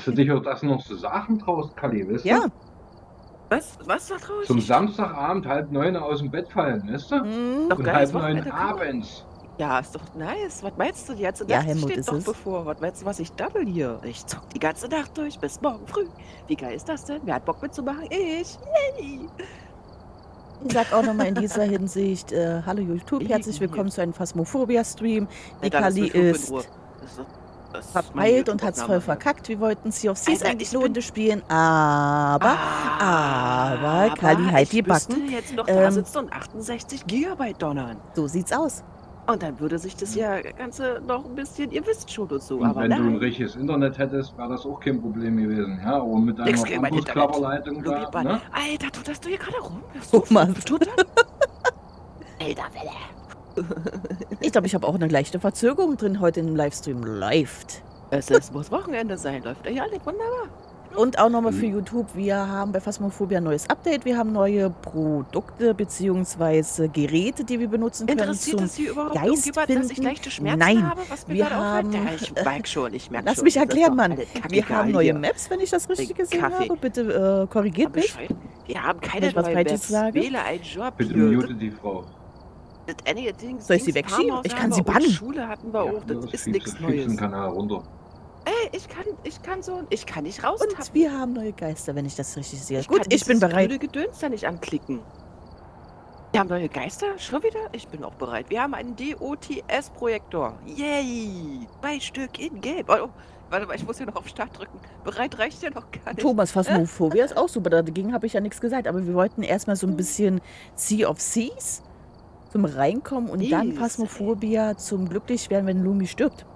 Dass du dich auch das noch zu Sachen traust, Kalli, weißt du? Ja. Was da draußen? Zum Samstagabend 8:30 aus dem Bett fallen, weißt du? Mhm. Und geil, 8:30 abends. Ja, ist doch nice. Was meinst du jetzt? Ja, Helmut, steht doch es bevor. Was meinst du, was ich double hier? Ich zock die ganze Nacht durch bis morgen früh. Wie geil ist das denn? Wer hat Bock mitzumachen? Ich. Yay. Ich sag auch nochmal in dieser Hinsicht, hallo YouTube, herzlich willkommen zu einem Phasmophobia-Stream. Die Kalli ist verpeilt und hat's voll verkackt. Wir wollten Sea of Seas eigentlich eine Runde spielen, aber Kalli halt die Backen. Ich jetzt noch da sitzt und 68 GB donnern. So sieht's aus. Und dann würde sich das ja Ganze noch ein bisschen, ihr wisst schon und so. Und aber wenn du ein richtiges Internet hättest, war das auch kein Problem gewesen, ja? Und mit deiner Campus-Klapperleitung da, ne? Alter, du, dass du hier gerade rum bist. Oh Mann. Alter Welle. Ich glaube, ich habe auch eine leichte Verzögerung drin heute im Livestream. Läuft. Es muss Wochenende sein, läuft ja nicht wunderbar. Und auch nochmal für YouTube, wir haben bei Phasmophobia ein neues Update. Wir haben neue Produkte bzw. Geräte, die wir benutzen können. Interessiert es Sie überhaupt, dass ich leichte Schmerzen habe? Was mir wir haben... Ja, ich mag schon, ich merke schon. Lass mich erklären, Mann. Wir haben neue Maps, wenn ich das richtig gesehen habe. Bitte korrigiert mich. Wir haben keine neuen Maps. Wähle einen Job. Bitte mute die Frau. Soll ich sie wegschieben? Ich kann sie bannen. Schule hatten wir auch, das ist nichts Neues. Den Kanal runter. Ey, ich kann nicht raus. Und wir haben neue Geister, wenn ich das richtig sehe. Gut, ich bin bereit. Ich würde Gedöns da nicht anklicken. Wir haben neue Geister? Schon wieder? Ich bin auch bereit. Wir haben einen DOTS-Projektor. Yay! 2 Stück in Gelb. Oh, warte mal, ich muss hier noch auf Start drücken. Bereit reicht ja noch gar nicht. Thomas, Phasmophobia ist auch super. Dagegen habe ich ja nichts gesagt. Aber wir wollten erstmal so ein bisschen Sea of Seas zum Reinkommen und dann Phasmophobia zum Glücklichwerden, wenn Lumi stirbt.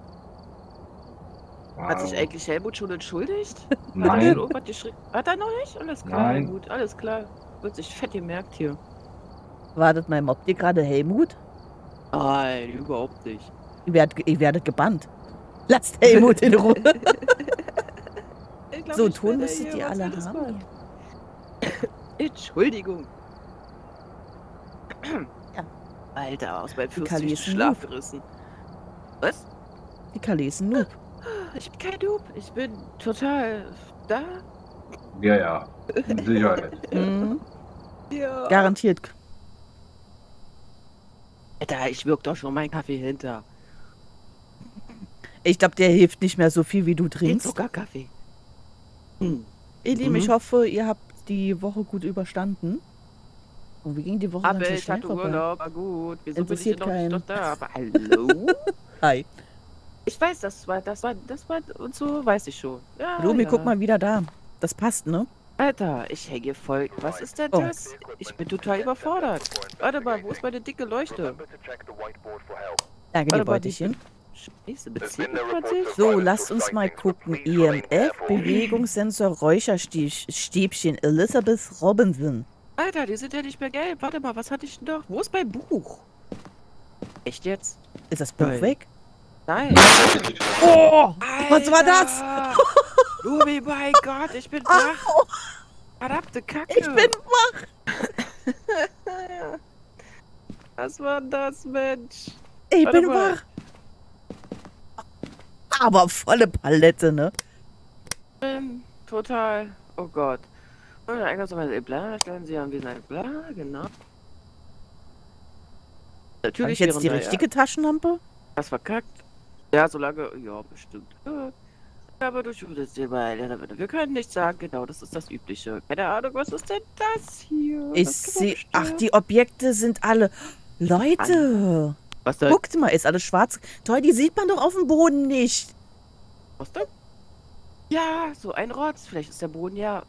Wow. Hat sich eigentlich Helmut schon entschuldigt? Nein. Hat er noch nicht? Alles klar, nein. Helmut, alles klar. Wird sich fett gemerkt hier. Wartet mal, mobbt ihr gerade Helmut? Nein, überhaupt nicht. Ihr werdet gebannt. Lasst Helmut in Ruhe. Glaub, so, Ton müsstet ihr alle haben. Entschuldigung. Ja. Alter, aus meinem fürstlichen Schlaf gerissen. Was? Die Kalli ist ein Noob. Ich bin kein Noob, ich bin total da. Ja, ja. Mit Sicherheit. Mhm. Ja. Garantiert. Alter, ich wirke doch schon meinen Kaffee hinter. Ich glaube, der hilft nicht mehr so viel, wie du trinkst. Zuckerkaffee. Mhm. Ihr Lieben, ich hoffe, ihr habt die Woche gut überstanden. Und wie ging die Woche dann so schnell vorbei? Urlaub, war gut. Wieso interessiert bin ich denn noch nicht da? Aber hallo? Hi. Ich weiß, das war und so, weiß ich schon. Ja, Lumi, ja. Guck mal wieder da. Das passt, ne? Alter, ich hänge voll. Was ist denn das? Ich bin total überfordert. Warte mal, wo ist meine dicke Leuchte? Danke dir, Beutelchen. So, lasst uns mal gucken. EMF, Bewegungssensor, Räucherstäbchen, Elizabeth Robinson. Alter, die sind ja nicht mehr gelb. Warte mal, was hatte ich denn noch? Wo ist mein Buch? Echt jetzt? Ist das Buch weg? Nein. Oh, Alter. Was war das? Lumi, mein Gott, ich bin wach. Oh. Verdammte Kacke. Ich bin wach. Was war das, Mensch? Ich bin wach. Aber volle Palette, ne? Total. Oh Gott. Und dann bla, stellen Sie an wie sein bla, genau. Natürlich jetzt die richtige Taschenlampe. Das war kackt. Ja, solange. Ja, bestimmt. Ja, aber du schuldest dir mal. Wir können nicht sagen, genau, das ist das Übliche. Keine Ahnung, was ist denn das hier? Ich sehe. Ach, die Objekte sind alle. Leute! Was denn? Guckt mal, ist alles schwarz. Toll, die sieht man doch auf dem Boden nicht. Was denn? Ja, so ein Rotz. Vielleicht ist der Boden ja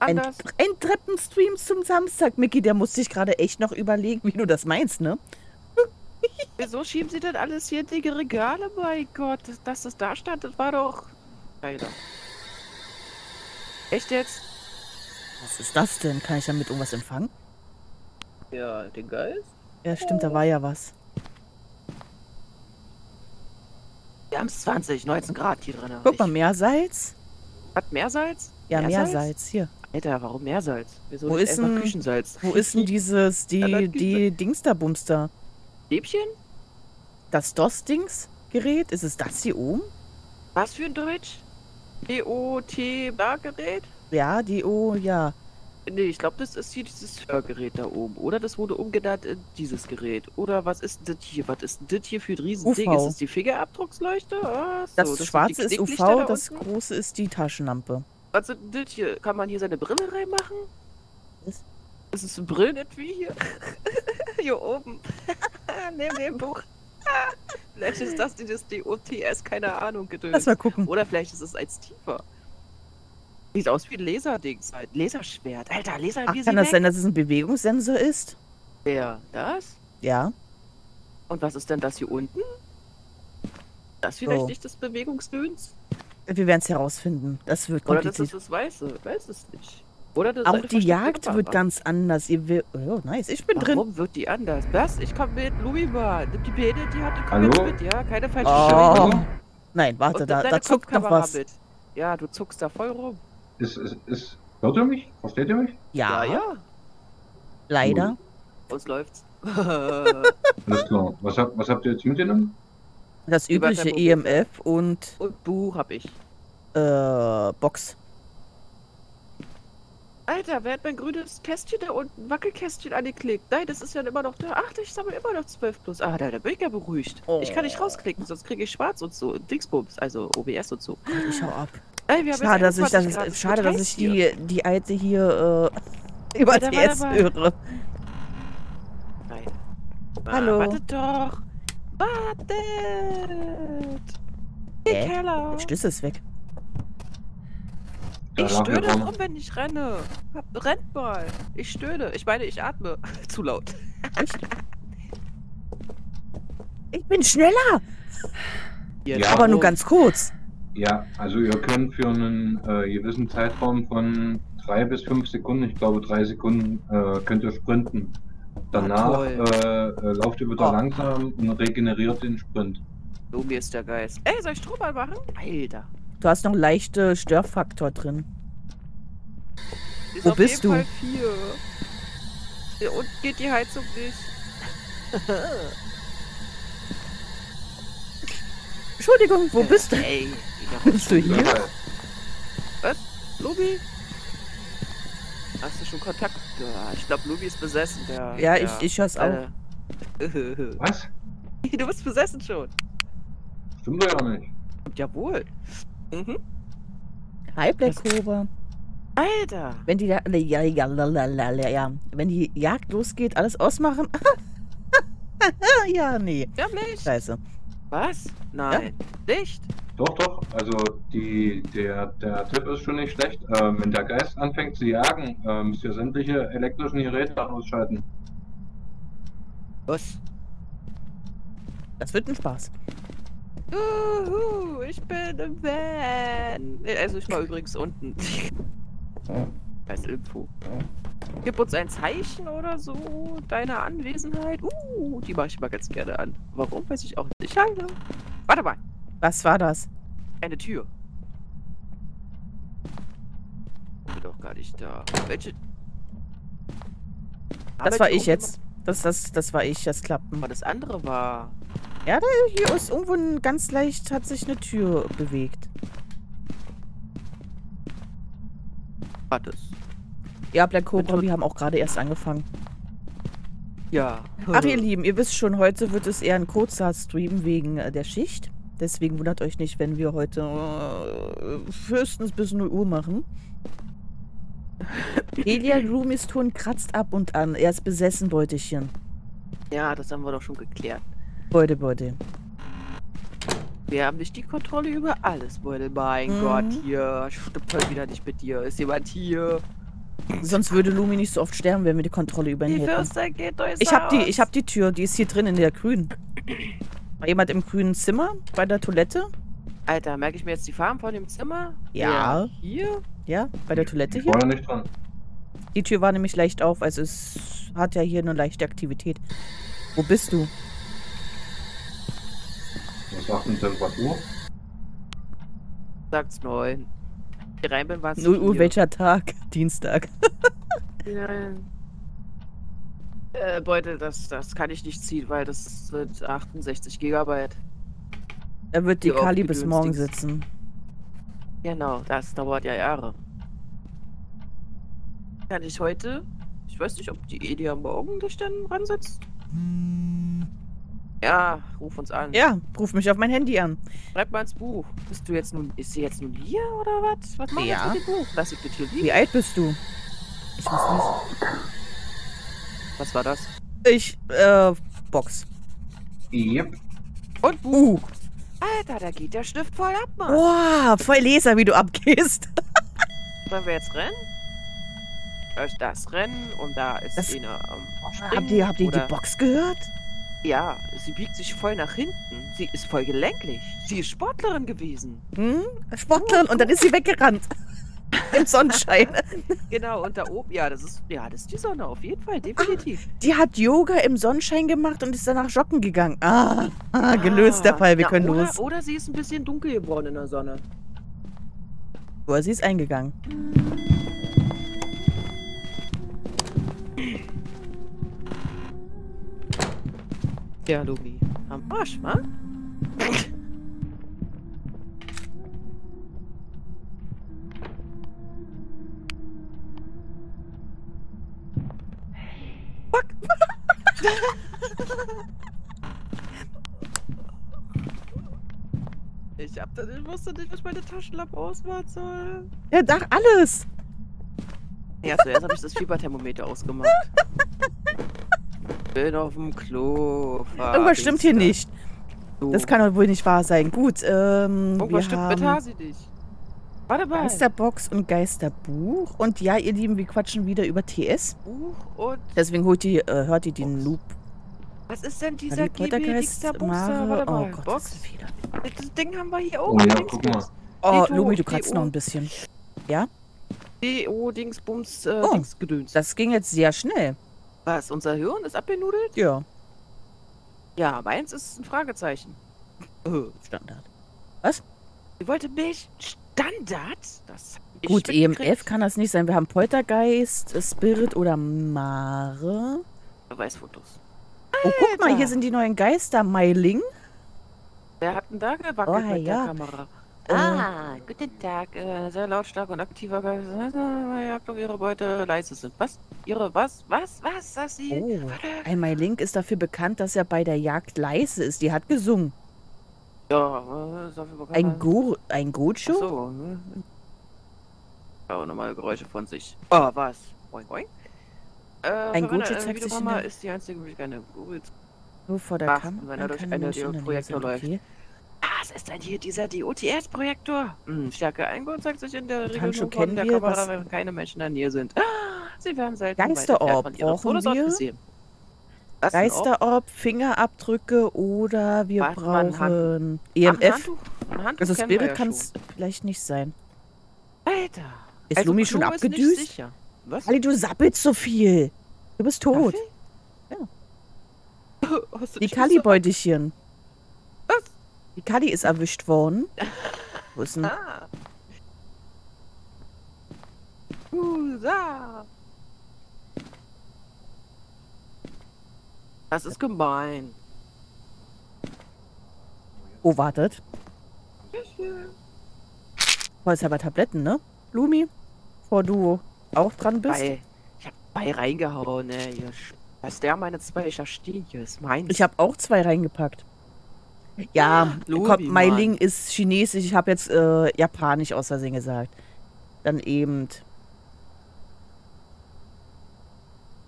anders. Ein Treppenstream zum Samstag, Micky. Der musste sich gerade echt noch überlegen, wie du das meinst, ne? Wieso schieben sie denn alles hier in die Regale? Mein Gott, dass das da stand, das war doch... Alter. Echt jetzt? Was ist das denn? Kann ich damit irgendwas empfangen? Ja, den Geist? Ja, stimmt, da war ja was. Wir haben es 19 Grad hier drin. Guck mal, Meersalz. Hat Meersalz? Ja, Meersalz, hier. Alter, warum Meersalz? Wieso ist denn Küchensalz? Wo ist denn dieses, die Dingsterbumster? Stäbchen? Das DOS-Dings-Gerät? Ist es das hier oben? Was für ein Deutsch? DOT-Hörgerät? Ja, ja. Nee, ich glaube, das ist hier dieses Hörgerät da oben, oder? Das wurde umgenannt in dieses Gerät. Oder was ist denn das hier? Was ist denn das hier für ein Riesending? Ist das die Fingerabdrucksleuchte? Ah, so, das schwarze ist UV, das große ist die Taschenlampe. Was ist denn das hier? Kann man hier seine Brille reinmachen? Was? Das ist ein Brillenetui hier. Hier oben. Neben dem Buch. Vielleicht ist das dieses DOTS, keine Ahnung, gedöns. Lass mal gucken. Oder vielleicht ist es ein Stiefer. Sieht aus wie ein Laserdings, ein Laserschwert. Alter, Laser. Kann das sein, dass es ein Bewegungssensor ist? Ja, das? Ja. Und was ist denn das hier unten? Das vielleicht nicht das Bewegungsdöns? Wir werden es herausfinden. Das wird kompliziert. Oder das ist das Weiße. Ich weiß es nicht. Oder das auch die Jagd wird ganz anders. Oh, nice. Ich bin drin. Warum wird die anders? Was? Ich komme mit Luiba. Die Bede, die hat eine Kamera mit. Ja, keine falsche Scheibe. Nein, warte, da zuckt noch was. Mit. Ja, du zuckst da voll rum. Hört ihr mich? Versteht ihr mich? Ja. Leider. Uns läuft's. Alles klar. Was habt ihr jetzt mitgenommen? Das übliche EMF und... Und Buch hab ich. Box. Alter, wer hat mein grünes Kästchen da unten, Wackelkästchen angeklickt? Nein, das ist ja immer noch da. Ach, ich sammle immer noch 12 plus. Ah, da bin ich ja beruhigt. Oh. Ich kann nicht rausklicken, sonst kriege ich schwarz und so. Dingsbums, also OBS und so. Ich hau ab. Ey, wir haben schade, dass ich die alte hier über TS höre. Nein. Hallo. Wartet doch. Wartet. Keller. Der Schlüssel ist weg. Ich stöhne rum, wenn ich renne. Rennt mal. Ich stöhne. Ich meine, ich atme. Zu laut. Ich bin schneller. Ja, aber nur ganz kurz. Ja, also ihr könnt für einen gewissen Zeitraum von 3 bis 5 Sekunden, ich glaube 3 Sekunden, könnt ihr sprinten. Danach lauft ihr wieder langsam und regeneriert den Sprint. So ist der Geist. Ey, soll ich Strom anmachen? Alter. Du hast noch einen leichten Störfaktor drin. Ist Wo auf bist jeden du? Fall 4. Und geht die Heizung nicht. Entschuldigung, wo bist du? Ey, bist du hier? Was? Lubi? Hast du schon Kontakt? Ich glaube, Lubi ist besessen. Ich hör's auch. Was? Du bist besessen schon. Stimmt ja nicht. Jawohl. Mhm. Hi, Black Cobra. Alter! Wenn die, wenn die Jagd losgeht, alles ausmachen? Ja, nee. Ja, nicht. Scheiße. Was? Nein. Ja? Nicht? Doch, doch. Also, der Tipp ist schon nicht schlecht. Wenn der Geist anfängt zu jagen, müsst ihr sämtliche elektrischen Geräte ausschalten. Was? Das wird ein Spaß. Juhu, ich bin im Van. Also ich war übrigens unten. Als Info. Gib uns ein Zeichen oder so deiner Anwesenheit. Die mache ich mal ganz gerne an. Warum, weiß ich auch nicht. Warte mal. Was war das? Eine Tür. Ich bin doch gar nicht da. Welche? Das war ich jetzt. Das war ich. Das klappt. Aber das andere war... Ja, hier ist irgendwo ganz leicht, hat sich eine Tür bewegt. Hat es. Ja, Black Cobra, wir haben auch gerade erst angefangen. Ja. Ach, ihr Lieben, ihr wisst schon, heute wird es eher ein kurzer Stream wegen der Schicht. Deswegen wundert euch nicht, wenn wir heute höchstens bis 0 Uhr machen. Elia Rumis Ton kratzt ab und an. Er ist besessen, Beutechen. Ja, das haben wir doch schon geklärt. Beute. Wir haben nicht die Kontrolle über alles, Beute. Mein Gott, hier stimmt halt wieder nicht mit dir. Ist jemand hier? Sonst würde Lumi nicht so oft sterben, wenn wir die Kontrolle über ihn hätten. Geht durchs ich hab die Tür, die ist hier drin in der grünen. War jemand im grünen Zimmer bei der Toilette? Alter, merke ich mir jetzt die Farben von dem Zimmer? Ja. Hier? Ja, bei der Toilette hier. Ich war noch nicht dran. Die Tür war nämlich leicht auf, also es hat ja hier eine leichte Aktivität. Wo bist du? Was sagt denn Temperatur? Sagt's 9. Hier rein bin, war's 0 Uhr, welcher Tag? Dienstag. Nein. Beute, das kann ich nicht ziehen, weil das sind 68 GB. Da wird die Kali bis morgen sitzen. Genau, das dauert ja Jahre. Kann ich heute... Ich weiß nicht, ob die Edi am Morgen dich dann ransetzt. Ja, ruf uns an. Ja, ruf mich auf mein Handy an. Schreib mal ins Buch. Bist du jetzt nun... Ist sie jetzt nun hier oder was? Was machst du jetzt mit dem Buch? Lass ich das hier liegen. Wie alt bist du? Ich weiß nicht. Was war das? Ich, Box. Yep. Und Buch. Alter, da geht der Stift voll ab, Mann. Wow, voll Leser, wie du abgehst. Sollen wir jetzt rennen? Das Rennen und da ist das eine Habt ihr die Box gehört? Ja, sie biegt sich voll nach hinten. Sie ist voll gelenkig. Sie ist Sportlerin gewesen. Hm? Sportlerin und dann ist sie weggerannt. Im Sonnenschein. Genau, und da oben, das ist die Sonne auf jeden Fall, definitiv. Ah, die hat Yoga im Sonnenschein gemacht und ist danach joggen gegangen. Gelöst der Fall, wir können los. Oder sie ist ein bisschen dunkel geworden in der Sonne. Oder sie ist eingegangen. Ja, Lobi, am Arsch, wa? Fuck! Ich wusste nicht, was meine Taschenlampe ausmachen soll. Ja, doch, alles! Ja, zuerst habe ich das Fieberthermometer ausgemacht. Bin auf dem Klo. Irgendwas stimmt hier nicht. So. Das kann doch wohl nicht wahr sein. Gut, irgendwas stimmt mit Hasi nicht. Warte mal. Geisterbox und Geisterbuch. Und ja, ihr Lieben, wir quatschen wieder über TS. Buch und... Deswegen hört ihr den Loop. Was ist denn dieser Geisterbuch? Warte mal. Oh Gott, das ist ein Fehler. Das Ding haben wir hier oben. Ja, guck mal. Oh, Lumi, du kratzt noch ein bisschen. Ja? Dingsbums, Dingsgedöns. Das ging jetzt sehr schnell. Was, unser Hirn ist abgenudelt? Ja. Ja, meins ist ein Fragezeichen. Standard. Was? Ihr wolltet mich? Standard? Das gut, EMF kann das nicht sein. Wir haben Poltergeist, Spirit oder Mare. Beweisfotos. Oh, guck mal, hier sind die neuen Geister. Meiling. Wer hat denn da gewackelt mit der Kamera? Guten Tag. Sehr lautstark und aktiver Geist. Jagd auf ihre Beute, leise sind. Was? Ihre was? Was? Was? Das sie? Oh, ein Meiling ist dafür bekannt, dass er bei der Jagd leise ist. Die hat gesungen. Ja, was ist dafür bekannt? Ein Gocho? Ach so, ne? Ja, auch nochmal Geräusche von sich. Oh, was? Oink, oink. Ein Gocho zeigt sich in der... ist die einzige Möglichkeit, eine Google zu... Nur vor der Kamera. Wenn er durch einen Projektor läuft. Okay. Was ist denn hier dieser DOTS-Projektor? Stärke Eingang zeigt sich in der Regel nur von der Kamera, wenn keine Menschen in der Nähe sind. Sie werden selten Geisterorb brauchen wir. Geisterorb, Fingerabdrücke oder wir brauchen EMF. Also Spirit kann es vielleicht nicht sein. Alter. Ist Lumi schon abgedüst? Ali, du sappelst so viel. Du bist tot. Ja. Die Kalibäutechen. Die Kadi ist erwischt worden. Wo ist denn? Das ist gemein. Oh, wartet. Wolltest aber Tabletten, ne? Lumi, bevor du auch dran bist. Ich hab 2 reingehauen, ey. Dass der meine 2, ich verstehe hier, ist meins. Ich habe auch 2 reingepackt. Ja, Meiling ist chinesisch. Ich habe jetzt japanisch aus Versehen gesagt. Dann eben...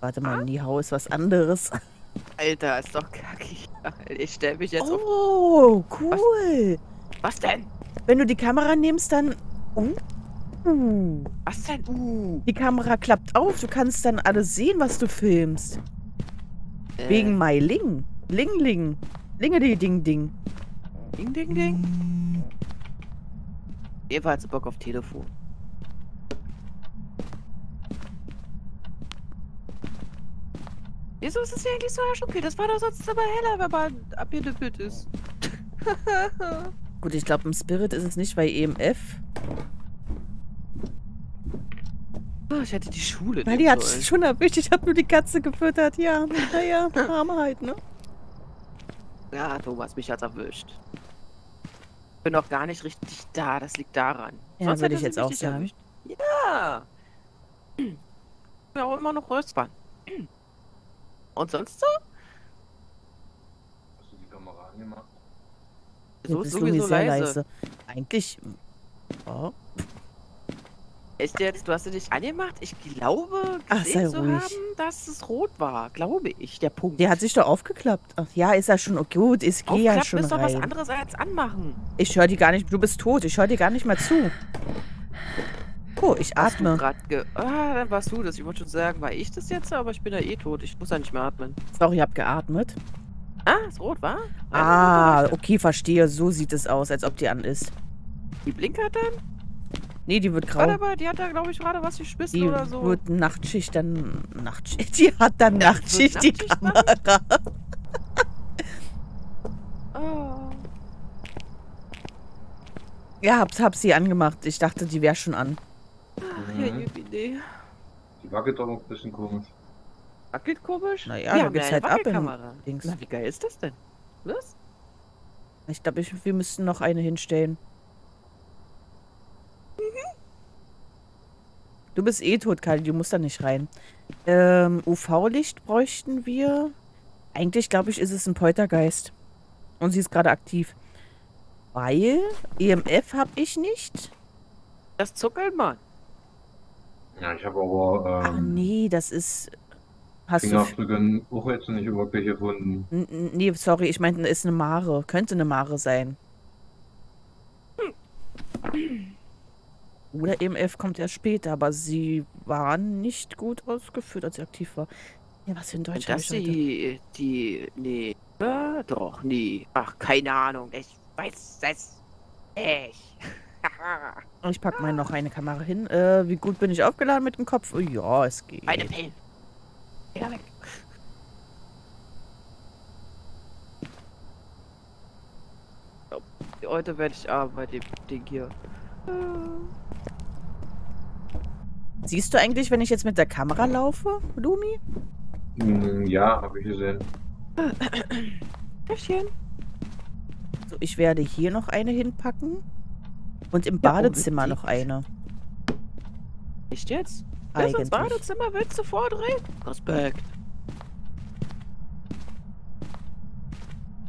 Warte mal, Nihau ist was anderes. Alter, ist doch kackig. Ich stelle mich jetzt auf... Oh, cool. Was denn? Wenn du die Kamera nimmst, dann... Was denn? Die Kamera klappt auf. Du kannst dann alles sehen, was du filmst. Wegen Meiling. Ling. Ding-Ding-Ding. Ding-Ding-Ding. Eva hat Bock auf Telefon. Wieso ist es hier eigentlich so herrsch? Okay, das war doch sonst aber heller, wenn man abgedüppelt ist. Gut, ich glaube, im Spirit ist es nicht, weil EMF... Oh, ich hätte die Schule... Weil die hat es schon erwischt, ich habe nur die Katze gefüttert, ja. Naja, Arme halt, ne? Ja, Thomas, mich hat's erwischt. bin noch gar nicht richtig da, das liegt daran. Ja, sonst würde ich jetzt auch sagen. Erwischt. Ja! Ich bin auch immer noch röstbar. Und sonst so? Hast du die Kamera angemacht? So ist sowieso leise. Eigentlich... Oh. Ist jetzt, du hast sie nicht angemacht? Ich glaube, gesehen zu haben, dass es rot war. Glaube ich, der Punkt. Der hat sich doch aufgeklappt. Ach ja, ist ja schon okay. Gut, ich gehe ja schon rein. Aufklappen ist doch was anderes als anmachen. Ich höre die gar nicht, du bist tot, ich höre dir gar nicht mal zu. Oh, ich atme. Ah, dann warst du das. Ich wollte schon sagen, war ich das jetzt? Aber ich bin ja eh tot, ich muss ja nicht mehr atmen. Sorry, ich habe geatmet. Ah, ist rot, war? Ah, okay, verstehe. So sieht es aus, als ob die an ist. Die blinkert dann? Nee, die wird grau. Warte mal, die hat da, glaube ich, gerade was gespissen oder so. Die wird Nachtschicht, dann Nachtschicht. Die hat dann Nachtschicht, die Kamera. Oh. Ja, hab sie angemacht. Ich dachte, die wäre schon an. Ach, ja, gute Idee. Die wackelt doch noch ein bisschen komisch. Wackelt komisch? Naja, da gibt's halt ab in Dings. Na, wie geil ist das denn? Was? Ich glaube, wir müssten noch eine hinstellen. Du bist eh tot, Kali, du musst da nicht rein. UV-Licht bräuchten wir. Eigentlich, glaube ich, ist es ein Poltergeist. Und sie ist gerade aktiv. Weil EMF habe ich nicht. Das zuckelt mal. Ja, ich habe aber... Ach nee, das ist... Hast Fingerabdrücke auch jetzt nicht wirklich gefunden. Nee, sorry, ich meinte, ist eine Mare. Könnte eine Mare sein. Hm. Oder EMF kommt erst später, aber sie waren nicht gut ausgeführt, als sie aktiv war. Ja, was für ein Deutsch das nee, doch, nie. Ach, keine Ahnung, ich weiß es nicht. Ich pack mal noch eine Kamera hin. Wie gut bin ich aufgeladen mit dem Kopf? Ja, es geht. Eine Pille. Ja, weg. Heute werde ich arbeiten, Ding hier. Siehst du eigentlich, wenn ich jetzt mit der Kamera laufe, Lumi? Ja, habe ich gesehen. So, ich werde hier noch eine hinpacken. Und im Badezimmer noch eine. Echt jetzt? Eigentlich. Das Badezimmer willst du vordrehen? Respekt.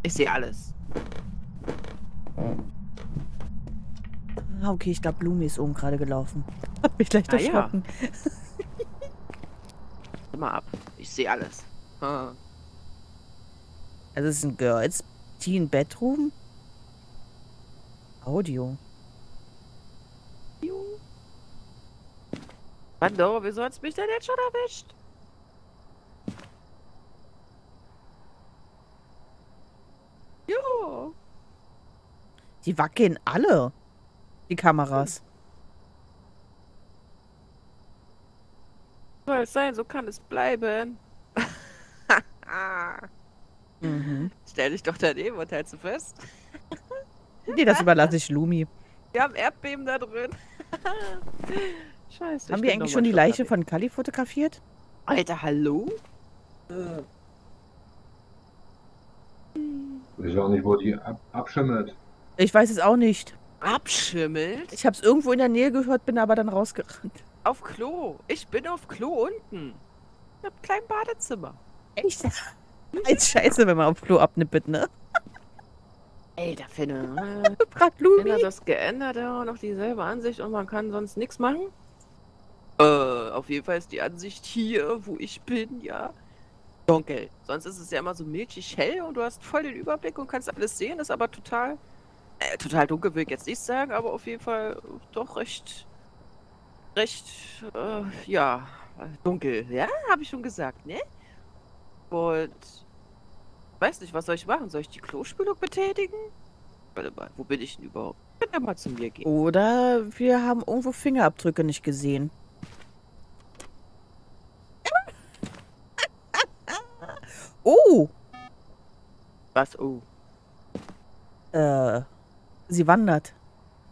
Ich sehe alles. Ah, okay, ich glaube, Lumi ist oben gerade gelaufen. Hab mich gleich erschrocken. Ja. Mal ab. Ich sehe alles. Ha. Also es ist ein Girls Teen Bedroom. Audio. Wando, wieso hat's mich denn jetzt schon erwischt? Jo. Die wackeln alle. Die Kameras. Soll es sein, so kann es bleiben. Mhm. Stell dich doch daneben und hältst du fest. Nee, das überlasse ich Lumi. Wir haben Erdbeben da drin. Scheiße. Haben wir eigentlich schon die Leiche von Kali fotografiert? Alter, hallo? Ich weiß auch nicht, wo die abschimmelt. Ich weiß es auch nicht. Abschimmelt? Ich hab's irgendwo in der Nähe gehört, bin aber dann rausgerannt. Auf Klo. Ich bin auf Klo unten. In einem kleinen Badezimmer. Echt? Als Scheiße, wenn man auf Klo abnippet, ne? Ey, da finde ich das geändert, ja, noch dieselbe Ansicht und man kann sonst nichts machen. Auf jeden Fall ist die Ansicht hier, wo ich bin, ja, dunkel. Sonst ist es ja immer so milchig hell und du hast voll den Überblick und kannst alles sehen, ist aber total... total dunkel will ich jetzt nicht sagen, aber auf jeden Fall doch recht, ja, dunkel. Ja, habe ich schon gesagt, ne? Und weiß nicht, was soll ich machen? Soll ich die Klospülung betätigen? Warte mal, wo bin ich denn überhaupt? Ich kann ja mal zu mir gehen. Oder wir haben irgendwo Fingerabdrücke nicht gesehen. Oh! Was? Oh. Sie wandert.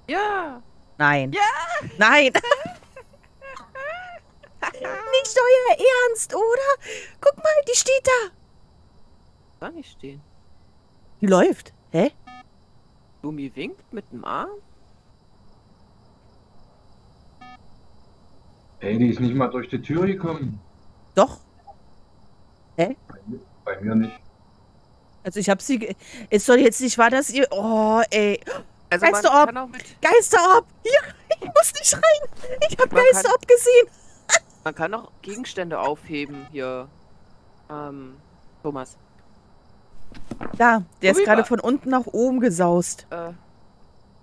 Ja. Nein. Ja. Nein. Nicht euer Ernst, oder? Guck mal, die steht da. Kann nicht stehen. Die läuft. Hä? Bumi winkt mit dem Arm? Ey, die ist nicht mal durch die Tür gekommen. Doch. Hä? Bei mir nicht. Also ich hab sie... Es soll jetzt nicht wahr, dass ihr... Oh, ey. Also Geisterorb! Geisterorb! Hier! Ich muss nicht rein! Ich hab Geisterorb gesehen! Man kann auch Gegenstände aufheben hier. Thomas. Da, der ist gerade von unten nach oben gesaust.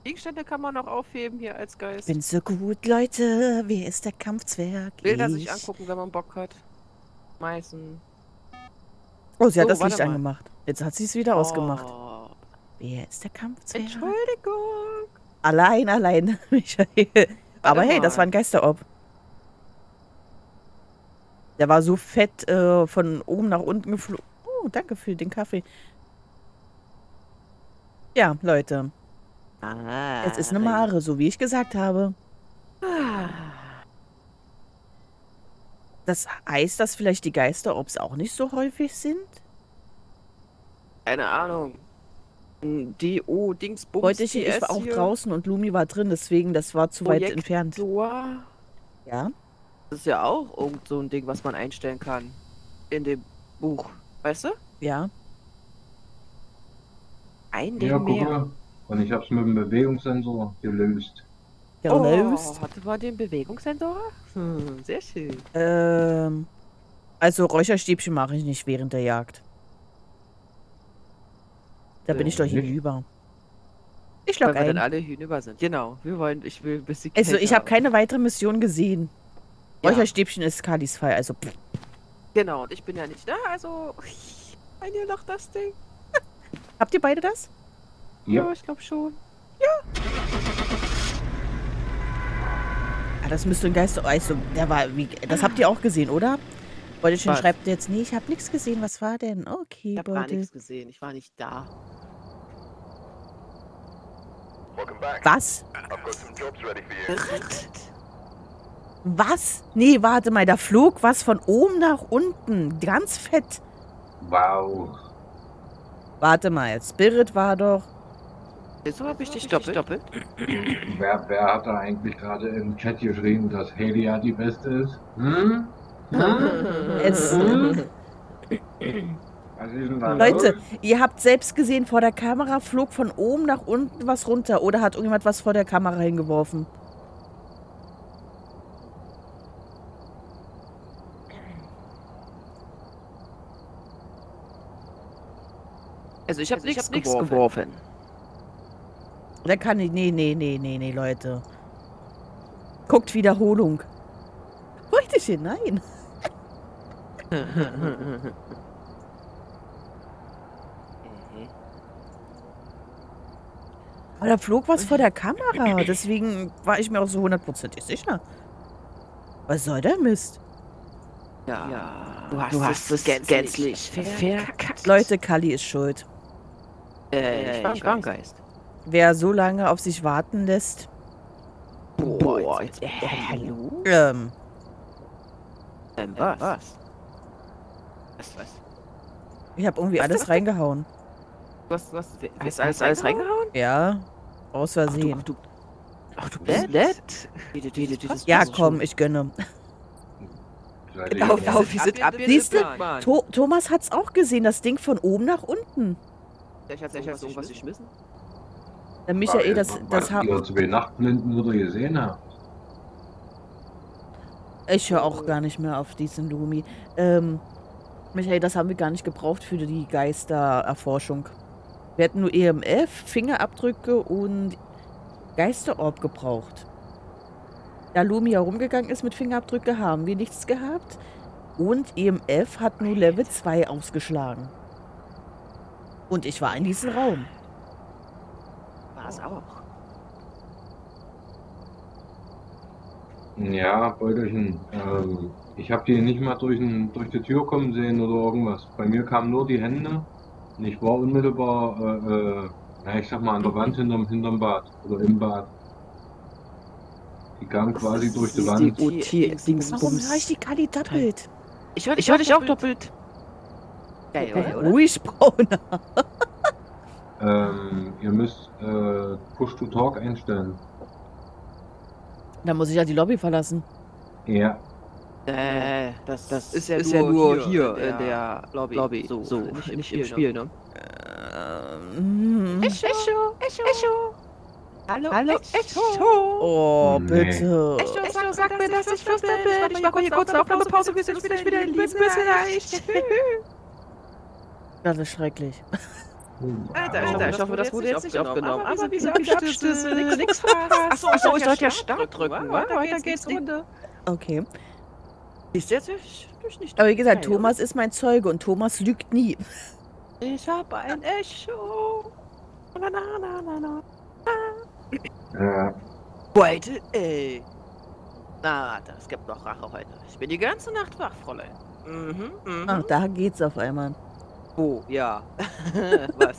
Gegenstände kann man noch aufheben hier als Geist. Bin so gut, Leute. Wer ist der Kampfzwerg? Bilder sich angucken, wenn man Bock hat. Meißen. Oh, sie hat das Licht angemacht. Jetzt hat sie es wieder ausgemacht. Wer ist der Kampfzwerg? Entschuldigung. Allein, allein, Michael. Aber hey, das war ein Geisterorb. Der war so fett von oben nach unten geflogen. Oh, danke für den Kaffee. Ja, Leute. Es ist eine Mare, so wie ich gesagt habe. Das heißt, dass vielleicht die Geisterorbs auch nicht so häufig sind? Keine Ahnung. D-O-Dingsbums. Heute ich war auch draußen und Lumi war drin, deswegen das war zu weit entfernt. Ja? Das ist ja auch irgend so ein Ding, was man einstellen kann. In dem Buch. Weißt du? Ja. Ein Ding mehr. Und ich hab's mit dem Bewegungssensor gelöst. Gelöst? Oh, hatte man den Bewegungssensor? Hm, sehr schön. Also Räucherstäbchen mache ich nicht während der Jagd. Da bin ich doch hinüber. Ich glaube, weil wir dann alle hinüber sind. Genau. Wir wollen, ich will ein bisschen. Also ich habe keine weitere Mission gesehen. Ja. Räucherstäbchen ist Kalis Fall, also. Pff. Genau, und ich bin ja nicht da, also. Ein hier noch das Ding. Habt ihr beide das? Ja, ja, ich glaube schon. Ja. Ja, das müsste ein Geist. Also, der war wie. Das habt ihr auch gesehen, oder? Beutelchen schreibt jetzt, nee, ich habe nichts gesehen. Was war denn? Okay, ich habe gar nichts gesehen. Ich war nicht da. Was? Was? Nee, warte mal, da flog was von oben nach unten. Ganz fett. Wow. Warte mal, jetzt Spirit war doch... Wieso habe ich dich doppelt? Wer hat da eigentlich gerade im Chat geschrieben, dass Helia die Beste ist? Hm? Leute, ihr habt selbst gesehen, vor der Kamera flog von oben nach unten was runter. Oder hat irgendjemand was vor der Kamera hingeworfen? Also ich habe nichts geworfen. Da kann ich... Nee, Leute. Guckt Wiederholung. Wollte ich hinein? Aber da flog was vor der Kamera. Deswegen war ich mir auch so hundertprozentig sicher. Was soll der Mist? Ja. Du hast es gänzlich verkackt. Leute, Kali ist schuld. Ich war ein Geist. Wer so lange auf sich warten lässt... Boah, jetzt... hallo? Was? Ich habe irgendwie alles reingehauen. Hast du alles reingehauen? Ja, aus Versehen. Ach, du bist nett? Ja, komm, ich gönne. Lauf, wir sind ab. Siehst du, Thomas hat's auch gesehen, das Ding von oben nach unten. Vielleicht hat er irgendwas geschmissen. Der Michael, das haben... Weil ich zwei Nachtblinden oder gesehen habe. Ich höre auch gar nicht mehr auf diesen Lumi. Michael, das haben wir gar nicht gebraucht für die Geistererforschung. Wir hätten nur EMF, Fingerabdrücke und Geisterorb gebraucht. Da Lumi herumgegangen ist mit Fingerabdrücke, haben wir nichts gehabt. Und EMF hat nur Level 2 ausgeschlagen. Und ich war in diesem Raum. War es auch. Ja, Beutelchen. Ich habe die nicht mal durch die Tür kommen sehen oder irgendwas. Bei mir kamen nur die Hände. Und ich war unmittelbar, ich sag mal, an der Wand hinterm Bad. Oder im Bad. Die kamen quasi durch die Wand. Warum höre ich die Kali doppelt? Ich höre dich auch doppelt. Ruhig, Brauner. Ihr müsst Push-to-Talk einstellen. Dann muss ich ja die Lobby verlassen. Ja. Das ist ja nur hier in der Lobby. So, nicht im Spiel, ne? Echo! Hallo, Echo! Oh, bitte! Echo, sag mir, dass ich flüstern bin! Ich mache hier kurz eine Aufnahmepause, bis jetzt bin ich wieder in Liebesbereich! Das ist schrecklich. Alter, ich hoffe, das wurde jetzt nicht aufgenommen. Aber wieso abstürzt es? Nix fast! Achso, ich sollte ja Start drücken, weiter geht's Runde. Okay. Ist jetzt nicht. Aber wie gesagt, Thomas ist mein Zeuge und Thomas lügt nie. Ich habe ein Echo. Ja. Heute, ey. Na, das gibt noch Rache heute. Ich bin die ganze Nacht wach, Fräulein. Ach, da geht's auf einmal. Oh, ja. Was?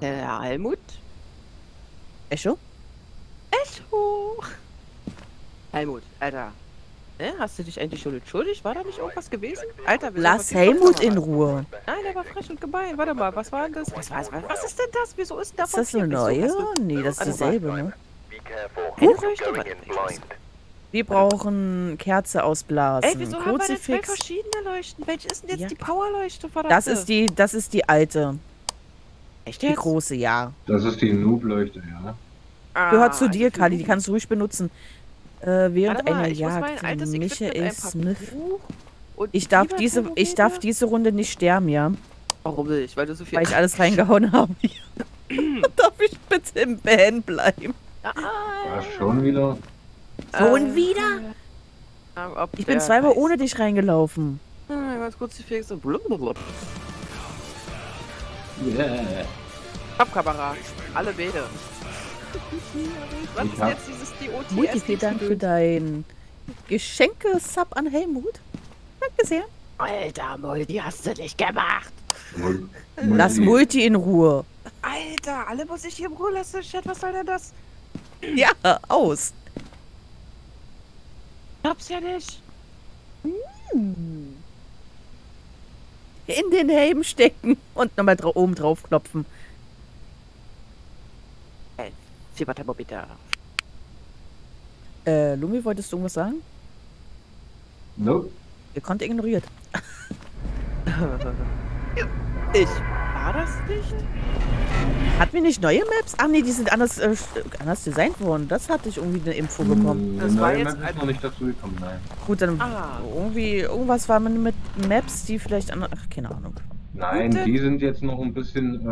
Herr Almut? Echo? Echo! Helmut, Alter. Hast du dich eigentlich schon entschuldigt? War da nicht irgendwas gewesen? Alter, wir lass Helmut in Ruhe. Nein, der war frech und gemein. Warte mal, was war denn das? Was ist denn das? Wieso ist denn das? Ist das eine neue? Nee, das ist dasselbe, ne? Wir brauchen Kerze ausblasen. Ey, wieso haben wir denn zwei verschiedene Leuchten? Welche ist denn jetzt die Powerleuchte? Das ist die alte. Echt jetzt? Die große, ja. Das ist die Noob-Leuchte, ja. Gehört zu dir, Kali, die kannst du ruhig benutzen. Während einer Jagd von Michael Smith. Ich darf diese Runde nicht sterben, ja. Warum nicht? Weil du so viel... Weil ich alles reingehauen habe. Darf ich bitte im Band bleiben? Ja, schon wieder. Schon wieder? Ich bin zweimal ohne dich reingelaufen. Ganz kurz die Felix so... Blub. Yeah. Abkamera. Alle Bäder. Was ist jetzt dieses DOTS? Mutti, vielen Dank für dein Geschenke-Sub an Helmut. Danke sehr. Alter, Multi, hast du nicht gemacht. Lass Multi in Ruhe. Alter, alle muss ich hier in Ruhe lassen, Chat. Was soll denn das? Ja, aus. Ich hab's ja nicht. In den Helm stecken und nochmal oben drauf klopfen. Lumi, wolltest du irgendwas sagen? No. Ihr konnt ignoriert. Ich war das nicht? Hatten wir nicht neue Maps? Ach nee, die sind anders designt worden. Das hatte ich irgendwie eine Info bekommen. Das war jetzt Maps ist noch nicht dazu gekommen, nein. Gut, dann irgendwas war mit Maps, die vielleicht anders... Ach, keine Ahnung. Nein, die sind jetzt noch ein bisschen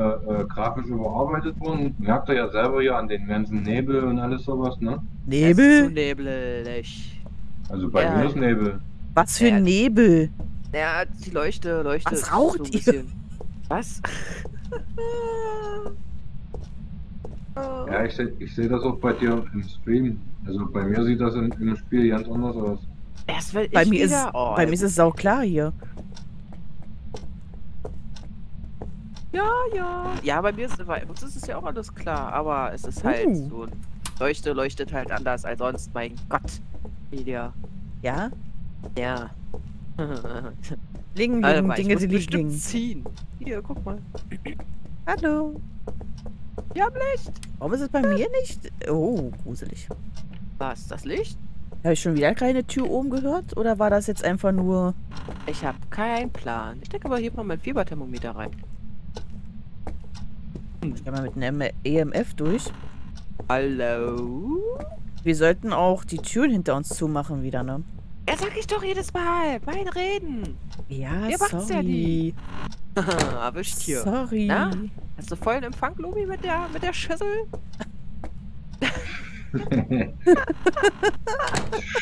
grafisch überarbeitet worden. Merkt ihr ja selber hier an den ganzen Nebel und alles sowas, ne? Nebel? Zu nebelig. Also bei mir ist Nebel. Was für Nebel? Ja, die Leuchte. Was raucht so ihr? Was? Ja, ich seh das auch bei dir im Stream. Also bei mir sieht das im Spiel ganz anders aus. Bei mir ist es sauklar hier. Ja. Ja, bei mir ist es ja auch alles klar, aber es ist halt so. Leuchte leuchtet halt anders als sonst, mein Gott. Media. Ja? Ja. Liegen, Dinge, die liegen. Ziehen. Hier, guck mal. Hallo. Wir haben Licht. Warum ist es bei mir nicht? Oh, gruselig. Was, das Licht? Habe ich schon wieder keine Tür oben gehört? Oder war das jetzt einfach nur... Ich habe keinen Plan. Ich stecke aber hier mal mein Fieberthermometer rein. Ich kann mal mit einem EMF durch. Hallo? Wir sollten auch die Türen hinter uns zumachen wieder, ne? Ja, sag ich doch jedes Mal. Mein Reden. Ja, ihr sorry. Macht's ja nie. Erwischt hier. Sorry. Na? Hast du vollen Empfang, Lumi, mit der Schüssel?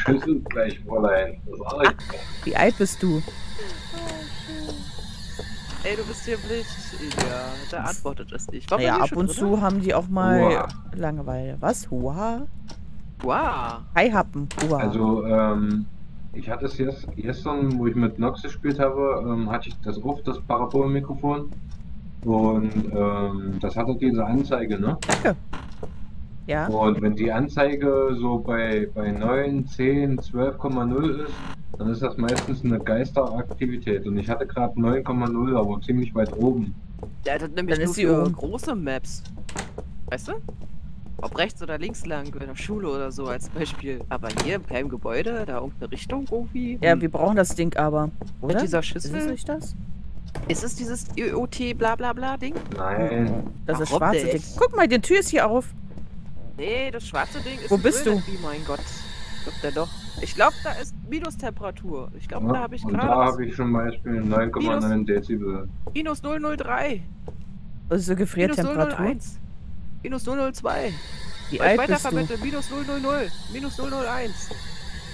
Schüssel gleich, Fräulein. Wie alt bist du? Ey, du bist hier blind. Ja, da antwortet es nicht. Ja, ab und zu haben die auch mal Langeweile. Was? Hua? Hua? Hi, Happen. Hua. Also, ich hatte es gestern, wo ich mit Nox gespielt habe, hatte ich das oft, das Parabolmikrofon. Und, das hatte diese Anzeige, ne? Danke. Ja. Und wenn die Anzeige so bei 9, 10, 12,0 ist, dann ist das meistens eine Geisteraktivität und ich hatte gerade 9,0, aber ziemlich weit oben. Der hat nämlich nur für große Maps. Weißt du? Ob rechts oder links lang, in der Schule oder so als Beispiel. Aber hier im kleinen Gebäude, da irgendeine Richtung irgendwie. Ja, wir brauchen das Ding aber. Oder? Mit dieser Schüssel? Ist es nicht das? Ist es dieses IoT bla bla bla Ding? Nein. Das ist das schwarze Ding. Guck mal, die Tür ist hier auf. Nee, das schwarze Ding ist... Wo bist du? Wie, mein Gott. Glaubt er doch. Ich glaube, da ist Minustemperatur. Ich glaube, ja, da habe ich gerade... Da habe ich zum Beispiel 9,9 Dezibel. Minus 003. Das ist so Gefriertemperatur. Minus 002. Wie alt bist du? Minus 000. Minus 001.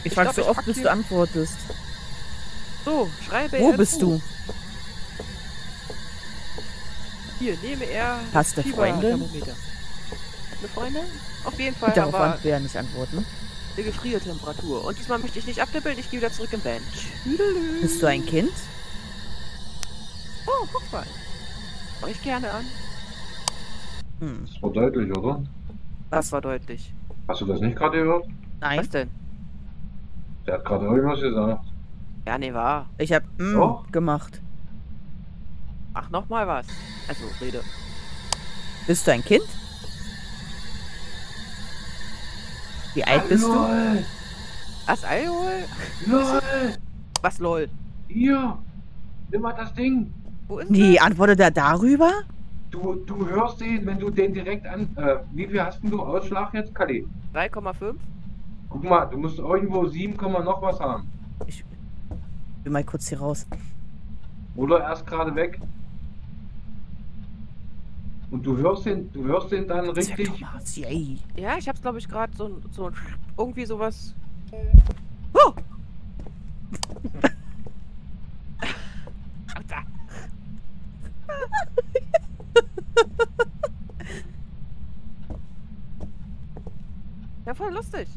Ich frage so oft, bis du antwortest. So, schreibe... Wo bist du? Hier, nehme er... Hast du Freunde? Eine Freundin? Auf jeden Fall, darauf aber... Darauf nicht antworten. Eine Gefriertemperatur. Und diesmal möchte ich nicht abnippeln, ich gehe wieder zurück im Bench. Bist du ein Kind? Oh, guck mal. Schau ich gerne an. Hm. Das war deutlich, oder? Das war deutlich. Hast du das nicht gerade gehört? Nein. Was denn? Der hat gerade irgendwas gesagt. Ja, nee, war. Ich hab gemacht. Ach, nochmal was. Also, rede. Bist du ein Kind? Wie alt bist du? Lol. Was, Alkohol? LOL! Was, LOL? Hier! Nimm mal das Ding! Wo ist nee, das? Antwortet er darüber? Du hörst den, wenn du den direkt an... wie viel hast denn du Ausschlag jetzt, Kali? 3,5. Guck mal, du musst irgendwo 7, noch was haben. Ich will mal kurz hier raus. Oder erst gerade weg. Und du hörst den dann richtig. Ja, ich hab's glaube ich gerade so irgendwie sowas. Oh! Ja, voll lustig.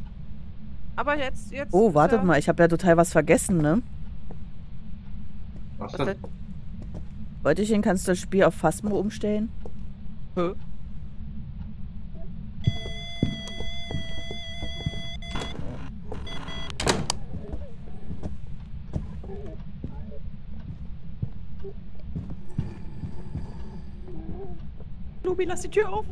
Aber jetzt. Oh, wartet mal, ich habe ja total was vergessen, ne? Was denn? Beutelchen, kannst du das Spiel auf Phasmo umstellen? Lubi, lass die Tür auf.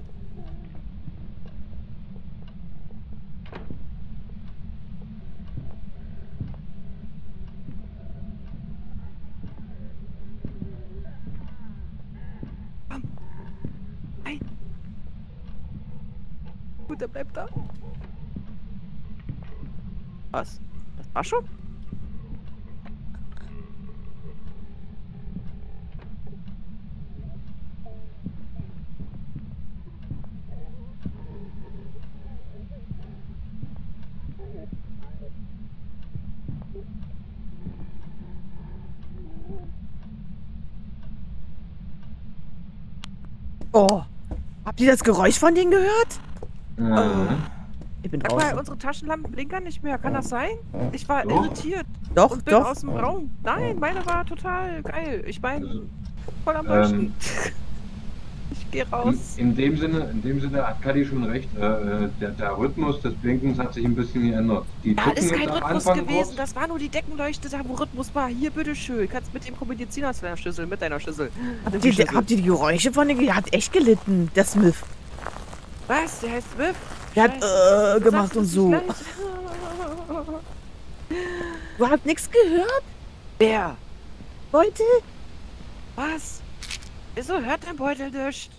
Der bleibt da. Was? Das war schon? Oh! Habt ihr das Geräusch von denen gehört? Ich bin raus. Unsere Taschenlampen blinkern nicht mehr. Kann das sein? Ich war irritiert. Doch, und bin aus dem Raum. Nein, meine war total geil. Ich meine, voll am Leuchten. Ich gehe raus. In dem Sinne hat Kadi schon recht. Der Rhythmus des Blinkens hat sich ein bisschen geändert. Da ist kein Rhythmus gewesen. Das war nur die Deckenleuchte, da wo Rhythmus war. Hier, bitteschön. Kannst mit dem kommunizieren aus deiner Schüssel, mit deiner Schüssel. Habt ihr die Geräusche von dem? Der hat echt gelitten, der Smith. Was? Der heißt Whip? Der hat gemacht und so. Du hast nichts gehört? Wer? Beutel? Was? Wieso hört dein Beutel nicht?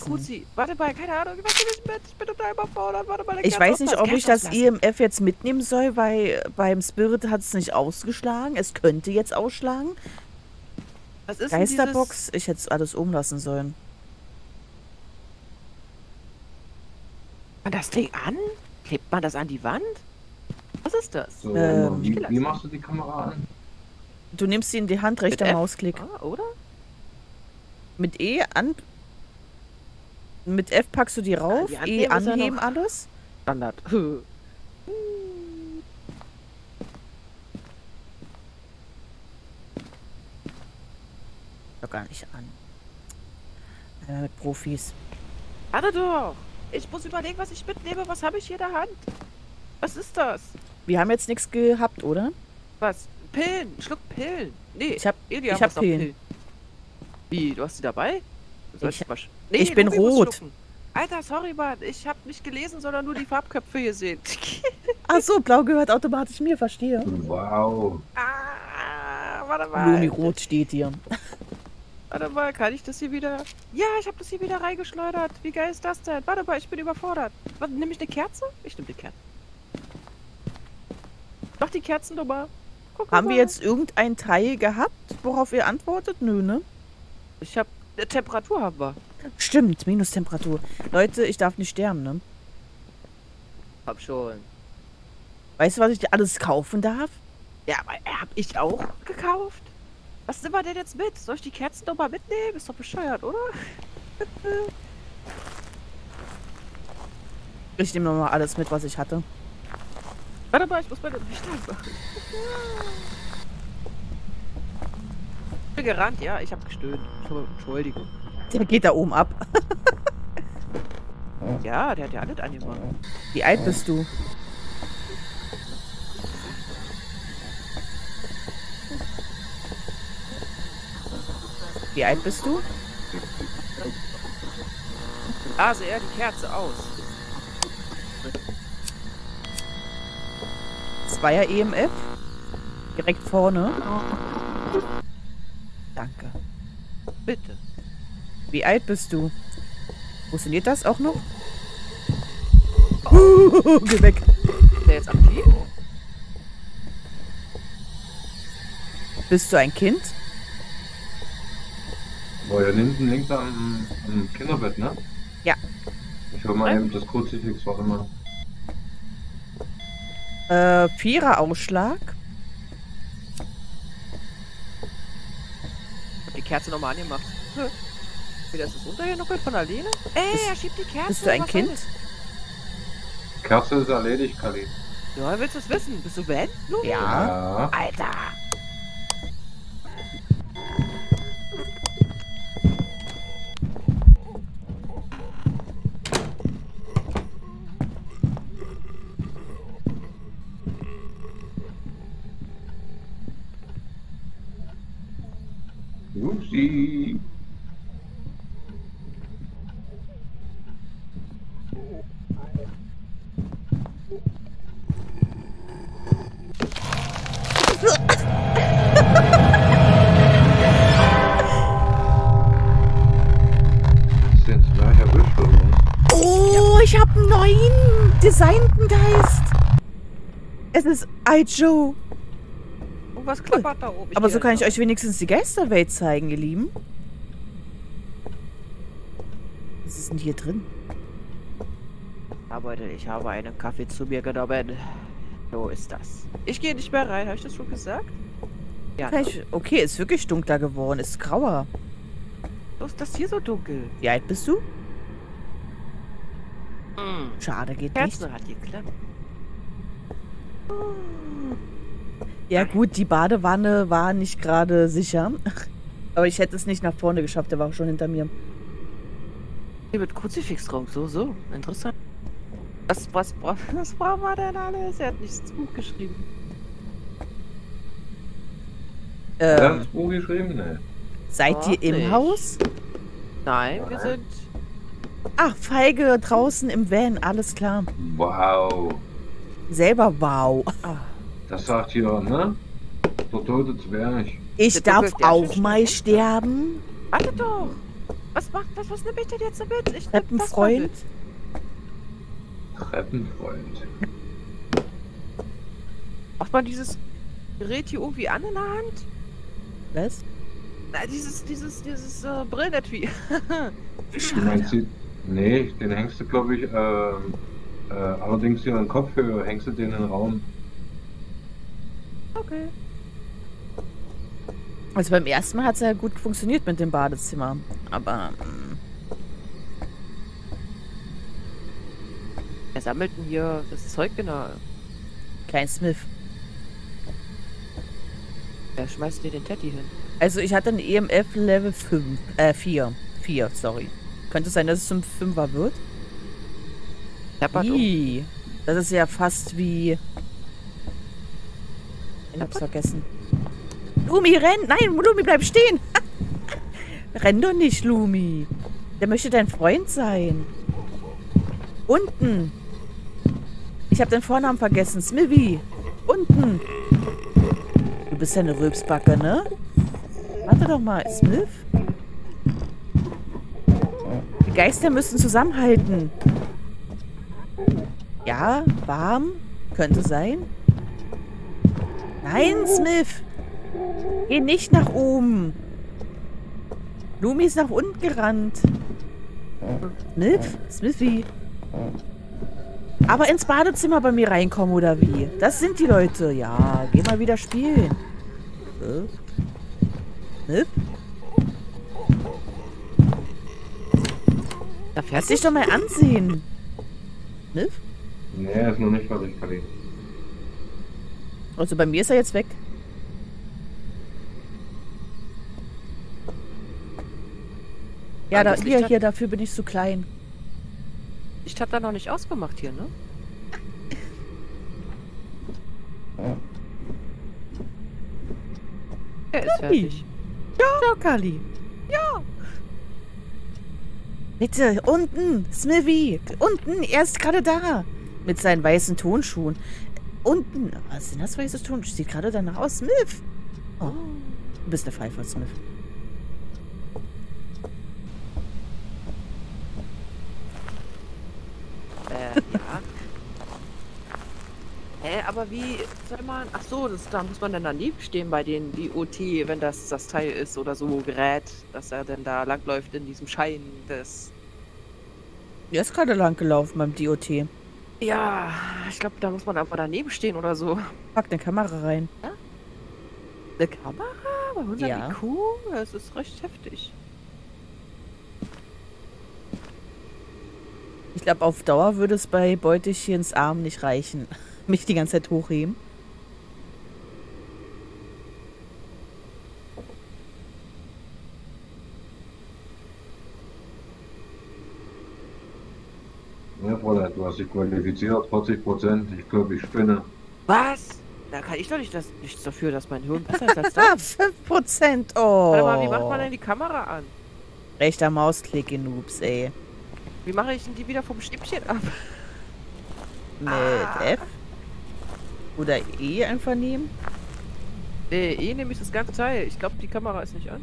Kruzi, warte mal, keine Ahnung, ich bin total überfordert, warte mal. Ich weiß nicht, ob ich das EMF jetzt mitnehmen soll, weil beim Spirit hat es nicht ausgeschlagen. Es könnte jetzt ausschlagen. Was ist Geisterbox? Ich hätte alles umlassen sollen. Das Ding an? Klebt man das an die Wand? Was ist das? So, wie machst du die Kamera an? Du nimmst sie in die Hand, rechter Mausklick. Oder? Mit E an. Mit F packst du die rauf, ja, die E anheben, ja alles. Standard. Doch gar nicht an. Mit Profis. Warte doch! Ich muss überlegen, was ich mitnehme. Was habe ich hier in der Hand? Was ist das? Wir haben jetzt nichts gehabt, oder? Was? Pillen! Schluck Pillen! Nee, ich hab Pillen. Wie? Du hast die dabei? Ich bin rot. Alter, sorry, Mann. Ich hab nicht gelesen, sondern nur die Farbköpfe gesehen. Ach so, blau gehört automatisch mir, verstehe. Wow. Ah, warte mal. Lumi rot steht hier. Warte mal, kann ich das hier wieder... Ja, ich hab das hier wieder reingeschleudert. Wie geil ist das denn? Warte mal, ich bin überfordert. Warte, nimm ich eine Kerze? Ich nehm die Kerze. Doch, die Kerzen nochmal. Haben wir jetzt irgendein Teil gehabt, worauf ihr antwortet? Nö, ne? Ich hab... Temperatur haben wir. Stimmt, Minustemperatur. Leute, ich darf nicht sterben, ne? Hab schon. Weißt du, was ich dir alles kaufen darf? Ja, aber hab ich auch gekauft? Was nehmen wir denn jetzt mit? Soll ich die Kerzen doch mal mitnehmen? Ist doch bescheuert, oder? Ich nehme nochmal alles mit, was ich hatte. Warte mal, ich muss meine Lichter machen. Ich bin gerannt, ja, ich hab gestöhnt. Entschuldigung. Der geht da oben ab. Ja, der hat ja alles angemacht. Wie alt bist du? Wie alt bist du? Also er die Kerze aus. Zweier EMF. Direkt vorne. Danke. Bitte. Wie alt bist du? Funktioniert das auch noch? Oh. Geh weg. Ist der jetzt aktiv? Bist du ein Kind? Boah, hier hinten hängt da am Kinderbett, ne? Ja. Ich höre mal eben das Kruzifix, warte mal. Viererausschlag. Ich hab die Kerze nochmal angemacht. Wie das ist runtergenuckelt von alleine? Ey, er schiebt die Kerze. Bist du ein Kind? Kerze ist erledigt, Kali. Ja, willst du es wissen? Bist du Ben? Lumi? Ja. Alter. Upsi. Oh, ich habe einen neuen designten Geist. Es ist I.Joe. Was klappert da oben? Aber so kann ich euch wenigstens die Geisterwelt zeigen, ihr Lieben. Was ist denn hier drin? Aber ich habe einen Kaffee zu mir genommen. So ist das. Ich gehe nicht mehr rein. Habe ich das schon gesagt? Ja. Okay, ist wirklich dunkler geworden. Ist grauer. Was ist das hier so dunkel? Wie alt bist du? Mm. Schade, geht nicht. Kerze hat geklappt. Ja gut, die Badewanne war nicht gerade sicher. Aber ich hätte es nicht nach vorne geschafft, der war auch schon hinter mir. Hier mit Kruzifixraum, so. Interessant. Was brauchen wir denn alles? Er hat nicht ins Buch geschrieben. Er hat ins Buch geschrieben, ne? Seid ihr im Haus? Nein, wir sind... Ach, feige, draußen im Van, alles klar. Wow. Selber wow. Ach. Das sagt hier, ne? Der tote Zwerg. Ich darf auch mal sterben. Warte doch. Was nehme ich denn jetzt mit? Ich Treppenfreund. Treppenfreund. Macht man dieses Gerät hier irgendwie an in der Hand? Was? Na, dieses Brillenetui. Schade. Nee, den hängst du, glaube ich, allerdings hier an Kopfhöhe, hängst du den in den Raum. Okay. Also beim ersten Mal hat es ja gut funktioniert mit dem Badezimmer, aber... Wir sammelten hier das Zeug genau. Kein Smith. Wer schmeißt dir den Teddy hin? Also ich hatte ein EMF Level 5, 4, sorry. Könnte es sein, dass es zum 5er wird? Das ist ja fast wie... Ich hab's vergessen. Lumi, renn! Nein, Lumi, bleib stehen! Renn doch nicht, Lumi. Der möchte dein Freund sein. Unten. Ich habe den Vornamen vergessen. Smithy. Unten. Du bist ja eine Rülpsbacke, ne? Warte doch mal. Smith? Die Geister müssen zusammenhalten. Ja, warm. Könnte sein. Nein, Smith. Geh nicht nach oben. Lumi ist nach unten gerannt. Smith? Smithy. Aber ins Badezimmer bei mir reinkommen, oder wie? Das sind die Leute. Ja, geh mal wieder spielen. Smith? Da fährst du dich doch mal ansehen. Smith? Nee, er ist noch nicht fertig, Karin. Also bei mir ist er jetzt weg. Ja, da, hier, dafür bin ich zu klein. Ich hab da noch nicht ausgemacht hier, ne? Er ist fertig. Ja, Kali. Ja. Bitte, unten, Smithy. Unten, er ist gerade da. Mit seinen weißen Tonschuhen. Unten. Was sind das weiße Tonschuhe? Sieht gerade danach aus. Smith. Oh, du bist der Pfeifer, Smith. Ja. Hä, aber wie soll man... Ach so, da muss man dann daneben stehen bei den BOT, wenn das das Teil ist oder so Gerät, dass er denn da langläuft in diesem Schein des... Er ist gerade langgelaufen beim DOT. Ja, ich glaube, da muss man einfach daneben stehen oder so. Pack eine Kamera rein. Ja? Eine Kamera? Bei 100 ja. IQ? Das ist recht heftig. Ich glaube, auf Dauer würde es bei Beutelchens Arm nicht reichen. Mich die ganze Zeit hochheben. Ja, Bruder, du hast dich qualifiziert, 40%. Ich glaube, ich spinne. Was? Da kann ich doch nichts dafür, dass mein Hirn besser ist als das. 5%, oh. Warte mal, wie macht man denn die Kamera an? Rechter Mausklick, ihr Noobs, ey. Wie mache ich denn die wieder vom Stäbchen ab? Mit F? Oder E einfach nehmen? Nee, E nehme ich das ganze Teil. Ich glaube, die Kamera ist nicht an.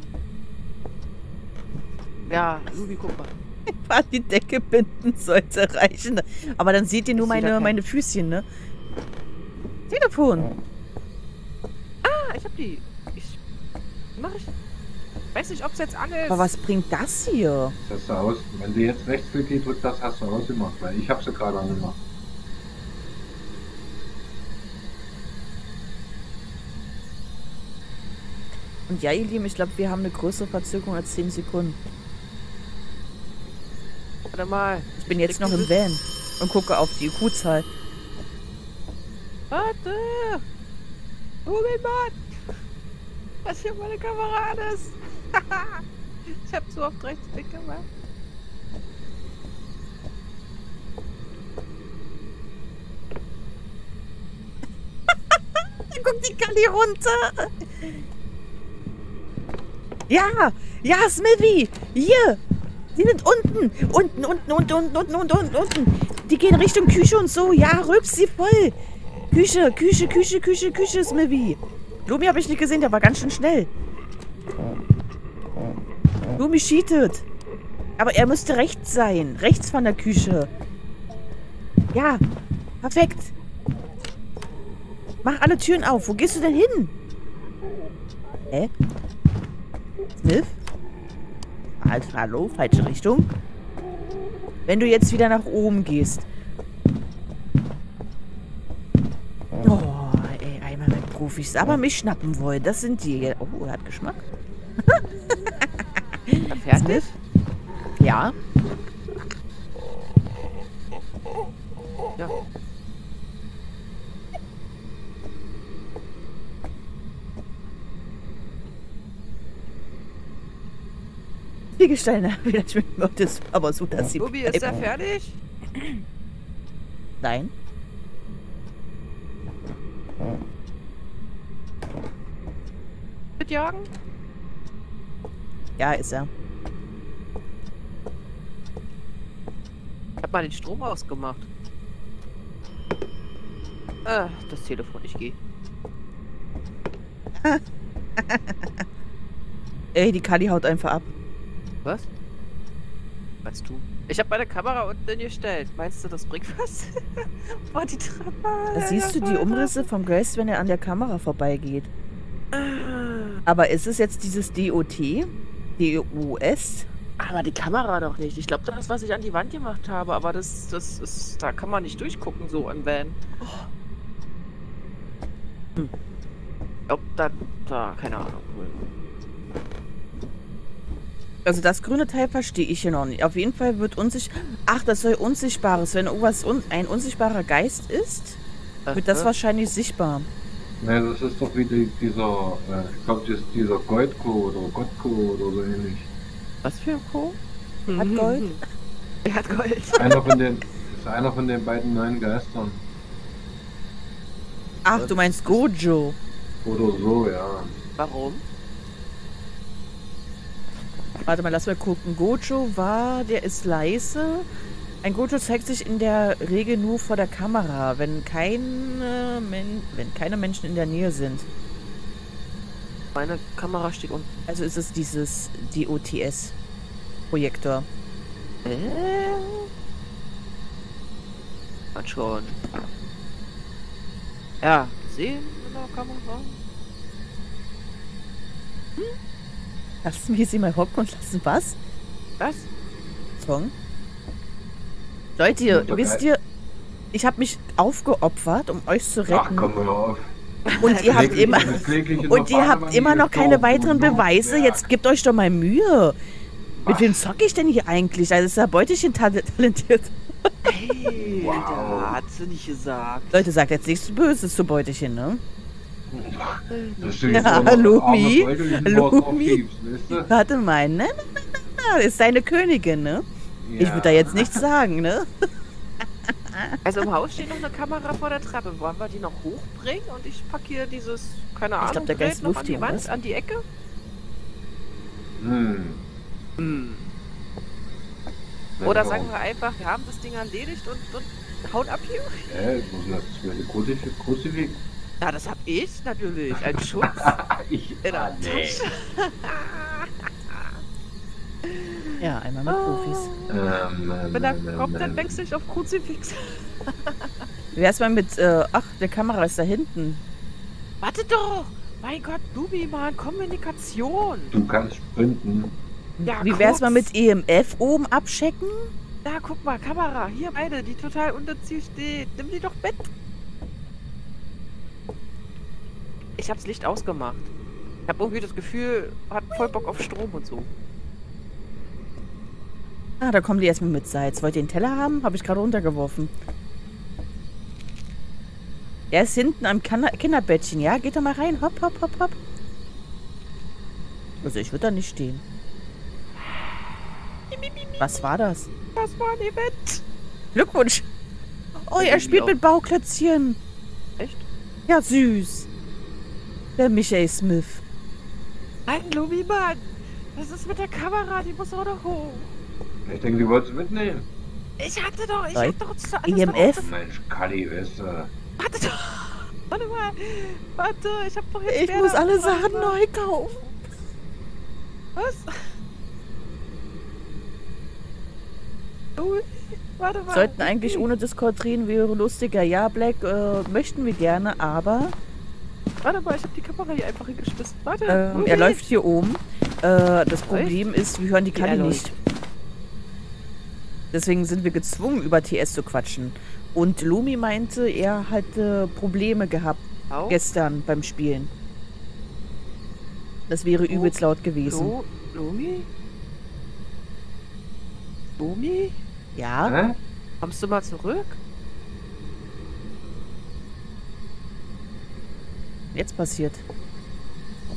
Ja, Lubi, guck mal. Ich war die Decke binden, sollte reichen. Aber dann seht ihr nur meine Füßchen, ne? Telefon! Ah, ich hab die. Wie mach ich? Ich weiß nicht, ob es jetzt an ist. Aber was bringt das hier? Das sah aus. Wenn du jetzt rechtsklick drückst, das hast du ausgemacht, weil ich habe sie gerade angemacht. Und ja, ihr Lieben, ich glaube, wir haben eine größere Verzögerung als 10 Sekunden. Warte mal. Ich bin jetzt noch im Van und gucke auf die IQ-Zahl. Warte! Oh mein Gott! Was hier meine Kamera an ist! Ich habe so oft Rechtsklick gemacht. Guck die Kali runter. Ja, ja, Smithy. Hier. Die sind unten. Unten. Die gehen Richtung Küche und so. Ja, rülps sie voll. Küche, Smithy. Lumi habe ich nicht gesehen, der war ganz schön schnell. Lumi cheatet. Aber er müsste rechts sein. Rechts von der Küche. Ja. Perfekt. Mach alle Türen auf. Wo gehst du denn hin? Hä? Smith? Also, hallo? Falsche Richtung. Wenn du jetzt wieder nach oben gehst. Oh, ey. Einmal mit Profis. Aber mich schnappen wollen. Das sind die. Oh, er hat Geschmack. Fertig? Ja. Ja. Die Gesteine haben wieder schön das, aber so, dass sie. Bubi, ist er fertig? Nein. Hobbit jagen? Ja, ist er. Ich hab mal den Strom ausgemacht. Das Telefon, ich gehe. Ey, die Kali haut einfach ab. Was? Weißt du? Ich habe meine Kamera unten hingestellt. Meinst du, das bringt was? Boah, die Trappe. Siehst du die Umrisse vom Grace, wenn er an der Kamera vorbeigeht? Aber ist es jetzt dieses DOT? DOS? Aber die Kamera doch nicht. Ich glaube, das ist, was ich an die Wand gemacht habe. Aber das ist... Da kann man nicht durchgucken, so im Van. Oh. Hm. Ob da... Keine Ahnung. Also das grüne Teil verstehe ich hier noch nicht. Auf jeden Fall wird unsichtbar... Ach, das soll Unsichtbares. Wenn irgendwas ein unsichtbarer Geist ist, wird das wahrscheinlich sichtbar. Nein, das ist doch wieder dieser... ich glaube, das ist dieser Goldko oder Gottko oder so ähnlich. Was für ein Co? Hat Gold? Er hat Gold. Einer von den beiden neuen Geistern. Ach, was? Du meinst Gojo. Oder so, ja. Warum? Warte mal, lass mal gucken. Gojo war... Der ist leise. Ein Gojo zeigt sich in der Regel nur vor der Kamera, wenn keine Menschen in der Nähe sind. Meine Kamera steht unten. Also ist es dieses DOTS-Projektor. Hat schon. Ja, gesehen in der Kamera. Hm? Lass mich jetzt mal hocken und lassen was? Was? Song? Leute, wisst ihr, ich habe mich aufgeopfert, um euch zu retten. Ach, komm mal auf. Und ihr habt immer noch keine weiteren Beweise. Jetzt gebt euch doch mal Mühe. Mit wem zocke ich denn hier eigentlich? Also ist ja Beutelchen talentiert. Hey, Alter, hat sie nicht gesagt. Leute, sagt jetzt nichts Böses zu Beutelchen, ne? Lumi, Lumi, warte mal, ne? Ist deine Königin, ne? Ich würde da jetzt nichts sagen, ne? Also im Haus steht noch eine Kamera vor der Treppe. Wollen wir die noch hochbringen? Und ich packe hier dieses, keine Ahnung, ich glaub, der Gerät noch an die Wand, an die Ecke? Hm. Hm. Oder sagen wir einfach, wir haben das Ding erledigt und hauen ab hier? Ich muss jetzt meine Kruzifix. Na, das hab ich natürlich. Ein Schutz. Ja, einmal mit Profis. Wenn er kommt, dann wechsle ich auf Kruzifix. Wer ist mal mit... ach, der Kamera ist da hinten. Warte doch! Mein Gott, Lubi, Mann, Kommunikation! Du kannst sprinten. Ja, wie wär's mal mit EMF oben abchecken? Da, guck mal, Kamera. Hier meine, die total unter Ziel steht. Nimm die doch mit. Ich hab's Licht ausgemacht. Ich hab irgendwie das Gefühl, hat voll Bock auf Strom und so. Ah, da kommen die erstmal mit Salz. Wollt ihr den Teller haben? Habe ich gerade runtergeworfen. Er ist hinten am Kinderbettchen, ja? Geht da mal rein. Hopp, hopp, hopp, hopp. Also ich würde da nicht stehen. Was war das? Das war ein Event. Glückwunsch. Oh, er spielt mit Bauklötzchen. Echt? Ja, süß. Der Michael Smith. Ein Lubi-Mann. Was ist mit der Kamera? Die muss auch noch hoch. Ich denke, die wolltest du mitnehmen. Ich hab doch alles EMF? Mensch, Kali, weißt du. Warte doch. Warte mal. Warte, ich hab doch jetzt... Ich muss alle Sachen neu kaufen. Was? Warte mal. Sollten eigentlich ohne Discord reden, wäre lustiger. Ja, Black, möchten wir gerne, aber... Warte mal, ich hab die Kamera hier einfach hingeschmissen. Warte. Er läuft hier oben. Das Problem ist, wir hören die Kali nicht. Deswegen sind wir gezwungen, über TS zu quatschen. Und Lumi meinte, er hatte Probleme gehabt gestern beim Spielen. Das wäre übelst laut gewesen. Lumi? Lumi? Ja? Hä? Kommst du mal zurück? Jetzt passiert.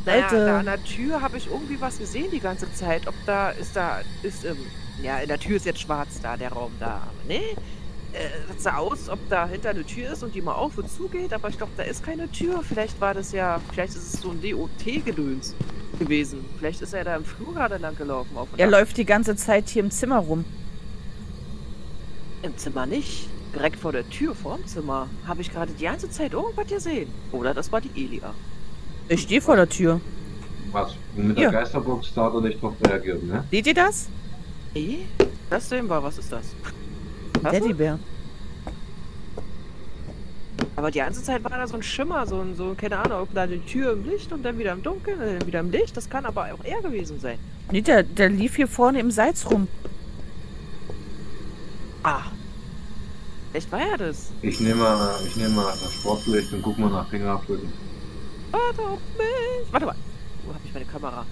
Alter. Da an der Tür habe ich irgendwie was gesehen die ganze Zeit. Ob da... Ist da... Ist... Ja, in der Tür ist jetzt schwarz da, der Raum da. Ne? sah aus, ob dahinter eine Tür ist und die mal auf und zugeht, aber ich glaube, da ist keine Tür. Vielleicht war das ja, vielleicht ist es so ein DOT-Gedöns gewesen. Vielleicht ist er da im Flur gerade lang gelaufen. Er läuft die ganze Zeit hier im Zimmer rum. Im Zimmer nicht. Direkt vor der Tür, vorm Zimmer, habe ich gerade die ganze Zeit irgendwas gesehen. Oder das war die Elia. Ich stehe vor der Tür. Was? Mit der Geisterbox da hat er nicht drauf reagiert, ne? Seht ihr das? Ey, das sehen wir, was ist das? Teddybär. Aber die ganze Zeit war da so ein Schimmer, so keine Ahnung, ob da eine Tür im Licht und dann wieder im Dunkeln, dann wieder im Licht. Das kann aber auch er gewesen sein. Nee, der lief hier vorne im Salz rum. Ah. Echt war er das? Ich nehme mal das Sportlicht und guck mal nach Fingerabdrücken. Warte auf mich! Warte mal! Wo habe ich meine Kamera?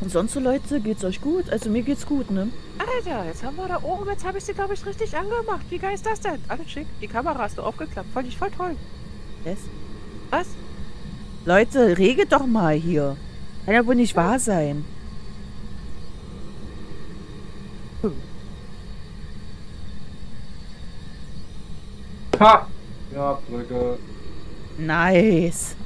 Und sonst so, Leute, geht's euch gut? Also mir geht's gut, ne? Alter, jetzt haben wir da oben, jetzt habe ich sie, glaube ich, richtig angemacht. Wie geil ist das denn? Alles schick, die Kamera hast du aufgeklappt. Fand ich voll toll. Yes. Was? Leute, reget doch mal hier. Kann ja wohl nicht wahr sein. Ha! Fingerabdrücke. Nice.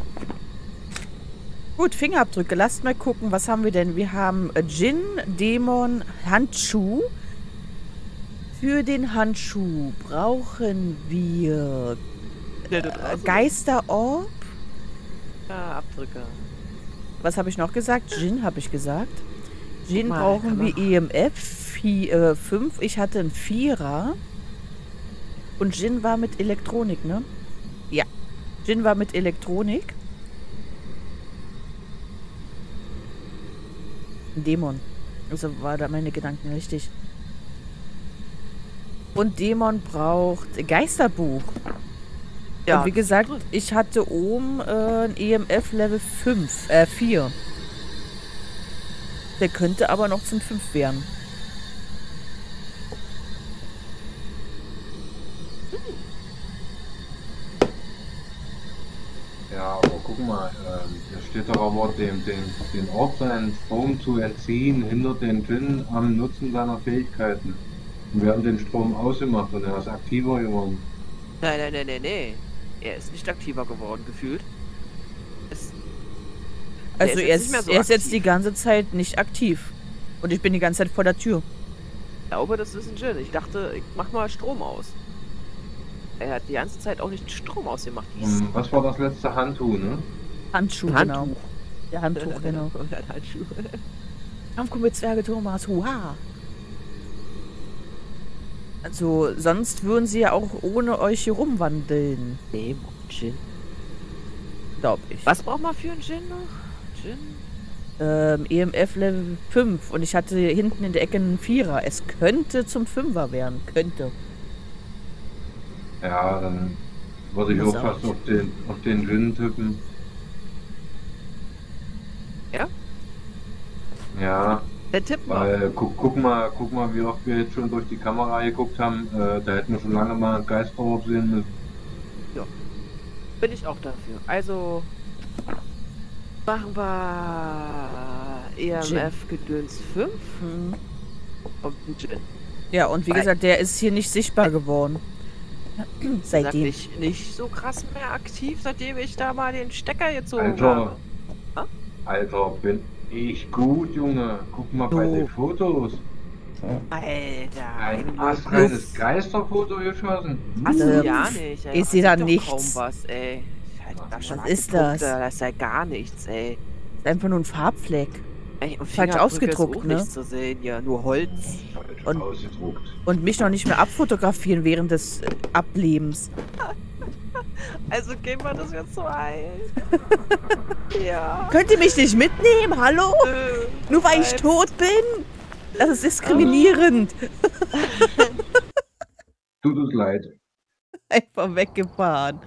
Gut, Fingerabdrücke. Lasst mal gucken, was haben wir denn? Wir haben Djinn, Dämon, Handschuh. Für den Handschuh brauchen wir Geisterorb. Ja, Abdrücke. Was habe ich noch gesagt? Djinn habe ich gesagt. Djinn brauchen wir EMF 5. Ich hatte einen 4er. Und Djinn war mit Elektronik, ne? Ja. Djinn war mit Elektronik. Dämon. Also war da meine Gedanken richtig. Und Dämon braucht Geisterbuch. Ja, und wie gesagt, ich hatte oben ein EMF Level 4. Der könnte aber noch zum 5 werden. Ja, aber guck mal, da steht doch aber, den Orb seinen Strom zu entziehen, hindert den Djinn am Nutzen seiner Fähigkeiten. Und wir haben den Strom ausgemacht und er ist aktiver geworden. Nein. Er ist nicht aktiver geworden, gefühlt. Also er ist jetzt die ganze Zeit nicht aktiv. Und ich bin die ganze Zeit vor der Tür. Ich glaube, das ist ein Djinn. Ich dachte, ich mach mal Strom aus. Er hat die ganze Zeit auch nicht Strom ausgemacht. Was war das letzte Handtuch, ne? Handschuh, genau. Der Handtuch, genau. Handschuh. Komm mit Zwerge, Thomas, huha! Also, sonst würden sie ja auch ohne euch hier rumwandeln. Dämon, Djinn. Glaub ich. Was braucht man für einen Djinn noch? Djinn? EMF Level 5. Und ich hatte hinten in der Ecke einen 4er. Es könnte zum 5er werden. Könnte. Ja, dann würde ich auch fast auf den Djinn tippen. Ja? Ja. Der Tipp war. Guck mal, wie oft wir jetzt schon durch die Kamera geguckt haben. Da hätten wir schon lange mal einen Geisterorb sehen müssen. Ja. Bin ich auch dafür. Also machen wir EMF-Gedöns 5 und einen Djinn. Ja, und wie gesagt, der ist hier nicht sichtbar geworden. Seitdem. Nicht so krass mehr aktiv, seitdem ich da mal den Stecker gezogen habe. Alter, bin ich gut, Junge. Guck mal bei den Fotos. Alter. Ein astreines Geisterfoto geschossen. Hast du ja nicht, ey. Ich sehe da nichts. Kaum was, ey. Was ist das? Das ist ja gar nichts, ey. Das ist einfach nur ein Farbfleck. Ey, und falsch ausgedruckt, ne? Nichts zu sehen, ja, nur Holz. Und, ausgedruckt. Und mich noch nicht mehr abfotografieren während des Ablebens. Also gehen wir das jetzt so ein. Ja. Könnt ihr mich nicht mitnehmen? Hallo? Nur weil ich tot bin? Das ist diskriminierend. Tut uns leid. Einfach weggefahren.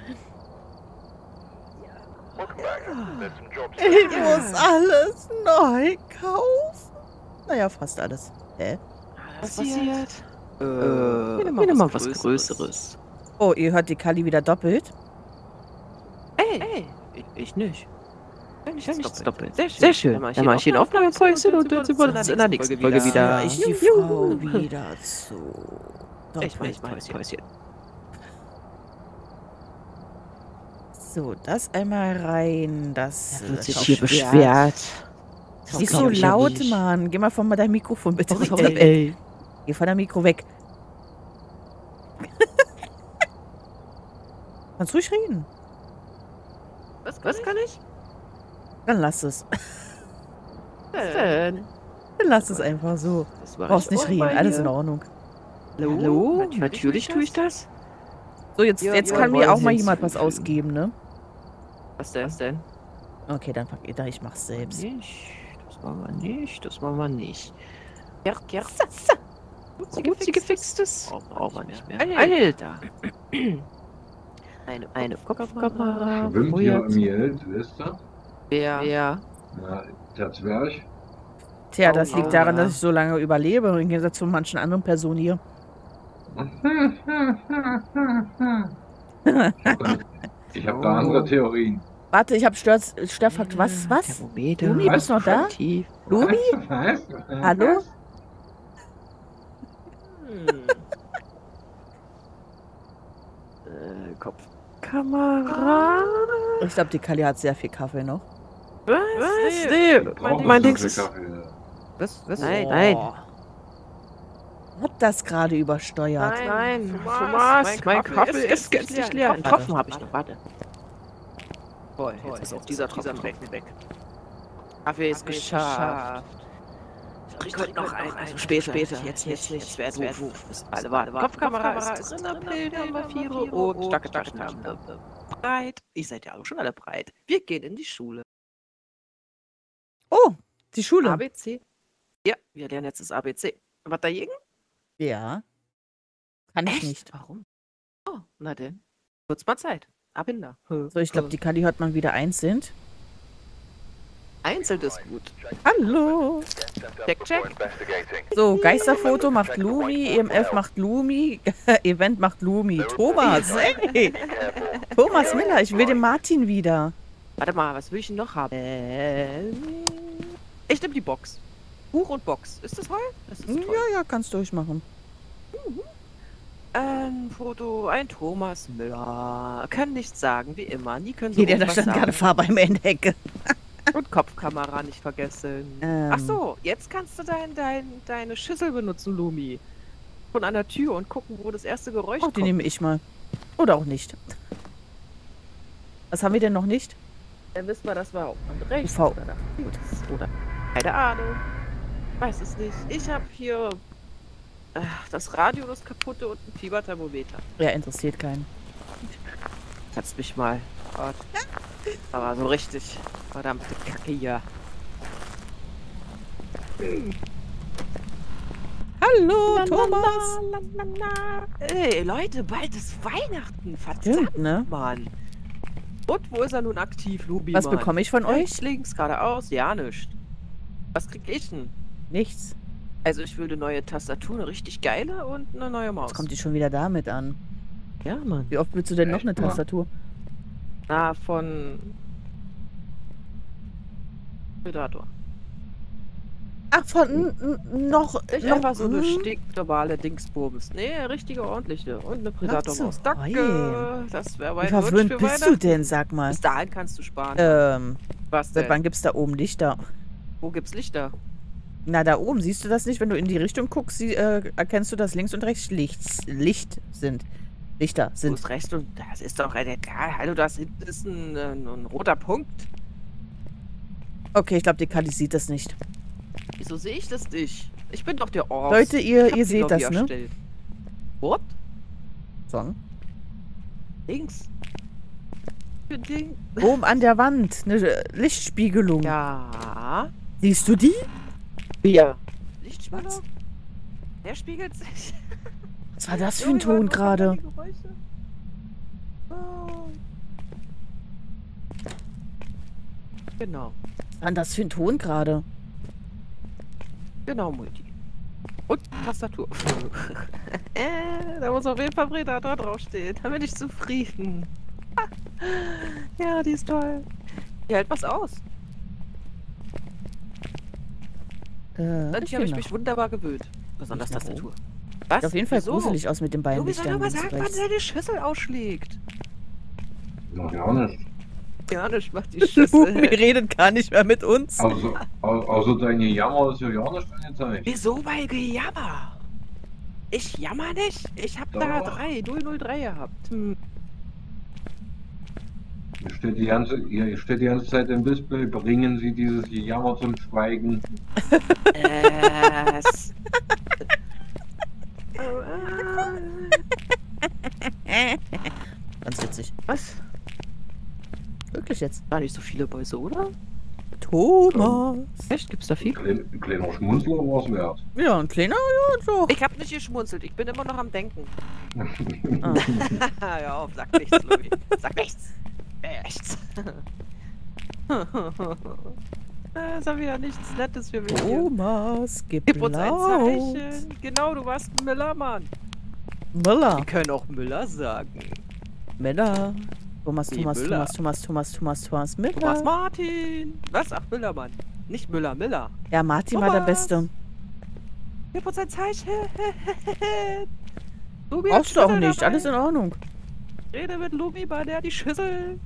Ich muss alles neu kaufen. Naja, fast alles. Hä? Was passiert? Wieder mal was Größeres. Oh, ihr hört die Kali wieder doppelt? Ey, ich nicht. Doppelt. Sehr schön. Dann mache ich den Aufnahmepäuschen und wir sehen uns in der nächsten Folge wieder. Ich die Frau wieder zu. Ich mache Päuschen. So, das einmal rein. Das wird sich hier beschwert. Sie ist so laut, Mann. Geh mal von deinem Mikrofon bitte weg. Geh von deinem Mikro weg. Kannst ruhig reden. Was kann ich? Dann lass es. Dann lass es einfach so. Du brauchst nicht reden, alles in Ordnung. Hallo? Natürlich tue ich das. So, jetzt kann mir auch mal jemand was ausgeben, ne? Was denn? Okay, dann pack ihr da, ich mach's selbst. Das machen wir nicht. Ja. Sie gefixtes. Brauchen wir nicht mehr. Alter! Eine Kopfkamera. Schwimmt hier im Geld, wisst ihr? Ja. Na, der Zwerg. Tja, das liegt daran, dass ich so lange überlebe, im Gegensatz zu manchen anderen Personen hier. Ich hab da andere Theorien. Warte, ich hab Störfakt. Was? Lumi, bist du noch da? Lumi? Hallo? Kopfkamera. Ich glaube, die Kali hat sehr viel Kaffee noch. Was? Nee, mein Ding ist... Was? Nein. Hat das gerade übersteuert? Nein. Thomas, mein Kaffee ist gänzlich leer. Einen Tropfen habe ich noch, warte. Boah, jetzt ist auch dieser Tropfen weg. Kaffee ist geschafft. Ich krieg noch einen, also später. Jetzt werden alle warten. Kopfkamera ist drin, Bild Nummer 4 und Stacke. Breit. Ihr seid ja auch schon alle breit. Wir gehen in die Schule. Oh, die Schule. ABC. Ja, wir lernen jetzt das ABC. Was dagegen? Ja. Kann ich nicht. Warum? Oh, na denn. Kurz mal Zeit. Ab in da. So, ich glaube, die Kali hört man wieder einzeln. Einzeln ist gut. Hallo. Check. So, Geisterfoto macht Lumi, EMF macht Lumi, Event macht Lumi. Thomas, ey. Thomas Miller, ich will den Martin wieder. Warte mal, was will ich denn noch haben? Ich nehme die Box. Buch und Box. Ist das toll? Ja, kannst du durchmachen. Foto, ein Thomas Müller. Kann nichts sagen, wie immer. Nie können so da stand sagen. Gerade Farbe im Endecke. Und Kopfkamera nicht vergessen. Ach so, jetzt kannst du deine Schüssel benutzen, Lumi. Von an der Tür und gucken, wo das erste Geräusch kommt. Die nehme ich mal. Oder auch nicht. Was haben wir denn noch nicht? Dann wissen wir, das war auch rechts. Oder keine Ahnung. Ich weiß es nicht. Ich habe hier das Radio, das kaputte und ein Fieberthermometer. Ja, interessiert keinen. Kannst mich mal. Gott. Aber so richtig. Verdammte Kacke hier. Hallo, Thomas. Ey, Leute, bald ist Weihnachten. Verdammt, ne? Mann. Und wo ist er nun aktiv, Lubi? Was bekomme ich von euch? Links, geradeaus? Ja, nichts. Was krieg ich denn? Nichts. Also ich will eine neue Tastatur, eine richtig geile und eine neue Maus. Jetzt kommt die schon wieder damit an. Ja, Mann. Wie oft willst du denn noch eine Tastatur? Na, von... Predator. Ach, von noch... Ich einfach so eine stinknormale Dingsbums. Nee, eine richtige, ordentliche. Und eine Predator-Maus. Danke. Das wäre mein Wunsch für Weihnachten. Wie verwöhnt bist du denn, sag mal? Bis dahin kannst du sparen. Was denn? Seit wann gibt's da oben Lichter? Wo gibt's Lichter? Na, da oben. Siehst du das nicht? Wenn du in die Richtung guckst, erkennst du, dass links und rechts Lichter sind. Links, rechts und... Das ist doch eine... Hallo, da hinten ist ein roter Punkt. Okay, ich glaube, die Kali sieht das nicht. Wieso sehe ich das nicht? Ich bin doch der Ort. Leute, ihr seht das, ne? What? Song. Links. Oben an der Wand. Eine Lichtspiegelung. Ja. Siehst du die? Ja. Lichtspiegelung? Der spiegelt sich. Was war das für ein Ton gerade? Oh. Genau. An das für ein Ton gerade. Genau, Multi. Und Tastatur. Da muss auf jeden Fall Predator draufstehen. Da bin ich zufrieden. Ja, die ist toll. Die hält was aus. Und hier habe ich mich wunderbar gewöhnt. Besonders Tastatur. Was? Auf jeden Fall gruselig aus mit den beiden Lichtern. Du sollst doch mal sagen, wann seine Schüssel ausschlägt. Gar nicht. Ja, das macht die Schüssel. Ihr redet gar nicht mehr mit uns. Also deine Jammer ist ja gar nicht angezeigt. Wieso bei Gejammer? Ich jammer nicht. Ich hab da 003 gehabt. Hm. Hier steht die ganze Zeit im Display, bringen Sie dieses Gejammer zum Schweigen. Ganz witzig. Was? Wirklich jetzt? Gar nicht so viele Bäuse, oder? Thomas! Echt? Gibt's da viel? Ein kleiner Schmunzler war es wert. Ja, ein kleiner, ja, doch. Ich hab nicht geschmunzelt, ich bin immer noch am Denken. Ah. Ja, auf, sag nichts, Louis. Sag nichts! Echt? Das haben wir ja nichts Nettes für mich. Thomas, gib uns ein Zeichen. Genau, du warst ein Müllermann. Müller. Wir können auch Müller sagen. Müller. Thomas Müller. Thomas Martin. Was? Ach, Müllermann. Nicht Müller, Müller. Ja, Martin Thomas war der Beste. Gib uns ein Zeichen. Brauchst du auch nicht. Dabei. Alles in Ordnung. Rede mit Lubi, bei der die Schüssel.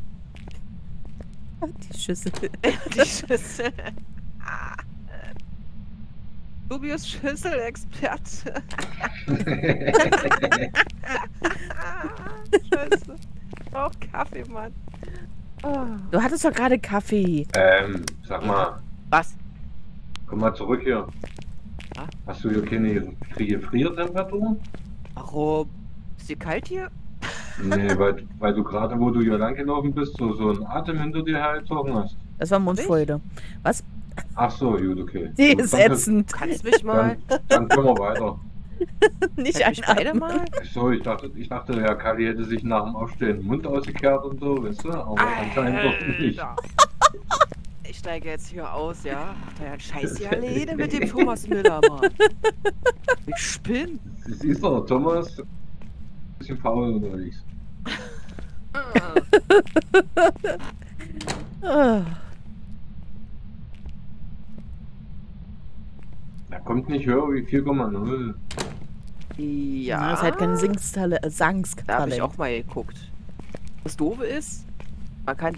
Die Schüssel. Die Schüssel. Lubi ist Schüsselexperte. Scheiße. Auch Kaffee, Mann. Oh. Du hattest doch gerade Kaffee. Sag mal. Was? Komm mal zurück hier. Ah? Hast du hier keine Gefriertemperatur? Warum? Ist dir kalt hier? Nee, weil du gerade, wo du hier lang gelaufen bist, so einen Atem hinter dir hergezogen hast. Das war Mundfeude. Was? Ach so, gut, okay. Die ist ätzend. Kannst mich mal. Dann können wir weiter. Nicht einmal? So, ich dachte, ja, Kali hätte sich nach dem Aufstehen den Mund ausgekehrt und so, weißt du? Aber anscheinend doch nicht. Ich steige jetzt hier aus, ja? Ach, der Scheiß hier rede mit dem Thomas Müller, Mann. Ich spinn. Siehst du, Thomas, ein bisschen faul unterwegs. Er kommt nicht höher wie 4,0. Ja. Das ist halt kein Sangsktalent. Da habe ich auch mal geguckt. Das Doofe ist, man kann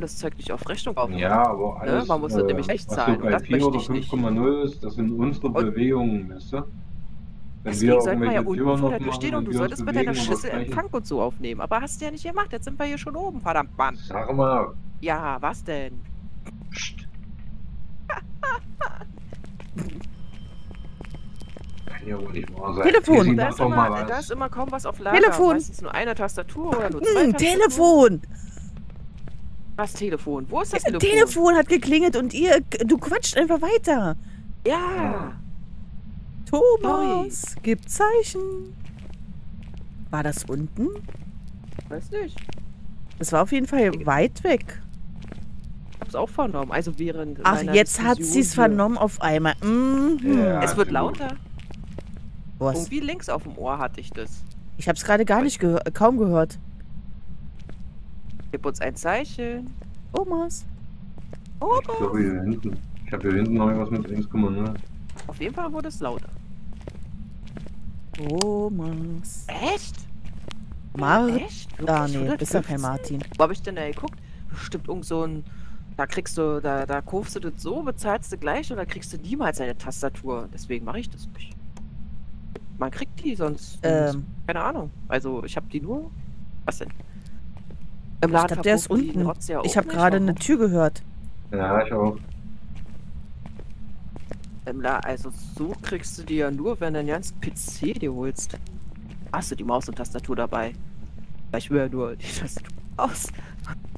das Zeug nicht auf Rechnung aufnehmen. Ja, aber alles, ne? Man muss das nämlich echt zahlen. Bei 4 oder 5,0 ist, das sind unsere Bewegungen, weißt du? Wenn wir sollten wir ja unten durchstehen und du solltest mit deiner Schüssel Empfang und so aufnehmen. Aber hast du ja nicht gemacht, jetzt sind wir hier schon oben, verdammt Mann. Sag mal. Ja, was denn? Psst. Ja, Telefon! Da ist immer kaum was auf Lager. Telefon! Meistens nur eine Tastatur oder nur zwei Telefon! Was Telefon? Wo ist das Telefon? Telefon hat geklingelt und du quatscht einfach weiter. Ja! Thomas, gib Zeichen! War das unten? Weiß nicht. Es war auf jeden Fall weit weg. Hab's auch vernommen, also während... Ach, jetzt hat sie's vernommen auf einmal. Mhm. Ja, es wird lauter. Was? Irgendwie links auf dem Ohr hatte ich das. Ich hab's gerade gar nicht kaum gehört. Gib uns ein Zeichen. Thomas. Thomas. Ich glaube hier hinten. Ich hab hier hinten noch irgendwas mit links gemacht, ne? Auf jeden Fall wurde es lauter. Thomas. Echt? Martin? Ah, nee, bist ja kein Martin. Wo hab ich denn da geguckt? Bestimmt irgend so ein... Da kriegst du, da kaufst du das so, bezahlst du gleich oder kriegst du niemals eine Tastatur. Deswegen mache ich das nicht. Man kriegt die sonst. Keine Ahnung. Also ich habe die nur. Was denn? Im Laden. Ich glaube, der ist unten. Ich habe gerade eine Tür gehört. Ja, ich auch. Also so kriegst du die ja nur, wenn du einen ganzen PC dir holst. Hast du die Maus und Tastatur dabei? Ich will ja nur die Tastatur aus.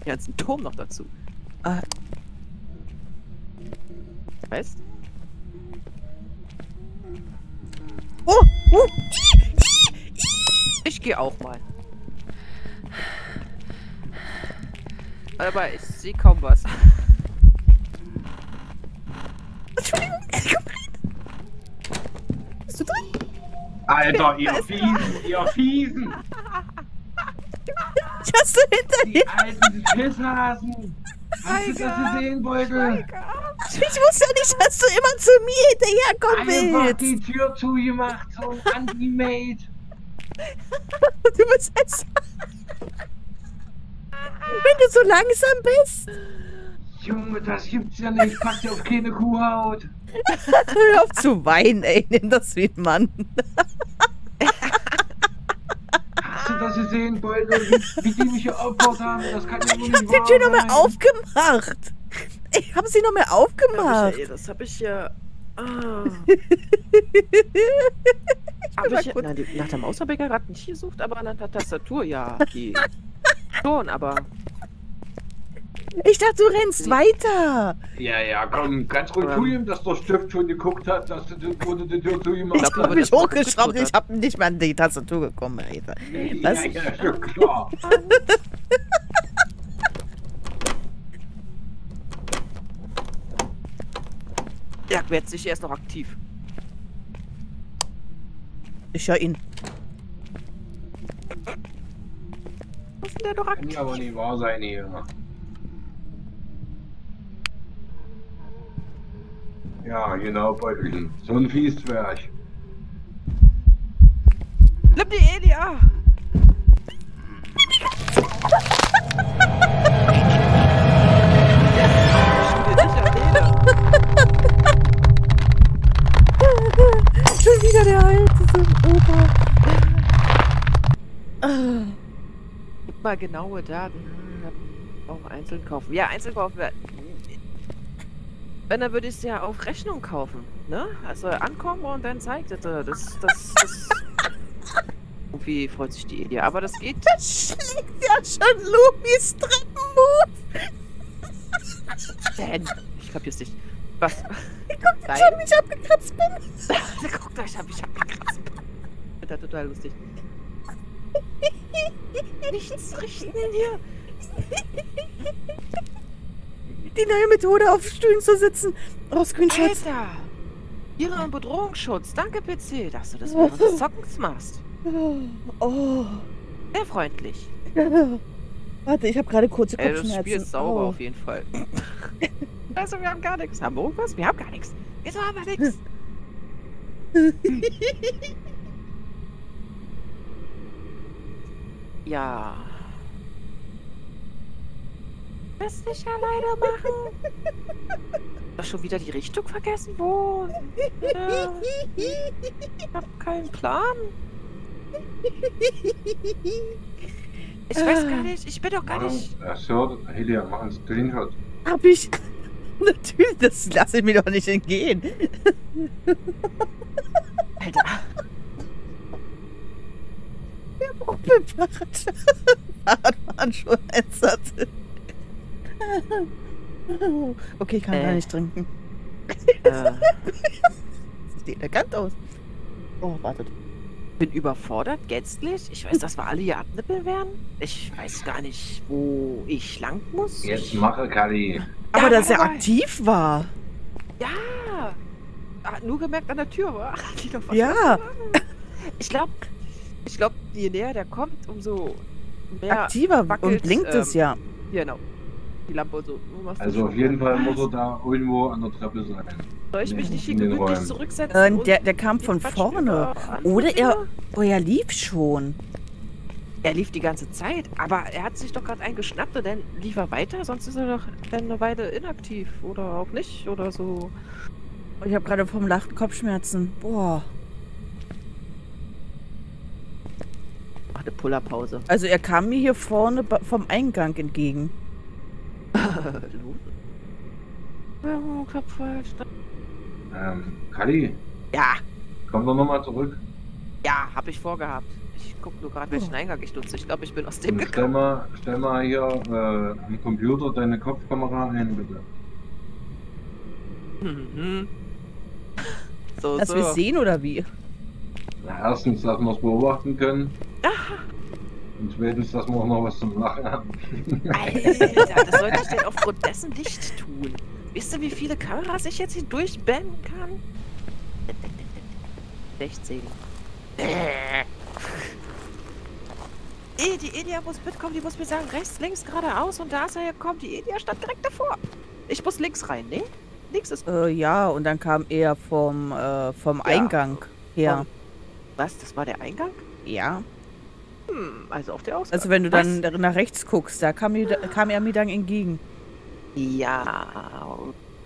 Den ganzen Turm noch dazu. Weißt du? Oh, oh. Ich gehe auch mal. Aber ich sehe kaum was. Entschuldigung, ich komm rein. Bist du drin? Alter, ihr Fiesen. Ich hast du hinter dir. Die alten Pissnasen. Hast du das gesehen, Beutel? Ich wusste ja nicht, dass du immer zu mir hinterherkommen willst. Ich hab die Tür zugemacht, so ein Anti-Mate. Du bist jetzt... Wenn du so langsam bist. Junge, das gibt's ja nicht. Ich pack dir auf keine Kuhhaut. Hör auf zu weinen, ey. Nimm das mit, Mann. Hast du das gesehen, Beutel? Wie die mich hier aufgebaut haben? Das kann ja nur nicht wahr sein. Ich hab die Tür noch mal aufgemacht. Ich hab sie noch mal aufgemacht. Das hab ich ja... Ah. Nach der Mauserbäcker gerade nicht gesucht, aber nach der Tastatur, ja. Die schon, aber... Ich dachte, du rennst weiter. Ja, ja, komm, ganz ruhig zu ihm, dass der Stift schon geguckt hat, dass du die Tür zu ihm hast. Ich hab mich hochgeschraubt, ich hab nicht mal an die Tastatur gekommen, Alter. Das ja, ja, schon klar. Ja, wird sich erst noch aktiv. Ich höre ihn. Was ist denn der noch aktiv? Kann ja aber nicht wahr sein hier. Ja, genau, Beutelchen. So ein Fiesberg. Nimm die Elia! Schon wieder der alte, so ein Opa. Gib mal genaue Daten. Auch einzeln kaufen. Ja, einzeln kaufen. Wenn, dann würde ich es ja auf Rechnung kaufen, ne? Also ankommen und dann zeigt es. Das irgendwie freut sich die Idee, aber das geht... Das schlägt ja schon Lumis Treppenhof! Ich glaub jetzt nicht. Was? Ihr guckt euch an, wie ich abgekratzt bin! Guckt euch an, wie ich abgekratzt bin! Das ist total lustig. Nichts richten in hier! Die neue Methode, auf Stühlen zu sitzen. Oh, Screenshot. Alter! Ihre Bedrohungsschutz. Danke, PC, dass du das mit uns Zockens machst. Oh. Sehr freundlich. Warte, ich habe gerade kurze Kopfschmerzen. Das Spiel ist sauber auf jeden Fall. Also, wir haben gar nichts. Haben wir irgendwas? Wir haben gar nichts. Wieso haben wir nichts? Ja... Das nicht alleine machen. Hast du schon wieder die Richtung vergessen? Wo? Ich hab keinen Plan. Ich weiß gar nicht. Ich bin doch gar nicht. Achso, Helia, mach einen Screenshot. Hab ich. Natürlich, das lasse ich mir doch nicht entgehen. Alter. Wir brauchen Fahrradfahren schon entsatzte. Okay, ich kann gar nicht trinken. Das sieht elegant aus. Oh, wartet. Ich bin überfordert, gänzlich. Ich weiß, dass wir alle hier abnippeln werden. Ich weiß gar nicht, wo ich lang muss. Jetzt mache, Kali. Aber ja, dass er aktiv war. Ja. Nur gemerkt an der Tür, war. Ja. Ich glaube, je näher der kommt, umso mehr aktiver wackelt, und blinkt es ja. Genau. Die Lampe und so. Also auf jeden Fall muss er da irgendwo an der Treppe sein. Soll ich mich nicht hier gemütlich zurücksetzen? Der kam von vorne. Oder er lief schon. Er lief die ganze Zeit, aber er hat sich doch gerade eingeschnappt und dann lief er weiter, sonst ist er doch dann eine Weile inaktiv oder auch nicht oder so. Ich habe gerade vom Lachen Kopfschmerzen. Boah. Ach, eine Pullerpause. Also er kam mir hier vorne vom Eingang entgegen. Kali? Ja? Komm doch nochmal zurück. Ja, hab ich vorgehabt. Ich guck nur gerade, welchen Eingang ich nutze. Ich glaube, ich bin aus dem gekommen. Stell mal hier am Computer deine Kopfkamera ein, bitte. So, dass wir sehen, oder wie? Na, erstens, dass wir es beobachten können. Aha. Und zweitens, dass wir auch noch was zum Lachen haben. Alter, das sollte ich denn aufgrund dessen nicht tun. Wisst ihr, wie viele Kameras ich jetzt hier durchbannen kann? 16. Die Elia muss mitkommen, die muss mir sagen, rechts, links, geradeaus und da ist er gekommen. Die Elia stand direkt davor. Ich muss links rein, ne? nächstes. Ja, und dann kam er vom, vom Eingang her. Was? Das war der Eingang? Ja. Hm, also auf der Ausgang. Also wenn du dann nach rechts guckst, da kam, kam er mir dann entgegen. Ja,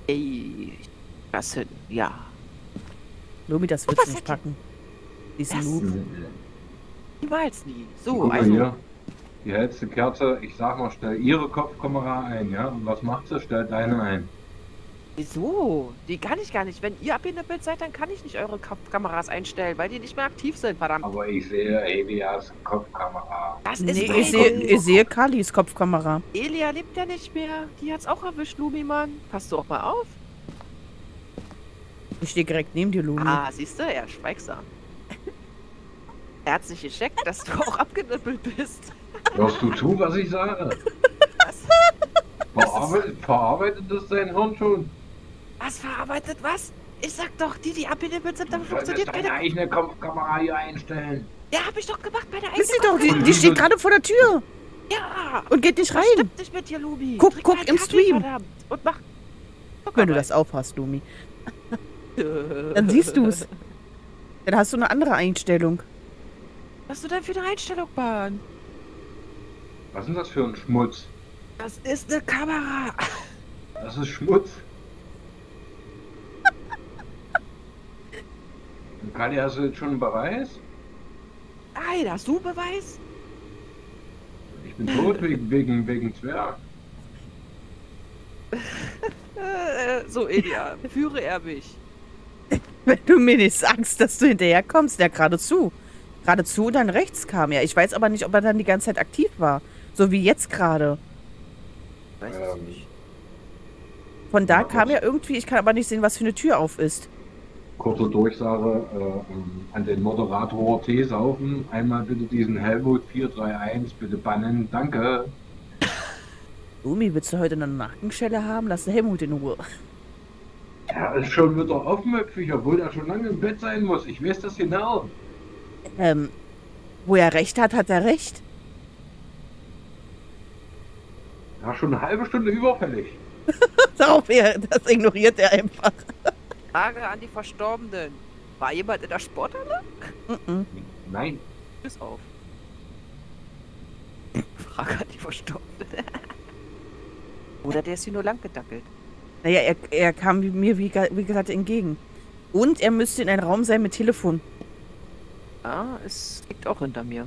okay. Was hin? Ja. Lomi, das wird nicht packen. Diesen Luben. Niemals nie. So, also. Die hellste Kerze, ich sag mal, stell ihre Kopfkamera ein, ja? Und was macht sie? Stell deine ein. Wieso? Die kann ich gar nicht. Wenn ihr abgenippelt seid, dann kann ich nicht eure Kopfkameras einstellen, weil die nicht mehr aktiv sind, verdammt. Aber ich sehe Elias Kopfkamera. Das ist nee, ich sehe Kalis Kopfkamera. Elia lebt ja nicht mehr. Die hat's auch erwischt, Lumimann. Passt du auch mal auf. Ich stehe direkt neben dir, Lumi. Ah, siehst du? Er ist schweigsam. Er hat sich gecheckt, dass du auch abgenippelt bist. Hörst du zu, was ich sage? Verarbeitet das dein Hirn schon? Was verarbeitet was? Ich sag doch, die abgenippelt sind, damit funktioniert keine... deine eigene Kopfkamera hier einstellen. Ja, hab ich doch gemacht, meine eigene die steht gerade vor der Tür. Ja. Und geht nicht rein. Das stimmt nicht mit dir, Lumi. Guck im Stream. Verdammt. Und mach... Wenn du das aufhast, Lumi. Dann siehst du's. Dann hast du eine andere Einstellung. Was hast du denn für eine Einstellung, Bahn? Was ist denn das für ein Schmutz? Das ist eine Kamera. Das ist Schmutz. Und Kali, hast du jetzt schon einen Beweis? Nein, hast du einen Beweis? Ich bin tot wegen Zwerg. So, Elia, führe er mich. Wenn du mir nicht sagst, dass du hinterherkommst, der geradezu. Geradezu und dann rechts kam er. Ich weiß aber nicht, ob er dann die ganze Zeit aktiv war. So wie jetzt gerade. Weiß ich nicht. Von da kam er irgendwie, ich kann aber nicht sehen, was für eine Tür auf ist. Kurze Durchsage an den Moderator Tee saufen. Einmal bitte diesen Helmut 431 bitte bannen. Danke. Lumi, willst du heute eine Nackenschelle haben? Lass den Helmut in Ruhe. Ja, ist schon wieder aufmöpfig, obwohl er schon lange im Bett sein muss. Ich weiß das genau. Wo er recht hat, hat er recht. Ja, schon eine halbe Stunde überfällig. Das ignoriert er einfach. Frage an die Verstorbenen. War jemand in der Sporthalle? Nein. Bis auf. Frage an die Verstorbenen. Oder der ist hier nur lang gedackelt. Naja, er kam mir, wie gesagt, entgegen. Und er müsste in einem Raum sein mit Telefon. Ah, es liegt auch hinter mir.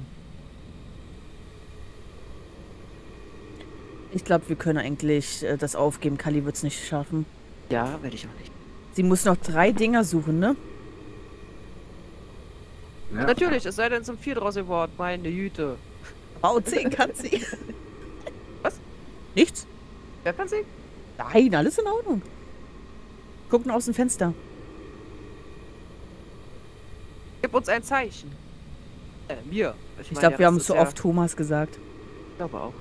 Ich glaube, wir können eigentlich das aufgeben. Kali wird es nicht schaffen. Ja, werde ich auch nicht. Sie muss noch 3 Dinger suchen, ne? Ja. Natürlich, es sei denn, es sind 4 draus geworden. Meine Jüte. Wow, 10 kann sie. Was? Nichts? Wer kann sie? Nein, alles in Ordnung. Guck nur aus dem Fenster. Gib uns ein Zeichen. Mir. Ich glaube, wir haben so oft Thomas gesagt. Ich glaube auch.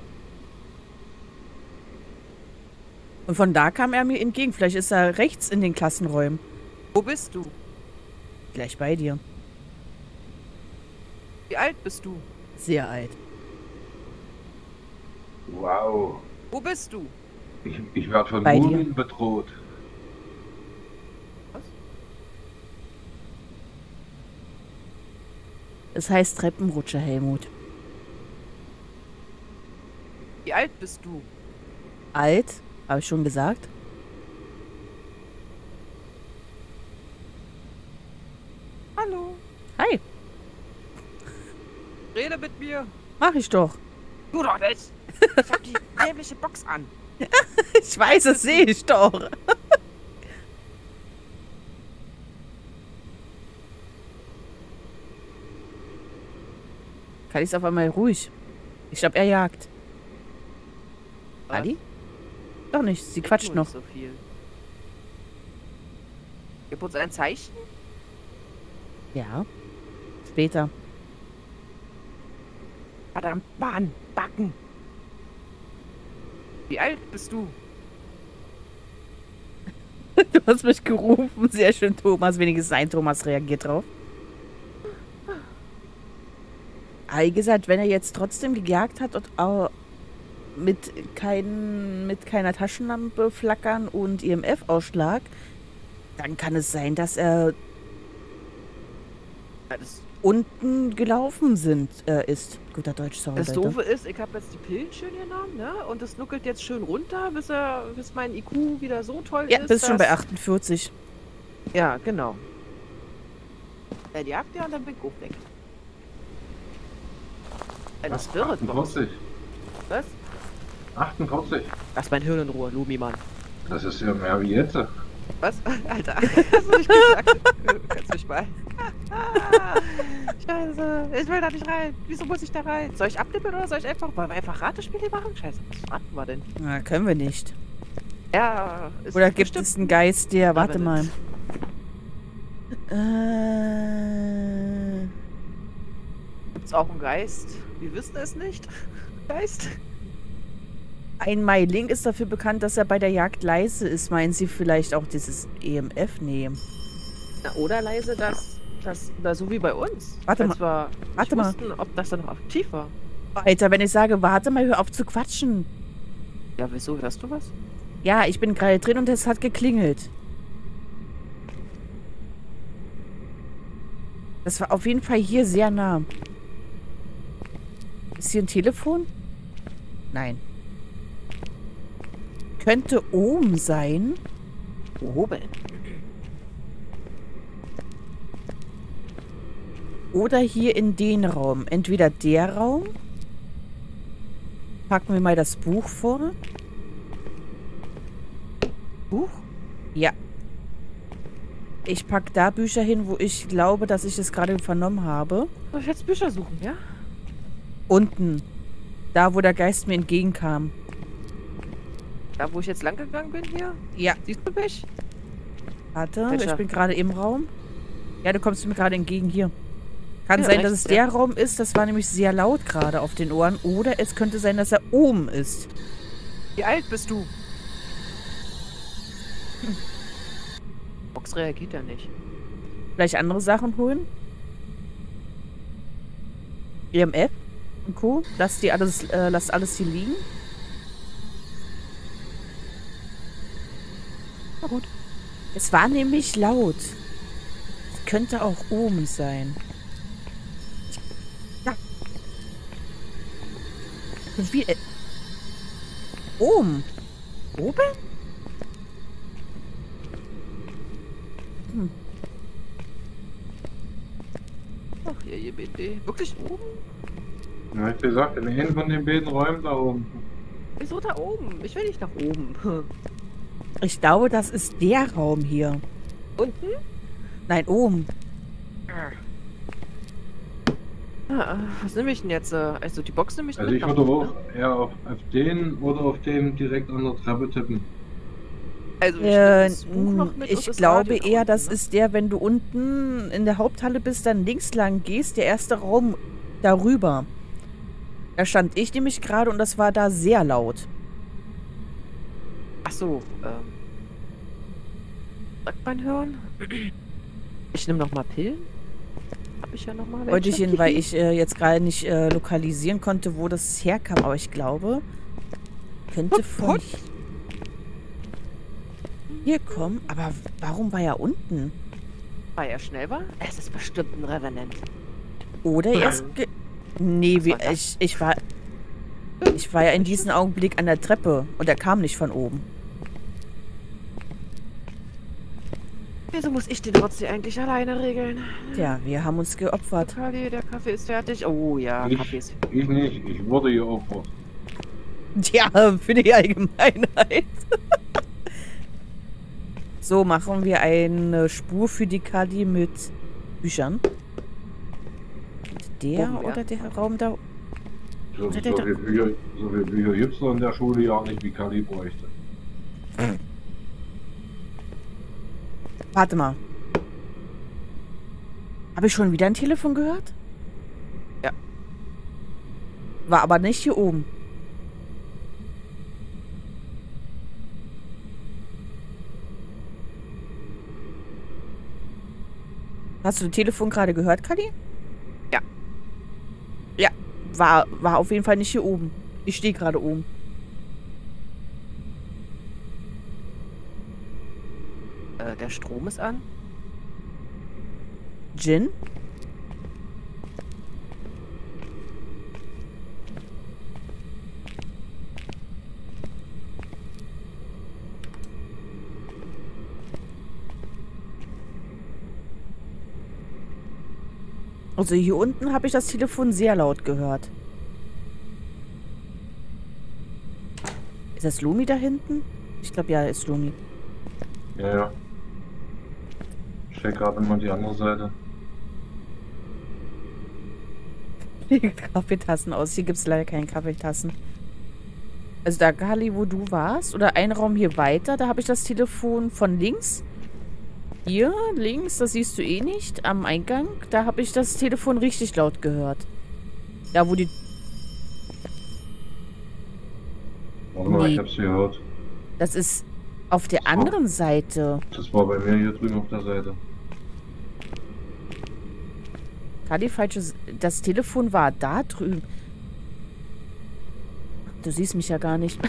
Und von da kam er mir entgegen. Vielleicht ist er rechts in den Klassenräumen. Wo bist du? Gleich bei dir. Wie alt bist du? Sehr alt. Wow. Wo bist du? Ich werde von Lumen bedroht. Was? Es heißt Treppenrutscher, Helmut. Wie alt bist du? Alt? Habe ich schon gesagt? Hallo. Hi. Rede mit mir. Mach ich doch. Du doch nicht. Ich hab die heimliche Box an. Ich weiß, das sehe ich doch. Kali ist auf einmal ruhig. Ich glaube, er jagt. Kali? Doch nicht, sie quatscht noch. So viel. Gib uns ein Zeichen? Ja. Später. Verdammt, Mann, backen! Wie alt bist du? Du hast mich gerufen. Sehr schön, Thomas. Wenigstens ein Thomas reagiert drauf. Aber wie gesagt, wenn er jetzt trotzdem gejagt hat und mit keiner Taschenlampe flackern und EMF-Ausschlag, dann kann es sein, dass er unten gelaufen ist. Guter Deutsch, sorry. Das Doofe ist, ich habe jetzt die Pillen schön genommen, ne? Und das nuckelt jetzt schön runter, bis mein IQ wieder so toll ist. Ja, bist schon bei 48. Ja, genau. Ja, die habt ihr und dann bin ich auch weg. Das Spirit 48. Was? 48. Lass mein Hirn in Ruhe, Lumi, Mann. Das ist ja mehr wie jetzt. Was? Alter, hast du nicht gesagt? Kannst mich mal. Scheiße, ich will da nicht rein. Wieso muss ich da rein? Soll ich abnippeln oder soll ich einfach Ratespiele machen? Scheiße, was raten wir denn? Na, können wir nicht. Ja, ist oder gibt es einen Geist, der... Warte mal. Gibt's auch einen Geist? Wir wissen es nicht. Geist? Ein Meiling ist dafür bekannt, dass er bei der Jagd leise ist. Meinen Sie vielleicht auch dieses EMF? Nee. Na, oder leise, das so wie bei uns. Warte mal. Warte mal. Ob das dann noch aktiv war. Alter, wenn ich sage, warte mal, hör auf zu quatschen. Ja, wieso? Hörst du was? Ja, ich bin gerade drin und es hat geklingelt. Das war auf jeden Fall hier sehr nah. Ist hier ein Telefon? Nein. Könnte oben sein. Oben. Oder hier in den Raum. Entweder der Raum. Packen wir mal das Buch vor. Buch? Ja. Ich packe da Bücher hin, wo ich glaube, dass ich es gerade vernommen habe. Soll ich jetzt Bücher suchen, ja? Unten. Da, wo der Geist mir entgegenkam. Da, wo ich jetzt lang gegangen bin hier? Ja. Siehst du mich? Warte, Fischer. Ich bin gerade im Raum. Ja, du kommst mir gerade entgegen hier. Kann ja sein, dass es der Raum ist. Das war nämlich sehr laut gerade auf den Ohren. Oder es könnte sein, dass er oben ist. Wie alt bist du? Box reagiert ja nicht. Vielleicht andere Sachen holen? EMF und Co. Lasst alles hier liegen. Na gut. Es war nämlich laut. Es könnte auch oben sein. Ja. Wie, oben? Oben? Hm. Ach ja, ihr BD. Wirklich oben? Ja, ich gesagt, in den von den beiden Räumen da oben. Wieso da oben? Ich will nicht nach oben. Ich glaube, das ist der Raum hier. Unten? Nein, oben. Ah, was nehme ich denn jetzt? Also die Box nehme ich nicht. Also ich würde auch eher auf den oder auf dem direkt an der Treppe tippen. Also ich glaube eher, das ist der, wenn du unten in der Haupthalle bist, dann links lang gehst, der erste Raum darüber. Da stand ich nämlich gerade und das war da sehr laut. Ach so, sagt mein Hirn? Ich nehme nochmal Pillen. Hab ich ja nochmal welche. Wollte ich hin, weil ich jetzt gerade nicht lokalisieren konnte, wo das herkam. Aber ich glaube, könnte von hier kommen. Aber warum war er unten? War er schnell war? Es ist bestimmt ein Revenant. Oder erst... Nee, ich war ja in diesem Augenblick an der Treppe und er kam nicht von oben. Wieso muss ich den trotzdem eigentlich alleine regeln? Ja, wir haben uns geopfert. Der Kaffee ist fertig. Oh ja, Kaffee ist fertig. Ich nicht, ich wurde geopfert. Tja, für die Allgemeinheit. So, machen wir eine Spur für die Kadi mit Büchern. Der oben, oder ja. Der Raum da... So viele Bücher gibt es in der Schule ja nicht, wie Kali bräuchte. Warte mal. Habe ich schon wieder ein Telefon gehört? Ja. War aber nicht hier oben. Hast du das Telefon gerade gehört, Kali? Ja. Ja. War auf jeden Fall nicht hier oben. Ich stehe gerade oben. Der Strom ist an. Jin? Also hier unten habe ich das Telefon sehr laut gehört. Ist das Lumi da hinten? Ich glaube, ja, ist Lumi. Ja, ja. Ich check gerade mal die andere Seite. Die Kaffeetassen aus. Hier gibt es leider keine Kaffeetassen. Also da, Kali, wo du warst, oder ein Raum hier weiter, da habe ich das Telefon von links. Hier links, das siehst du eh nicht, am Eingang, da habe ich das Telefon richtig laut gehört. Da, wo die... Warte mal, ich hab's gehört. Das ist auf der anderen Seite. Das war bei mir hier drüben auf der Seite. Kali, falsche... Das Telefon war da drüben. Du siehst mich ja gar nicht.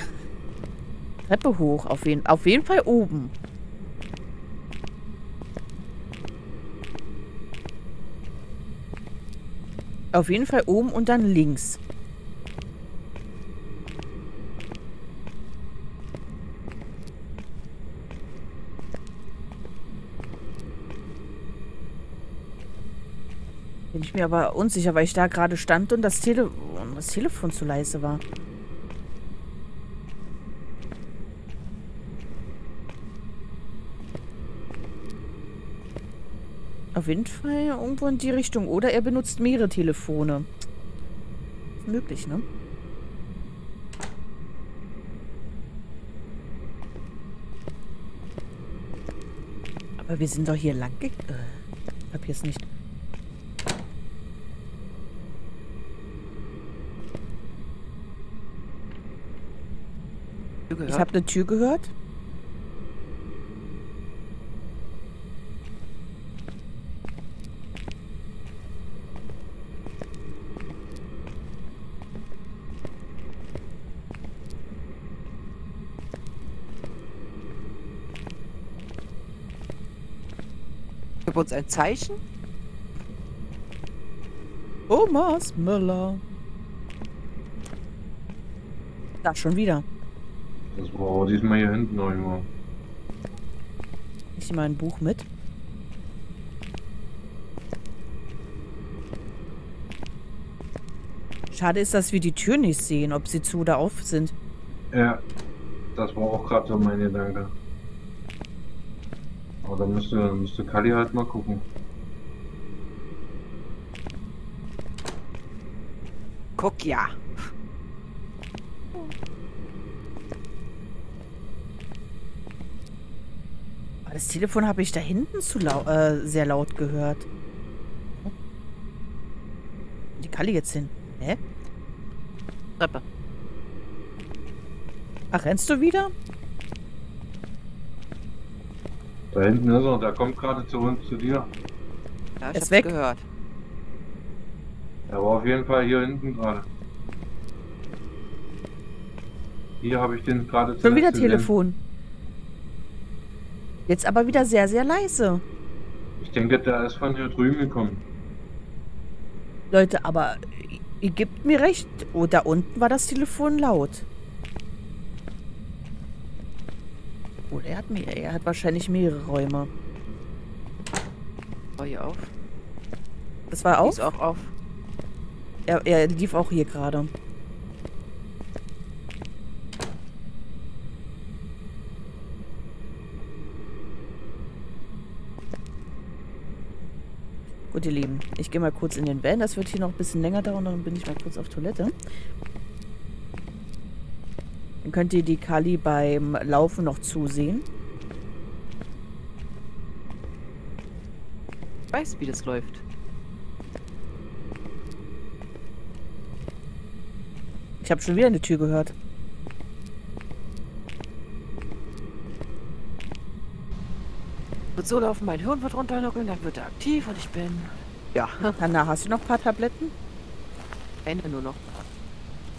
Treppe hoch, auf jeden Fall oben. Auf jeden Fall oben und dann links. Bin ich mir aber unsicher, weil ich da gerade stand und das Telefon zu leise war. Auf jeden Fall irgendwo in die Richtung. Oder er benutzt mehrere Telefone. Ist möglich, ne? Aber wir sind doch hier lang gegangen. Ich kapier's nicht. Ich habe eine Tür gehört. Uns ein Zeichen. Thomas Müller. Da schon wieder. Das war diesmal hier hinten noch immer. Ich nehme mal ein Buch mit. Schade ist, dass wir die Tür nicht sehen, ob sie zu oder auf sind. Ja, das war auch gerade so mein Gedanke. Aber dann müsste Kali halt mal gucken. Guck ja! Das Telefon habe ich da hinten sehr laut gehört. Wo die Kali jetzt hin? Hä? Treppe. Ach, rennst du wieder? Da hinten ist er, der kommt gerade zu uns, zu dir. Ja, ich hab's gehört. Er war auf jeden Fall hier hinten gerade. Hier habe ich den gerade zu. Schon wieder Telefon. Jetzt aber wieder sehr, sehr leise. Ich denke, der ist von hier drüben gekommen. Leute, aber ihr gebt mir recht. Oh, da unten war das Telefon laut. Oh, er hat wahrscheinlich mehrere Räume. War hier auf? Das war auf? Ist auch auf. Er lief auch hier gerade. Gut, ihr Lieben, ich gehe mal kurz in den Van. Das wird hier noch ein bisschen länger dauern. Dann bin ich mal kurz auf Toilette. Dann könnt ihr die Kali beim Laufen noch zusehen. Ich weiß, wie das läuft. Ich habe schon wieder eine Tür gehört. Wird so laufen, mein Hirn wird runternuckeln, dann wird er aktiv und ich bin... Ja. Hanna, hast du noch ein paar Tabletten? Eine nur noch.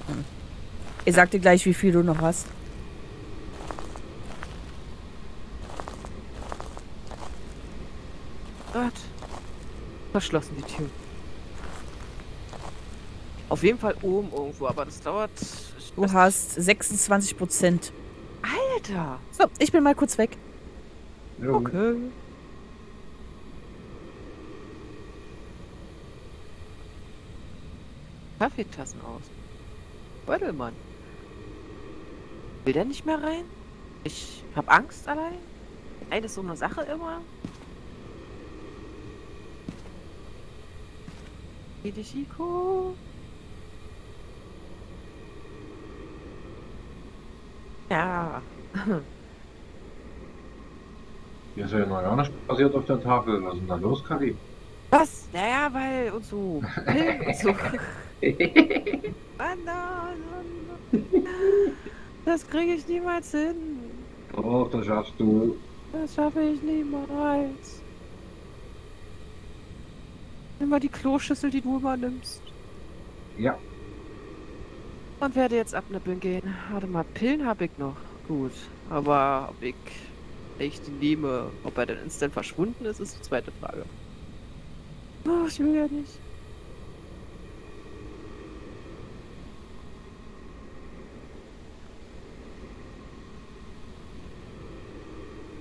Hm. Ich sag dir gleich, wie viel du noch hast. What? Verschlossen die Tür. Auf jeden Fall oben irgendwo, aber das dauert... Du hast 26%. Alter! So, ich bin mal kurz weg. Jo. Okay. Kaffeetassen aus. Beutelmann. Will der nicht mehr rein? Ich hab Angst allein. Ey, das ist so eine Sache immer. Chico. Ja. Hier ist ja noch gar nichts passiert auf der Tafel. Was ist denn da los, Kari? Was? Naja, weil und so. Pillen und so. Das kriege ich niemals hin. Oh, das schaffst du. Das schaffe ich niemals. Nimm mal die Kloschüssel, die du immer nimmst. Ja. Und werde jetzt abnippeln gehen. Warte mal, Pillen habe ich noch. Gut. Aber ob ich die nehme, ob er dann instant verschwunden ist, ist die zweite Frage. Oh, ich will ja nicht.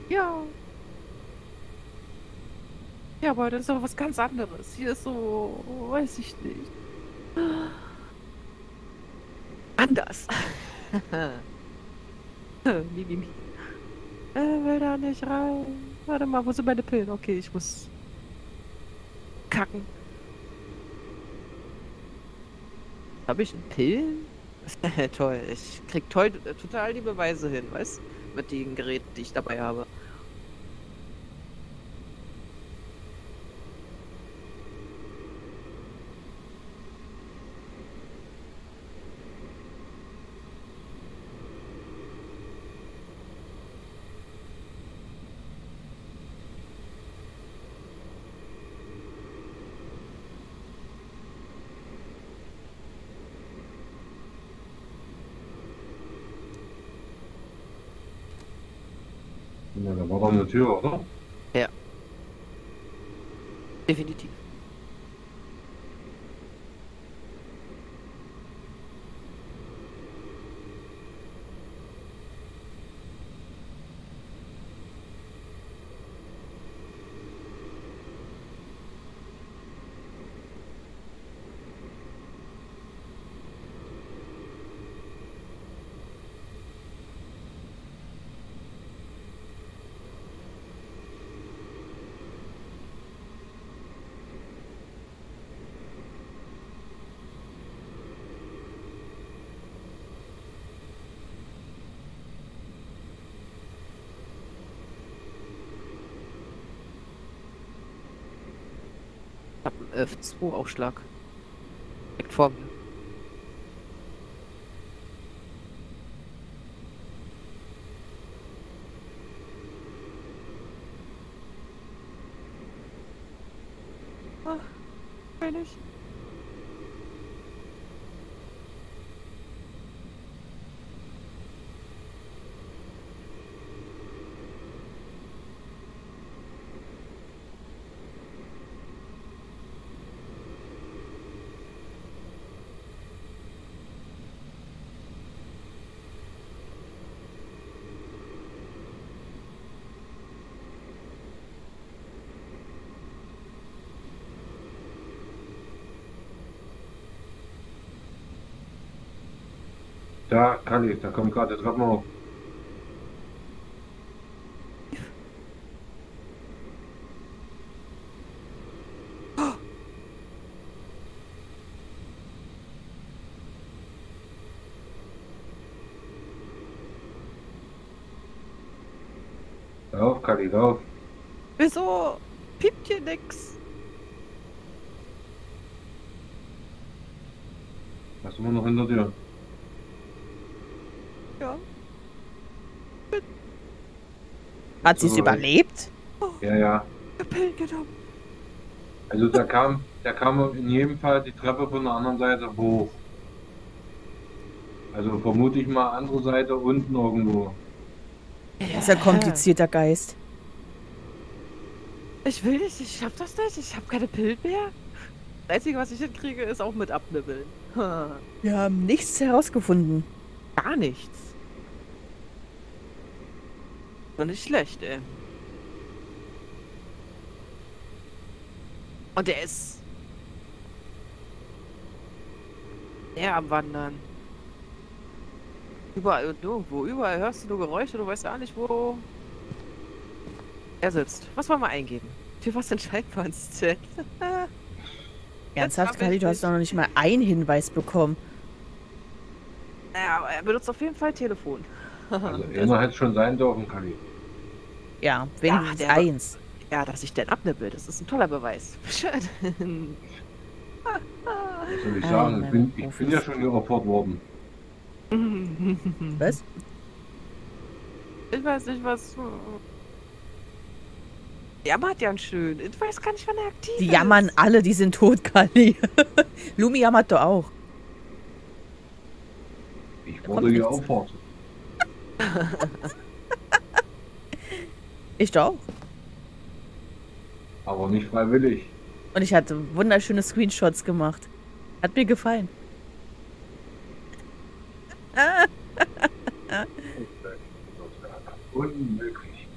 Ja. Ja, aber das ist doch was ganz anderes. Hier ist so... weiß ich nicht. Anders. Will da nicht rein. Warte mal, wo sind meine Pillen? Okay, ich muss... kacken. Habe ich einen Pillen? Toll. Ich krieg total die Beweise hin, weißt du? Mit den Geräten, die ich dabei habe. Ja, da war doch eine Tür, oder? Ja. Definitiv. F2 Aufschlag. Direkt vor mir. Ach, bin ich. Da kann ich, da kommt gerade der Treppen auf. Lauf, Kali, lauf. Wieso piept hier nix? Was ist immer noch hinter dir? Hat sie es überlebt? Ja, ja. Also da kam in jedem Fall die Treppe von der anderen Seite hoch. Also vermute ich mal andere Seite unten irgendwo. Das ist ja komplizierter Geist. Ich will nicht, ich schaff das nicht, ich hab keine Pillen mehr. Das Einzige, was ich hinkriege, ist auch mit abnibbeln. Wir haben nichts herausgefunden. Gar nichts. War nicht schlecht, ey. Und der ist... er am Wandern. Überall und nirgendwo. Überall hörst du nur Geräusche, du weißt ja nicht, wo er sitzt. Was wollen wir eingeben? Für was entscheiden wir uns denn? Ernsthaft, Kali, du hast doch noch nicht mal einen Hinweis bekommen. Naja, aber er benutzt auf jeden Fall Telefon. Also immer hätte schon sein dürfen, Kali. Ja, wenigstens ja, eins. Ja, dass ich den abnippel, das ist ein toller Beweis. Schön. Was soll ich sagen? Ich bin ja schon geopfert worden. Was? Ich weiß nicht, was... jammert ja schön. Ich weiß gar nicht, wann er aktiv ist. Die jammern alle, die sind tot, Kali. Lumi jammert doch auch. Ich wurde geopfert. Ich doch. Aber nicht freiwillig. Und ich hatte wunderschöne Screenshots gemacht. Hat mir gefallen. Unmöglich.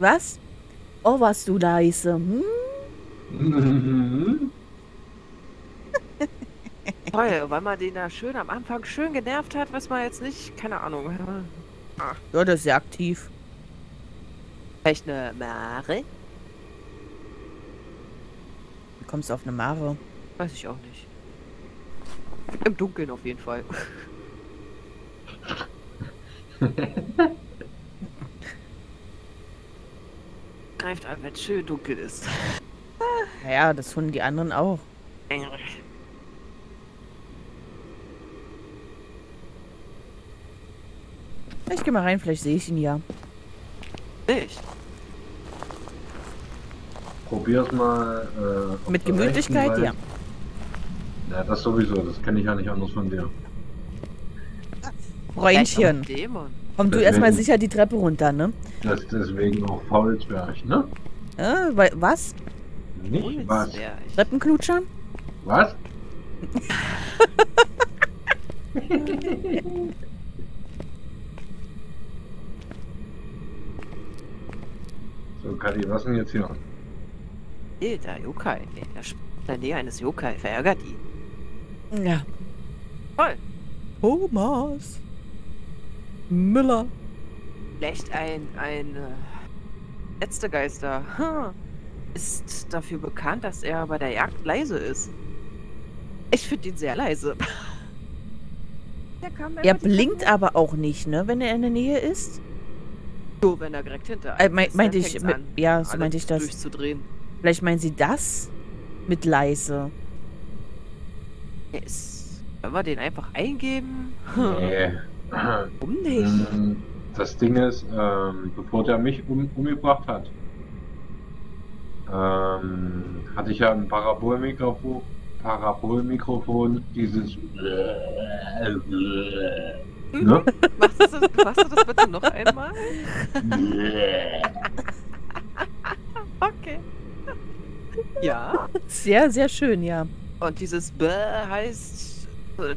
Was? Oh, warst du leise. Hm? Toll, weil man den da schön am Anfang schön genervt hat, was man jetzt nicht, keine Ahnung. Ah. Ja, das ist ja aktiv. Vielleicht eine Mare? Wie kommst du auf eine Mare? Weiß ich auch nicht. Im Dunkeln auf jeden Fall. Greift an, wenn es schön dunkel ist. Ja, das tun die anderen auch. Ich geh mal rein, vielleicht sehe ich ihn ja. Nicht. Probier's mal. Mit Gemütlichkeit, ja. Ja, das sowieso, das kenne ich ja nicht anders von dir. Freundchen. Komm du erstmal sicher die Treppe runter, ne? Das ist deswegen auch Faulsberg, ne? Weil, was? Nicht was? Treppenklutscher? Was? So, Kali, was denn jetzt hier? Der Yokai. Der Nähe eines Yokai verärgert ihn. Ja. Toll. Thomas. Müller. Vielleicht ein letzter Geister. Ist dafür bekannt, dass er bei der Jagd leise ist. Ich finde ihn sehr leise. Er blinkt aber auch nicht, ne? Wenn er in der Nähe ist. So, wenn er direkt hinter einem ist, meinte ich, ja, so meinte ich das. Durchzudrehen. Vielleicht meinen sie das mit leise. Yes. Wenn wir den einfach eingeben? Nee. Warum nicht? Das Ding ist, bevor der mich umgebracht hat, hatte ich ja ein Parabolmikrofon, dieses... ne? machst du das bitte noch einmal? Okay. Ja. Sehr, sehr schön, ja. Und dieses Bäh heißt,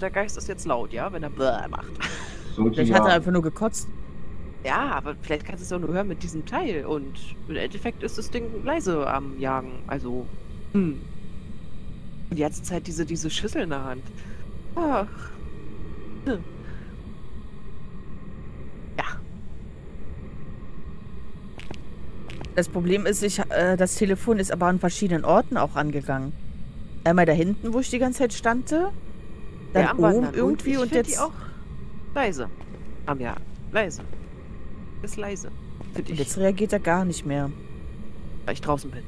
der Geist ist jetzt laut, ja, wenn er Bäh macht. Vielleicht hat er einfach nur gekotzt. Ja, aber vielleicht kannst du es auch nur hören mit diesem Teil. Und im Endeffekt ist das Ding leise am Jagen. Also, Und die ganze Zeit diese Schüssel in der Hand. Ach. Hm. Ja. Das Problem ist, das Telefon ist aber an verschiedenen Orten auch angegangen. Einmal da hinten, wo ich die ganze Zeit stand. Dann oben irgendwie und jetzt... leise. Ja, leise. Ist leise. Für dich. Und jetzt reagiert er gar nicht mehr. Weil ich draußen bin.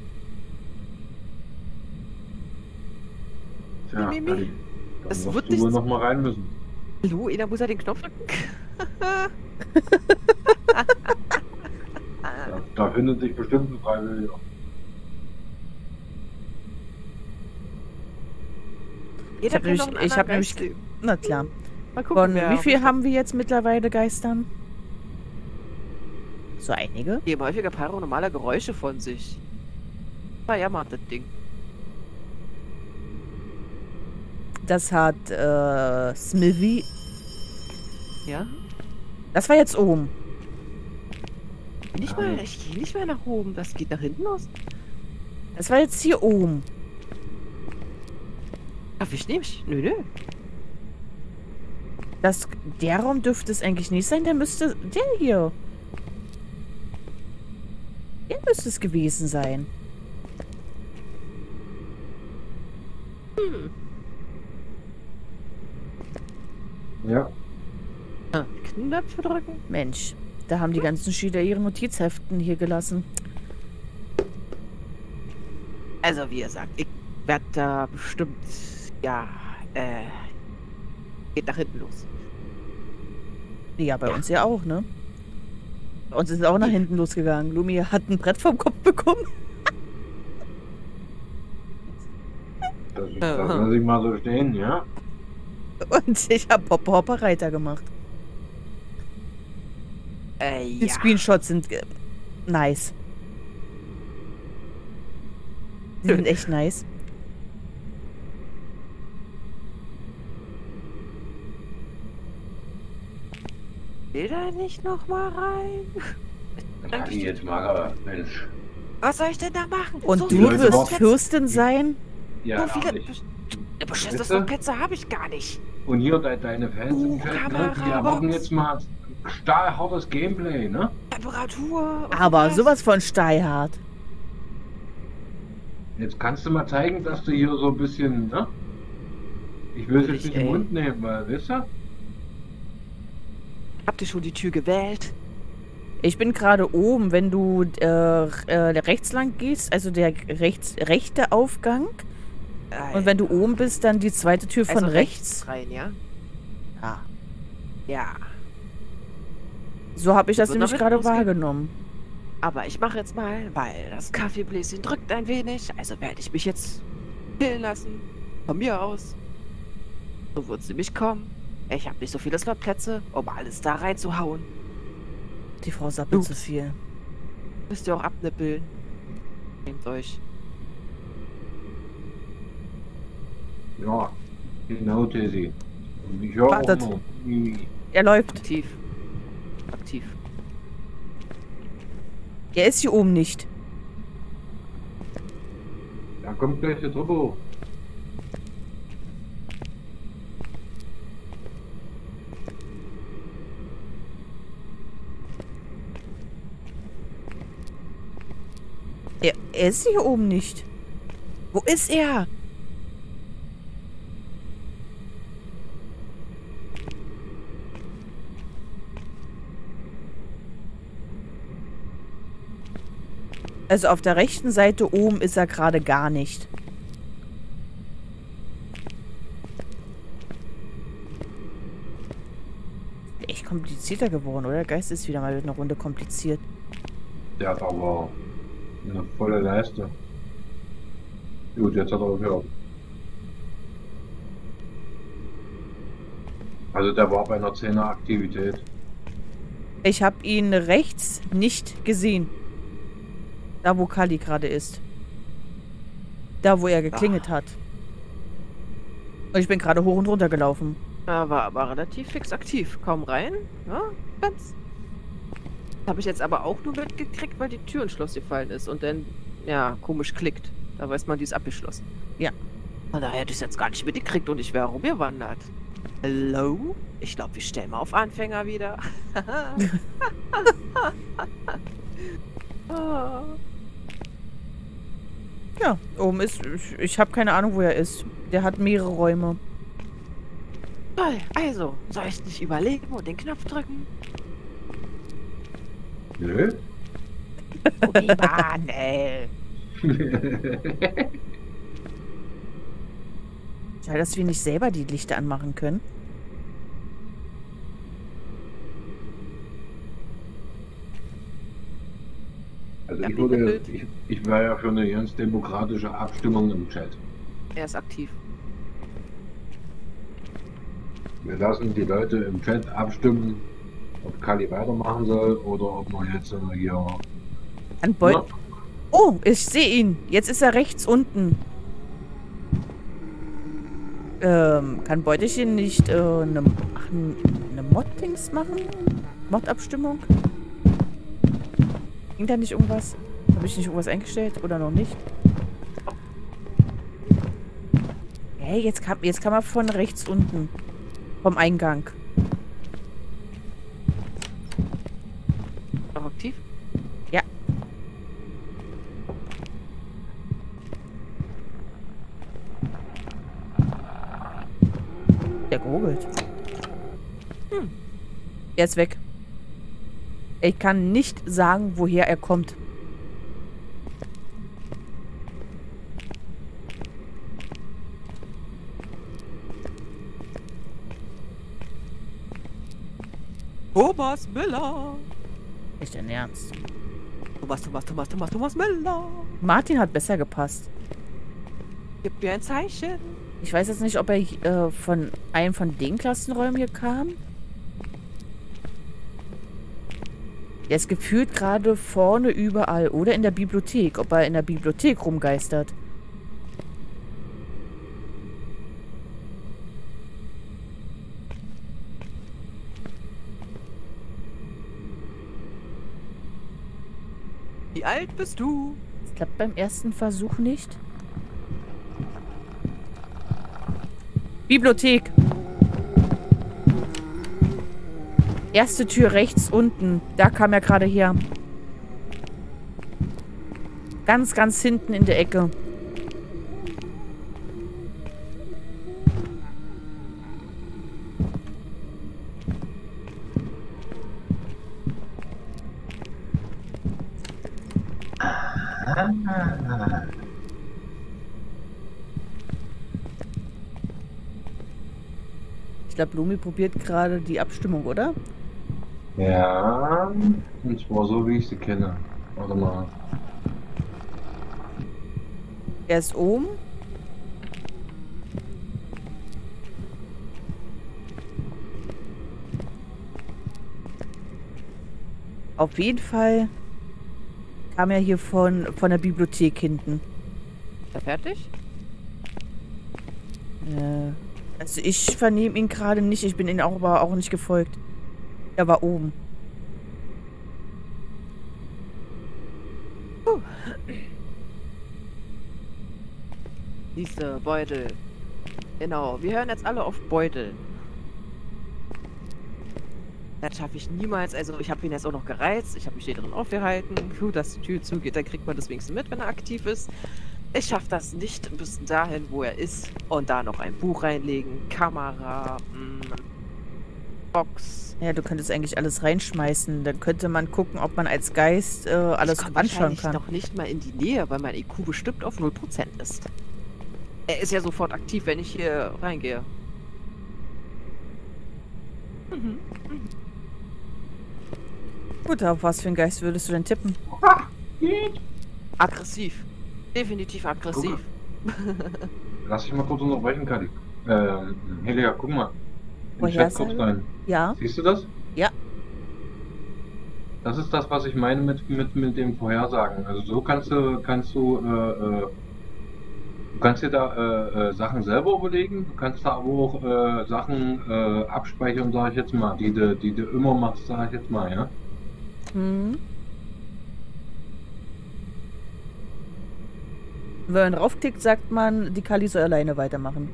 Tja, das wird nicht. Noch mal rein müssen. Hallo, da muss er den Knopf drücken. Da findet sich bestimmt ein Freiwilliger. Ich hab nämlich... Na klar. Mal gucken, wie viel haben wir jetzt mittlerweile Geistern? So einige? Die haben häufiger paranormale Geräusche von sich. verjammert, das Ding. Das hat Smithy. Ja? Das war jetzt oben. Nicht mal, ich gehe nicht mehr nach oben. Das geht nach hinten aus. Das war jetzt hier oben. Darf ich nicht? Nö, nö. Das, der Raum dürfte es eigentlich nicht sein. Der müsste, der hier. Der müsste es gewesen sein. Hm. Ja. Knöpfe drücken? Mensch, da haben die ganzen Schüler ihre Notizheften hier gelassen. Also, wie ihr sagt, ich werde da bestimmt, ja, geht nach hinten los. Ja, bei uns ja auch, ne? Bei uns ist es auch nach hinten losgegangen. Lumi hat ein Brett vom Kopf bekommen. Das lasse ich mal so stehen, ja? Und ich habe Hopper Reiter gemacht. Die Screenshots sind nice. Die sind echt nice. Will da nicht nochmal rein? Kann ich jetzt mal, aber Mensch. Was soll ich denn da machen? Und so du wirst Fürstin sein? Ja, so viele beschissene Plätze habe ich gar nicht. Und hier deine Fans im Chat, ne? Die erwarten jetzt mal stahlhartes Gameplay, ne? Temperatur. Aber sowas von stahlhart. Jetzt kannst du mal zeigen, dass du hier so ein bisschen, ne? Ich will es jetzt nicht in den Mund nehmen, weil, weißt du? Habt ihr schon die Tür gewählt? Ich bin gerade oben, wenn du rechts lang gehst, also der rechte Aufgang. Und wenn du oben bist, dann die zweite Tür von rechts. Rein, ja? Ja. Ja. So habe ich das nämlich gerade wahrgenommen. Aber ich mache jetzt mal, weil das Kaffeebläschen drückt ein wenig, also werde ich mich jetzt killen lassen. Von mir aus. So wird sie mich kommen. Ich habe nicht so viele Slotplätze, um alles da reinzuhauen. Die Frau sappelt zu viel. Müsst ihr auch abnippeln. Nehmt euch. Ja, genau, Tessie. Und ich höre auch noch. Er läuft. Aktiv. Er ist hier oben nicht. Da kommt gleich der Truppe hoch. Er ist hier oben nicht. Wo ist er? Also auf der rechten Seite oben ist er gerade gar nicht. Echt komplizierter geworden, oder? Der Geist ist wieder mal eine Runde kompliziert. Der hat aber eine volle Leiste. Gut, jetzt hat er aufgehört. Also der war bei einer 10er Aktivität. Ich habe ihn rechts nicht gesehen. Da, wo Kali gerade ist. Da, wo er geklingelt hat. Und ich bin gerade hoch und runter gelaufen. Er war aber relativ fix aktiv. Kaum rein. Ja, ganz. Habe ich jetzt aber auch nur mitgekriegt, weil die Tür ins Schloss gefallen ist. Und dann, ja, komisch klickt. Da weiß man, die ist abgeschlossen. Ja. Und da hätte ich es jetzt gar nicht mitgekriegt und ich wäre rumgewandert. Hallo? Ich glaube, wir stellen mal auf Anfänger wieder. Ja, oben ist... Ich habe keine Ahnung, wo er ist. Der hat mehrere Räume. Also, soll ich nicht überlegen und den Knopf drücken? Nö. Oh, die Bahn, ey. Schade, dass wir nicht selber die Lichter anmachen können. Also ich war ja für eine ganz demokratische Abstimmung im Chat. Er ist aktiv. Wir lassen die Leute im Chat abstimmen, ob Kali weitermachen soll oder ob man jetzt hier... An Beut Oh, ich sehe ihn. Jetzt ist er rechts unten. Kann Beutelchen nicht eine Mod-Dings machen? Mod-Abstimmung? Ging da nicht irgendwas? Habe ich nicht irgendwas eingestellt? Oder noch nicht? Hey, jetzt kann man von rechts unten. Vom Eingang. Noch aktiv? Ja. Der gehobelt. Hm. Er ist weg. Ich kann nicht sagen, woher er kommt. Thomas Müller! Nicht dein Ernst. Thomas Müller! Martin hat besser gepasst. Gib mir ein Zeichen. Ich weiß jetzt nicht, ob er von einem von den Klassenräumen hier kam. Er ist gefühlt gerade vorne überall. Oder in der Bibliothek. Ob er in der Bibliothek rumgeistert. Wie alt bist du? Das klappt beim ersten Versuch nicht. Bibliothek. Erste Tür rechts unten. Da kam er gerade her. Ganz, ganz hinten in der Ecke. Ich glaube, Lumi probiert gerade die Abstimmung, oder? Ja, ich war so, wie ich sie kenne. Warte mal. Er ist oben. Auf jeden Fall kam er hier von der Bibliothek hinten. Ist er fertig? Also ich vernehme ihn gerade nicht. Ich bin ihm aber auch nicht gefolgt. Er war oben. Diese Beutel. Genau. Wir hören jetzt alle auf Beutel. Das schaffe ich niemals. Also ich habe ihn jetzt auch noch gereizt. Ich habe mich hier drin aufgehalten. Gut, dass die Tür zugeht. Dann kriegt man das wenigstens mit, wenn er aktiv ist. Ich schaffe das nicht bis dahin, wo er ist. Und da noch ein Buch reinlegen. Kamera. Box. Ja, du könntest eigentlich alles reinschmeißen. Dann könnte man gucken, ob man als Geist alles anschauen kann. Noch nicht mal in die Nähe, weil mein IQ bestimmt auf 0% ist. Er ist ja sofort aktiv, wenn ich hier reingehe. Mhm. Gut, auf was für einen Geist würdest du denn tippen? Aggressiv. Definitiv aggressiv. Lass dich mal kurz unterbrechen, Kadi. Helga, guck mal. In Chat kommt rein. Ja. Siehst du das? Ja. Das ist das, was ich meine mit dem Vorhersagen. Also so kannst du dir da Sachen selber überlegen. Du kannst da aber auch Sachen abspeichern, sage ich jetzt mal, die du immer machst, sage ich jetzt mal, ja. Mhm. Wenn man draufklickt, sagt man, die Kali soll alleine weitermachen.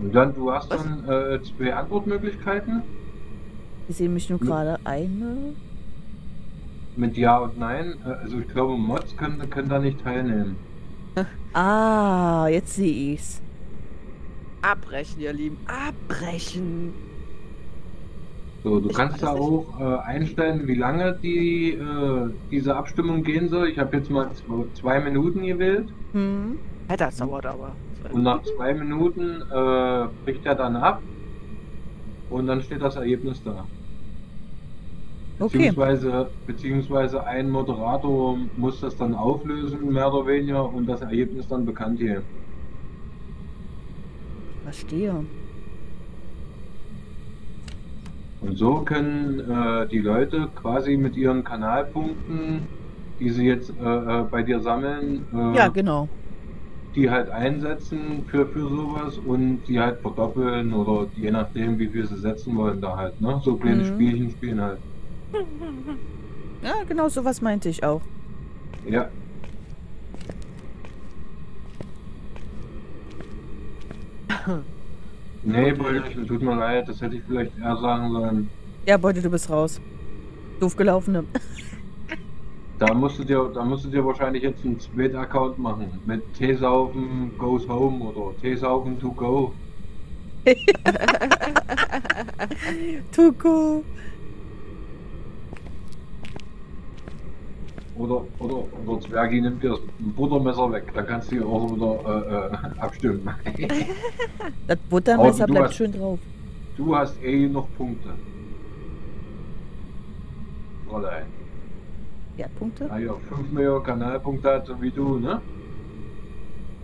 Und dann, du hast dann zwei Antwortmöglichkeiten. Ich sehe mich nur gerade eine. Mit Ja und Nein. Also ich glaube, Mods können da nicht teilnehmen. Ah, jetzt sehe ich's. Abbrechen, ihr Lieben. Abbrechen. So, du kannst da auch einstellen, wie lange diese Abstimmung gehen soll. Ich habe jetzt mal 2 Minuten gewählt. Hm. Das dauert aber. Und nach 2 Minuten bricht er dann ab. Und dann steht das Ergebnis da. Okay. Beziehungsweise ein Moderator muss das dann auflösen, mehr oder weniger, und das Ergebnis dann bekannt hier. Verstehe. Und so können die Leute quasi mit ihren Kanalpunkten die sie jetzt bei dir sammeln. Ja, genau. Die halt einsetzen für sowas und die halt verdoppeln oder je nachdem, wie viel sie setzen wollen da halt, ne? So kleine Spielchen spielen halt. Ja, genau sowas meinte ich auch. Ja. Nee, Beute, tut mir leid, das hätte ich vielleicht eher sagen sollen. Ja, Beute, du bist raus. Doof gelaufen. Da musstet ihr wahrscheinlich jetzt einen Zweit-Account machen. Mit Teesaufen goes home oder Teesaufen to go. To go. Oder Zwergi nimmt dir das Buttermesser weg, da kannst du dich auch wieder abstimmen. Das Buttermesser bleibt schön drauf. Du hast eh noch Punkte. Fräulein. Ja, Punkte? Ah ja, 5 Millionen Kanalpunkte hat so wie du, ne?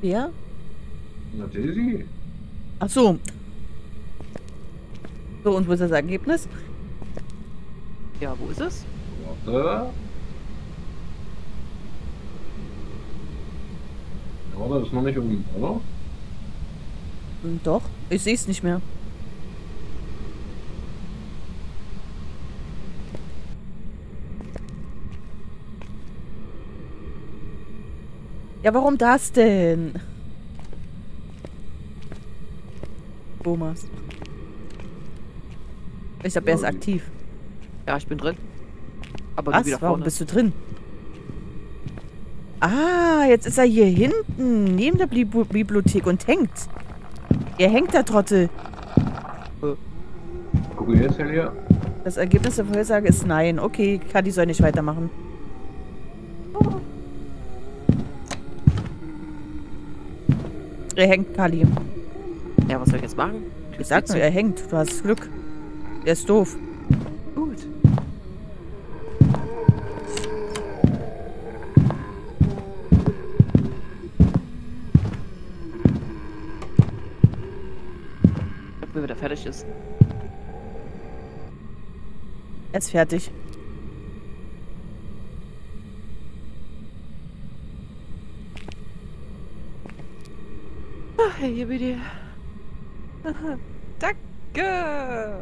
Wer? Na, Daisy. Ach so. So, und wo ist das Ergebnis? Ja, wo ist es? Warte. Ja, das ist noch nicht oben, oder? Doch, ich sehe es nicht mehr. Ja, warum das denn? Thomas. Ich glaube, er ist aktiv. Ja, ich bin drin. Aber was? Warum bist du drin? Ah, jetzt ist er hier hinten, neben der Bibliothek und hängt. Er hängt, der Trottel. Guck mal jetzt her. Das Ergebnis der Vorhersage ist nein. Okay, Kadi soll nicht weitermachen. Er hängt, Kali. Ja, was soll ich jetzt machen? Ich sag's dir, er hängt. Du hast Glück. Er ist doof. Gut. Ich glaube, wenn wieder fertig ist. Er ist fertig. Hier bitte. Danke!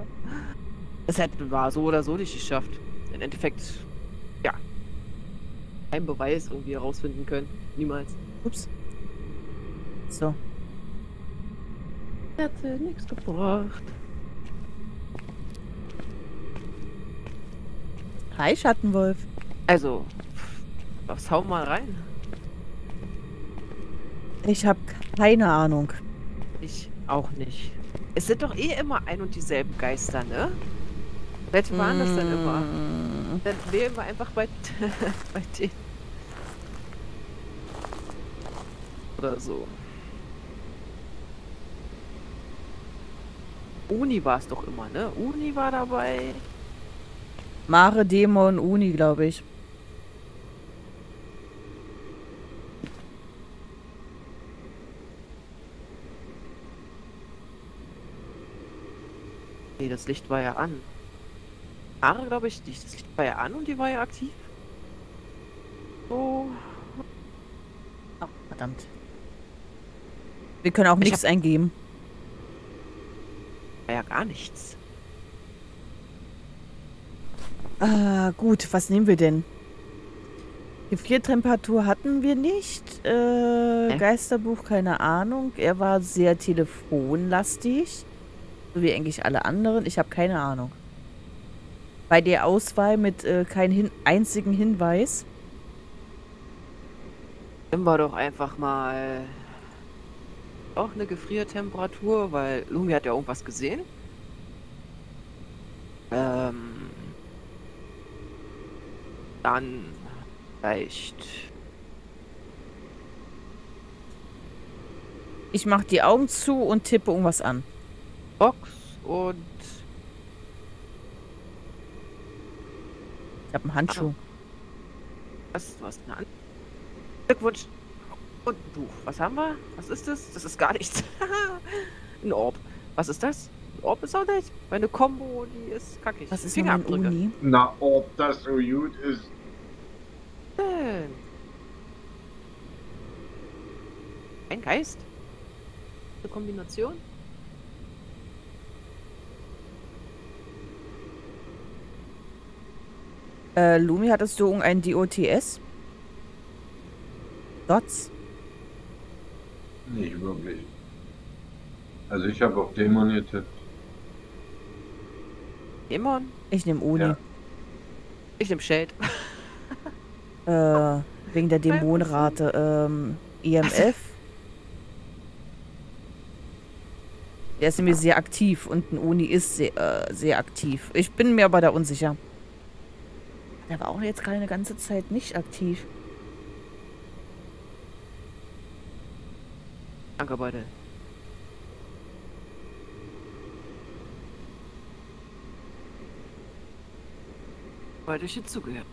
Das hätten wir so oder so nicht geschafft. Im Endeffekt, ja. Kein Beweis irgendwie herausfinden können. Niemals. Ups. So. Das hat nichts gebracht. Hi, Schattenwolf. Also, was hau mal rein? Ich habe keine Ahnung. Ich auch nicht. Es sind doch eh immer ein und dieselben Geister, ne? Welche waren das denn immer? Dann wählen wir einfach bei, bei denen. Oder so. Uni war es doch immer, ne? Uni war dabei. Mare, Dämon, Uni, glaube ich. Nee, das Licht war ja an. Haare, glaube ich, nicht. Das Licht war ja an und die war ja aktiv. So. Ach, verdammt. Wir können auch nichts eingeben. War ja gar nichts. Ah, gut. Was nehmen wir denn? Gefriertemperatur hatten wir nicht. Geisterbuch, keine Ahnung. Er war sehr telefonlastig. So wie eigentlich alle anderen. Ich habe keine Ahnung. Bei der Auswahl mit keinen einzigen Hinweis. Nehmen wir doch einfach mal auch eine Gefriertemperatur, weil Lumi hat ja irgendwas gesehen. Dann vielleicht. Ich mache die Augen zu und tippe irgendwas an. Box und... Ich habe einen Handschuh. Was? Du hast eine Hand... Glückwunsch. Und ein Buch. Was haben wir? Was ist das? Das ist gar nichts. Ein Orb. Was ist das? Ein Orb ist auch nicht. Meine Kombo, die ist kackig. Was ist Fingerabdrücke. Na, Orb, das so gut ist. Ein Geist? Eine Kombination? Lumi, hattest du irgendein DOTS? Dots? Nicht wirklich. Also ich habe auf Dämon getippt. Dämon? Ich nehme Uni. Ja. Ich nehme Shade. Wegen der Dämonenrate. EMF. Der ist nämlich sehr aktiv und ein Uni ist sehr aktiv. Ich bin mir aber da unsicher. Der war auch jetzt gerade eine ganze Zeit nicht aktiv. Danke, Beute. Weil ich jetzt zugehört.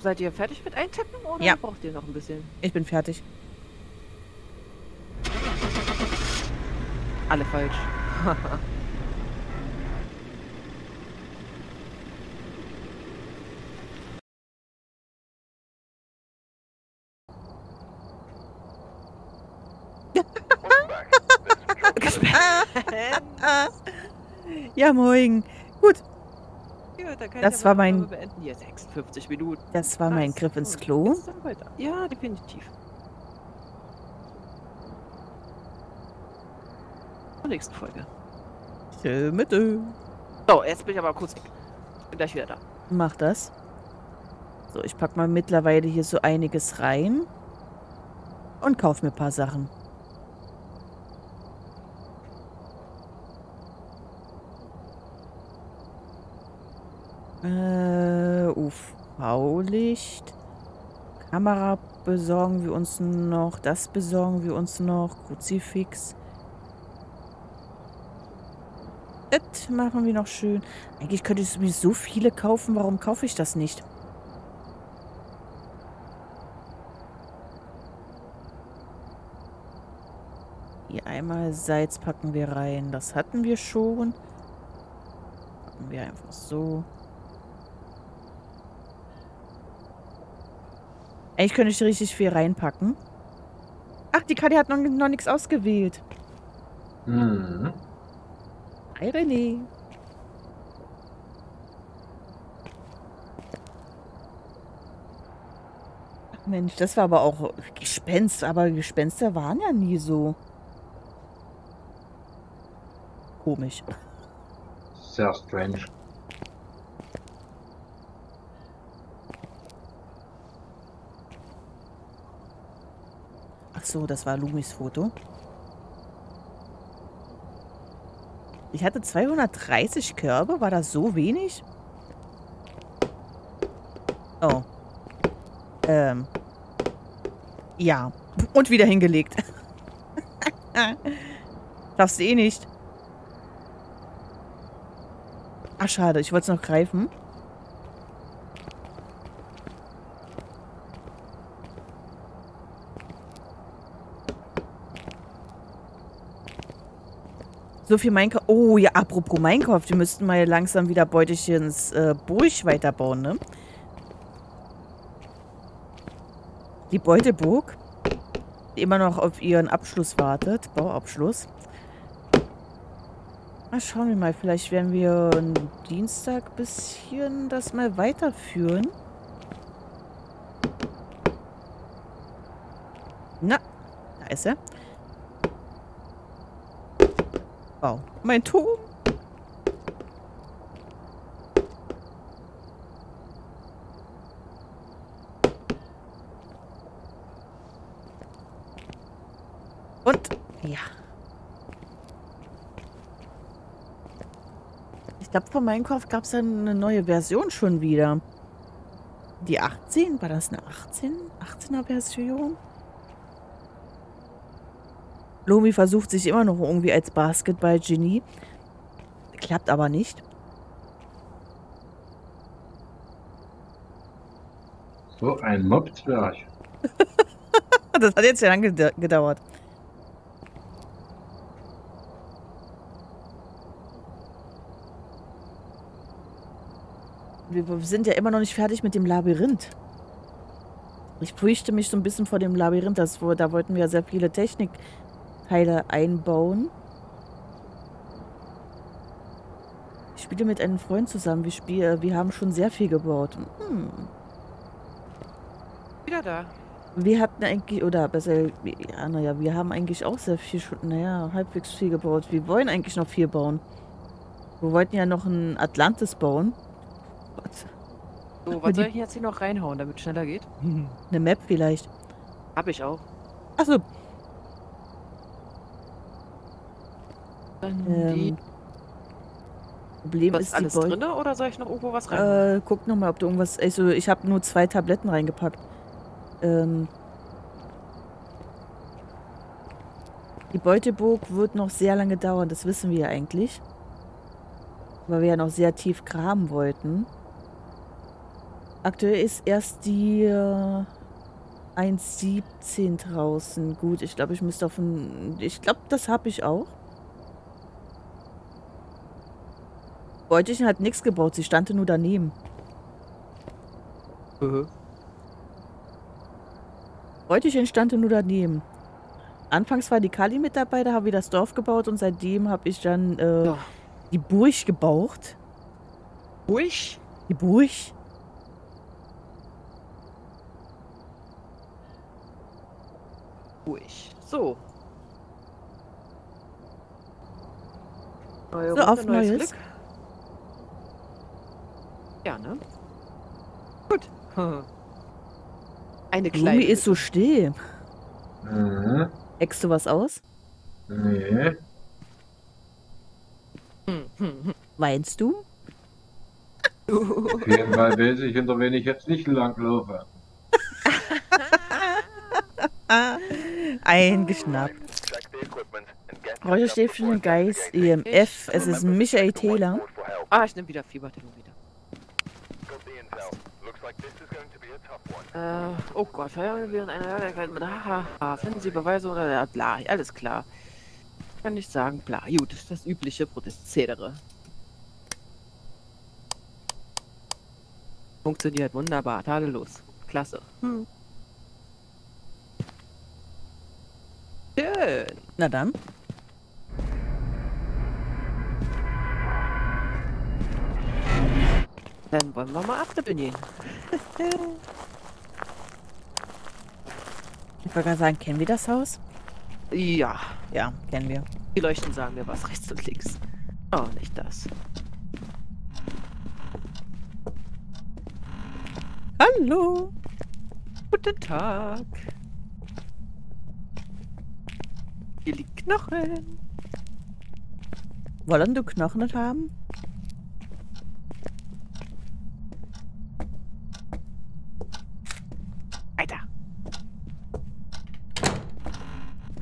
Seid ihr fertig mit Eintippen oder ja. Braucht ihr noch ein bisschen? Ich bin fertig. Alle falsch. Ja, moin. Gut. Ja, das war mein... Jetzt 56 Minuten. Das war mein Griff ins Klo. Ja, definitiv. Zur nächsten Folge. Mitte. So, jetzt bin ich aber kurz weg. Bin gleich wieder da. Mach das. So, ich pack mal mittlerweile hier so einiges rein. Und kauf mir ein paar Sachen. UV-Licht. Kamera besorgen wir uns noch. Das besorgen wir uns noch. Kruzifix. Das machen wir noch schön. Eigentlich könnte ich mir so viele kaufen. Warum kaufe ich das nicht? Hier einmal Salz packen wir rein. Das hatten wir schon. Packen wir einfach so. Eigentlich könnte ich richtig viel reinpacken. Ach, die Kadi hat noch nichts ausgewählt. Mhm. Hi, René. Ach Mensch, das war aber auch Gespenst. Aber Gespenster waren ja nie so komisch. Sehr strange. So, das war Lumis Foto. Ich hatte 230 Körbe. War das so wenig? Oh. Ja. Und wieder hingelegt. Darfst du eh nicht. Ach, schade. Ich wollte es noch greifen. So viel Minecraft. Oh ja, apropos Minecraft. Wir müssten mal langsam wieder Beutelchens Burg weiterbauen, ne? Die Beutelburg, die immer noch auf ihren Abschluss wartet. Bauabschluss. Mal schauen wir mal. Vielleicht werden wir Dienstag ein bisschen das mal weiterführen. Na, da ist er. Wow, mein Turm. Und, ja. Ich glaube, von Minecraft gab es ja eine neue Version schon wieder. Die 18? War das eine 18er Version? Lomi versucht sich immer noch irgendwie als Basketball-Genie. Klappt aber nicht. So ein Mob-Zwerg. Das hat jetzt ja lange gedauert. Wir sind ja immer noch nicht fertig mit dem Labyrinth. Ich fürchte mich so ein bisschen vor dem Labyrinth. Da wollten wir ja sehr viele Technikteile einbauen. Ich spiele mit einem Freund zusammen. Wir haben schon sehr viel gebaut. Hm. Wieder da. Wir hatten eigentlich, oder besser, ja, naja, wir haben eigentlich auch sehr viel, naja, halbwegs viel gebaut. Wir wollen eigentlich noch viel bauen. Wir wollten ja noch einen Atlantis bauen. So, was soll ich jetzt hier noch reinhauen, damit es schneller geht? Eine Map vielleicht. Hab ich auch. Achso. Problem ist, alles drin oder soll ich noch irgendwo was rein? Guck nochmal, ob du irgendwas. Also, ich habe nur 2 Tabletten reingepackt. Die Beuteburg wird noch sehr lange dauern, das wissen wir ja eigentlich. Weil wir ja noch sehr tief graben wollten. Aktuell ist erst die 1.17 draußen. Gut, ich glaube, ich müsste auf ein... Ich glaube, das habe ich auch. Beutelchen hat nichts gebaut, sie stand nur daneben. Beutelchen stand nur daneben. Anfangs war die Kali mit dabei, da haben wir das Dorf gebaut und seitdem habe ich dann die Burg gebaut. Burg? Die Burg. So. Neue Runde, auf neues Glück. Ja, ne? Gut. Eine kleine. Lumi ist so still. Mhm. Eckst du was aus? Nee. Weinst du? Auf jeden Fall weiß ich, hinter wen ich jetzt nicht lang laufe. Eingeschnappt. Räucherstäbchen, Geist, EMF. Es ist Michael Taylor. Ah, ich nehme wieder Fieberthermometer. Oh Gott, Feuerwehr während einer Örtlichkeit mit Haha. Finden Sie Beweise oder bla, alles klar. Kann ich sagen, bla. Gut, das ist das übliche Protestprozedere. Funktioniert wunderbar, tadellos. Klasse. Hm. Schön. Na dann. Dann wollen wir mal abtippen gehen. Ich wollte gerade sagen, kennen wir das Haus? Ja. Ja, kennen wir. Die Leuchten sagen mir was rechts und links. Oh, nicht das. Hallo. Guten Tag. Hier liegen Knochen. Wollen du Knochen nicht haben? Alter.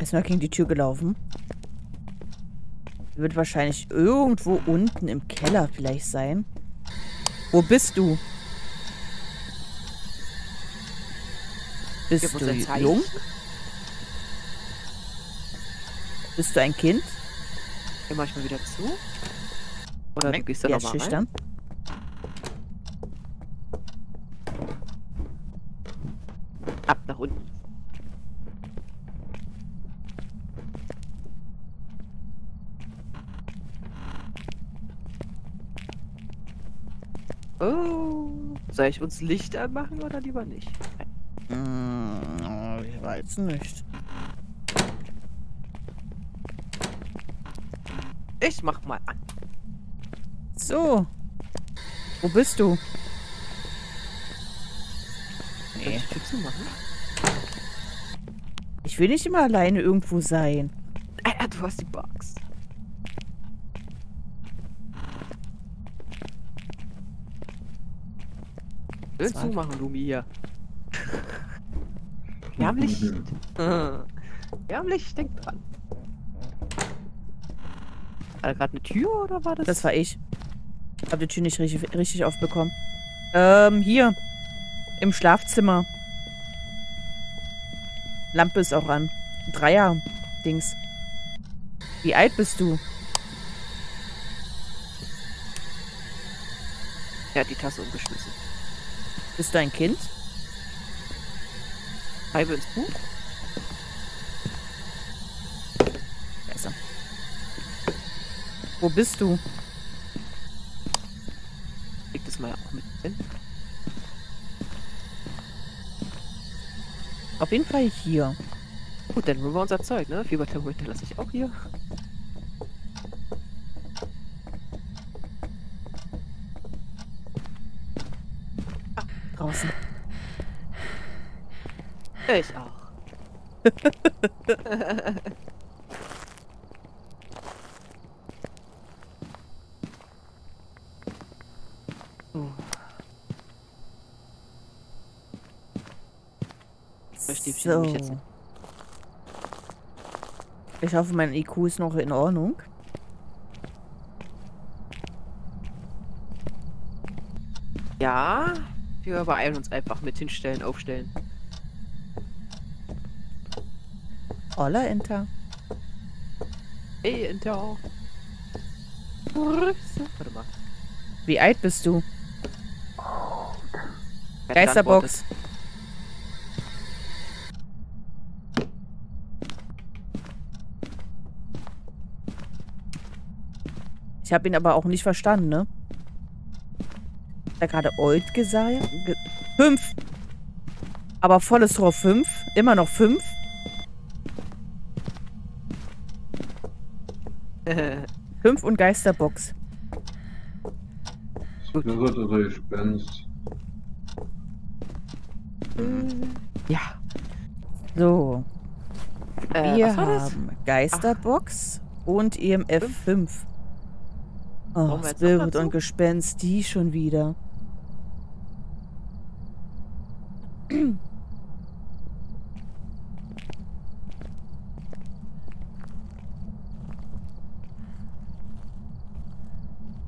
Erstmal gegen die Tür gelaufen. Die wird wahrscheinlich irgendwo unten im Keller vielleicht sein. Wo bist du? Bist du jung? Bist du ein Kind? Geh manchmal wieder zu. Oder du gehst da nochmal rein? Schüchtern. Ab nach unten. Oh. Soll ich uns Licht anmachen oder lieber nicht? Ich weiß nicht. Ich mach mal an. So. Wo bist du? Nee. Ich will nicht immer alleine irgendwo sein. Alter, du hast die Box. Willst du machen, Lumi, hier? Wir haben Licht. Wir haben Licht, denk dran. War da gerade eine Tür oder war das? Das war ich. Ich habe die Tür nicht richtig aufbekommen. Hier. Im Schlafzimmer. Lampe ist auch an. 3er-Dings. Wie alt bist du? Er hat die Tasse umgeschmissen. Bist du ein Kind? Schreibe ins Buch. Besser. Wo bist du? Ich leg das mal auch mit hin. Auf jeden Fall hier. Gut, dann holen wir unser Zeug, ne? Fieberthermometer hinterlasse ich auch hier. Ah, draußen. Ich auch. So. Ich hoffe, mein IQ ist noch in Ordnung. Ja, wir beeilen uns einfach mit hinstellen, aufstellen. Hola, Enter. Hey, Enter. Warte mal. Wie alt bist du? Geisterbox. Ich habe ihn aber auch nicht verstanden, ne? Hat er gerade old gesagt? 5! Aber volles Rohr 5. Immer noch 5. Fünf und Geisterbox. Spirit oder Gespenst? Ja. So. Wir haben Geisterbox und EMF 5. Oh, Spirit und Gespenst, die schon wieder.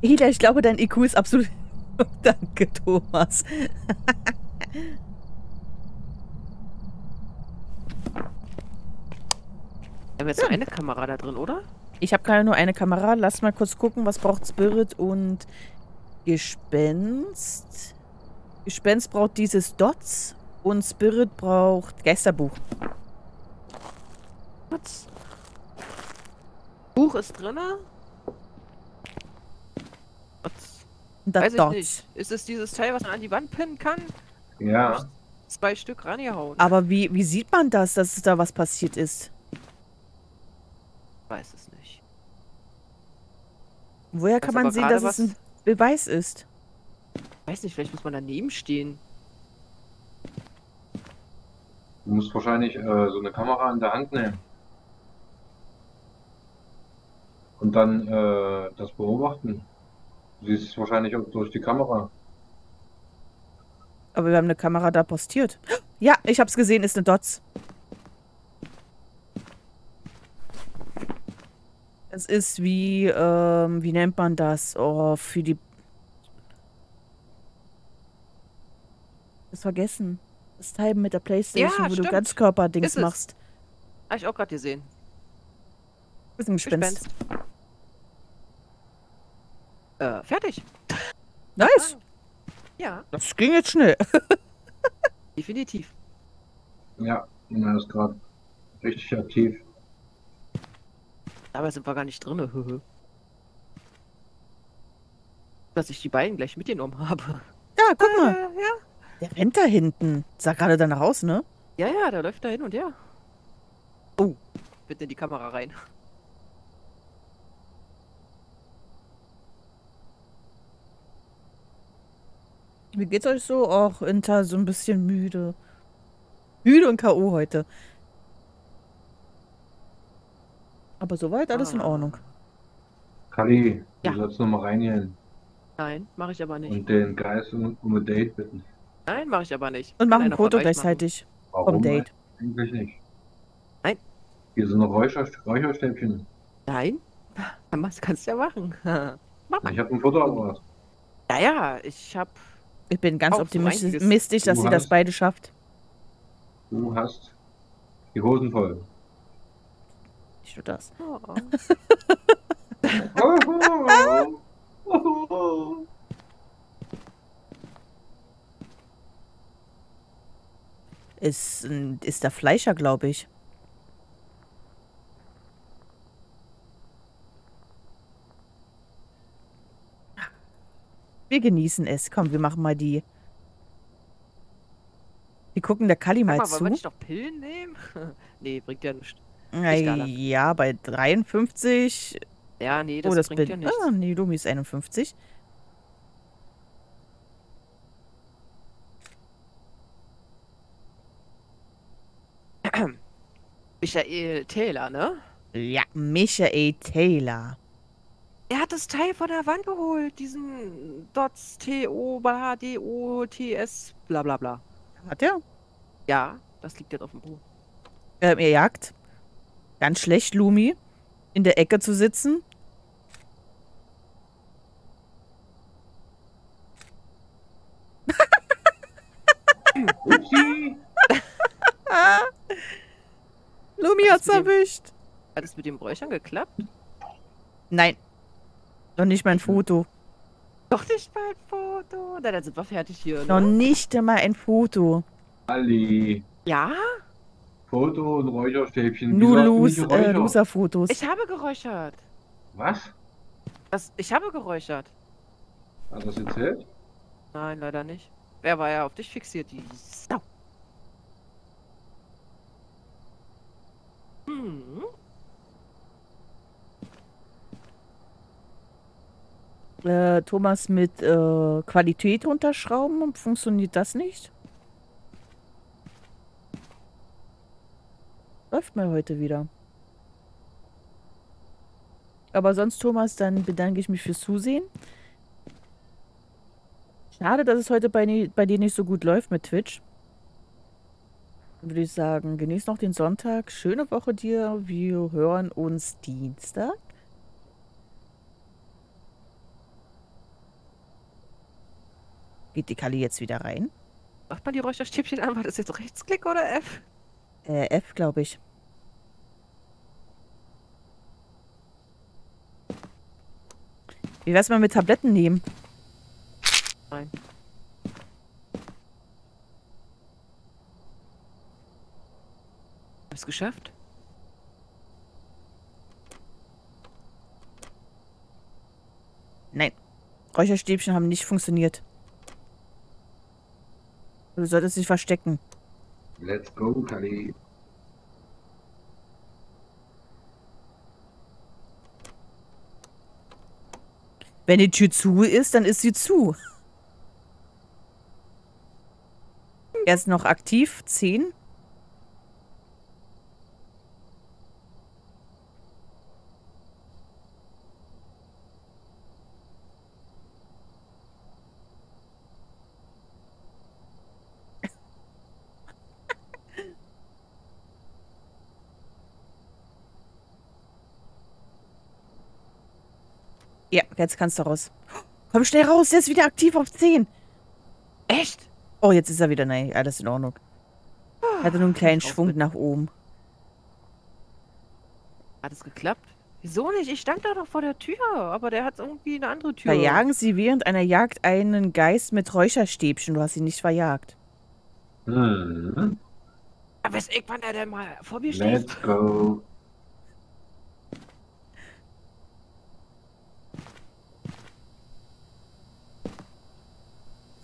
Ida, ich glaube, dein IQ ist absolut... Danke, Thomas. Wir haben jetzt nur eine Kamera da drin, oder? Ich habe gerade nur eine Kamera. Lass mal kurz gucken, was braucht Spirit und Gespenst. Gespenst braucht dieses Dots und Spirit braucht Geisterbuch. Was? Buch ist drin? Dots. Weiß ich nicht. Ist es dieses Teil, was man an die Wand pinnen kann? Ja. 2 Stück rangehauen. Aber wie sieht man das, dass da was passiert ist? Ich weiß es nicht. Woher kann man sehen, dass es ein Beweis ist? Ich weiß nicht, vielleicht muss man daneben stehen. Du musst wahrscheinlich so eine Kamera in der Hand nehmen. Und dann das beobachten. Du siehst es wahrscheinlich auch durch die Kamera. Aber wir haben eine Kamera da postiert. Ja, ich hab's gesehen, ist eine Dots. Es ist wie, wie nennt man das? Oh, für die... Das vergessen. Das Teil mit der Playstation, ja, wo stimmt. Du Ganzkörper-Dings machst. Hab ich auch gerade gesehen. Das ist ein Gespenst. Fertig. Nice. Ja. Das ging jetzt schnell. Definitiv. Ja, man ist gerade richtig aktiv. Dabei sind wir gar nicht drin. Dass ich die beiden gleich mitgenommen habe. Ja, guck mal. Ja. Der rennt da hinten. Sah gerade danach aus, ne? Ja, der läuft da hin und her. Oh, bitte in die Kamera rein. Wie geht's euch so? Och, Inter, so ein bisschen müde. Müde und K.O. heute. Aber soweit alles in Ordnung. Kali, ja. Du sollst nochmal reingehen. Nein, mache ich aber nicht. Und den Geist um ein Date bitten. Nein, mache ich aber nicht. Und mach ein Foto gleichzeitig vom Date. Eigentlich nicht. Nein. Hier sind noch Räucherstäbchen. Nein, das kannst du ja machen. Mach. Ich habe ein Foto gemacht. Naja, ich habe... Ich bin ganz optimistisch, dass sie das beide schafft. Du hast die Hosen voll. Ich tue das. Oh. ist der Fleischer, glaube ich. Wir genießen es. Komm, wir machen mal die... Wir gucken der Kalli mal zu. Wollen wir doch Pillen nehmen? Nee, bringt ja nichts. Ja, bei 53... Ja, nee, das, das bringt ja nichts. Ah, nee, Lumi ist 51. Michael Taylor, ne? Ja, Michael Taylor. Er hat das Teil von der Wand geholt, diesen Dots, T-O-B-H-D-O-T-S, bla bla bla. Hat er? Ja, das liegt jetzt auf dem Buch. Er jagt. Ganz schlecht, Lumi. In der Ecke zu sitzen. Lumi hat's erwischt. Hat es mit den Bräuchern geklappt? Nein. Noch nicht mein Foto. Noch nicht mal ein Foto? Na, dann sind wir fertig hier. Ne? Noch nicht mal ein Foto. Ali. Ja? Foto und Räucherstäbchen. Nur Loser-Fotos. Ich habe geräuchert. Was? Das, ich habe geräuchert. Hat das erzählt? Nein, leider nicht. Wer war ja auf dich fixiert? Die Sau. Hm. Thomas mit Qualität runterschrauben, funktioniert das nicht? Läuft mir heute wieder. Aber sonst, Thomas, dann bedanke ich mich fürs Zusehen. Schade, dass es heute bei dir nicht so gut läuft mit Twitch. Dann würde ich sagen, genieß noch den Sonntag. Schöne Woche dir. Wir hören uns Dienstag. Geht die Kalli jetzt wieder rein? Macht man die Räucherstäbchen an? War das jetzt Rechtsklick oder F? F, glaube ich. Wie wär's mal mit Tabletten nehmen? Nein. Hab's geschafft? Nein. Räucherstäbchen haben nicht funktioniert. Du solltest dich verstecken. Let's go, Kalli. Wenn die Tür zu ist, dann ist sie zu. Er ist noch aktiv. 10. Ja, jetzt kannst du raus. Komm schnell raus, der ist wieder aktiv auf 10. Echt? Oh, jetzt ist er wieder. Nein, alles in Ordnung. Er hatte nur einen kleinen Schwung nach oben. Hat es geklappt? Wieso nicht? Ich stand da doch vor der Tür, aber der hat irgendwie eine andere Tür. Verjagen Sie während einer Jagd einen Geist mit Räucherstäbchen. Du hast ihn nicht verjagt. Hm. Aber ist irgendwann der denn mal vor mir steht? Let's go.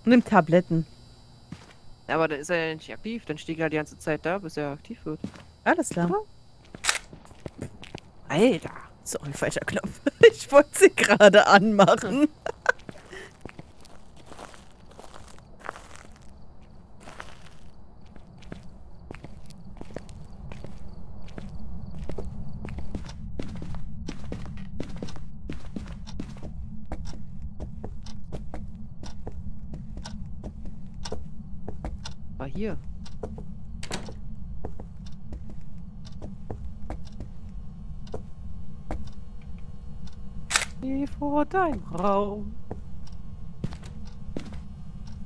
Nimm Tabletten. Aber dann ist er ja nicht aktiv, dann steht er die ganze Zeit da, bis er aktiv wird. Alles klar. Alter. Sorry, falscher Knopf. Ich wollte sie gerade anmachen. Hier. Geh vor deinem Raum.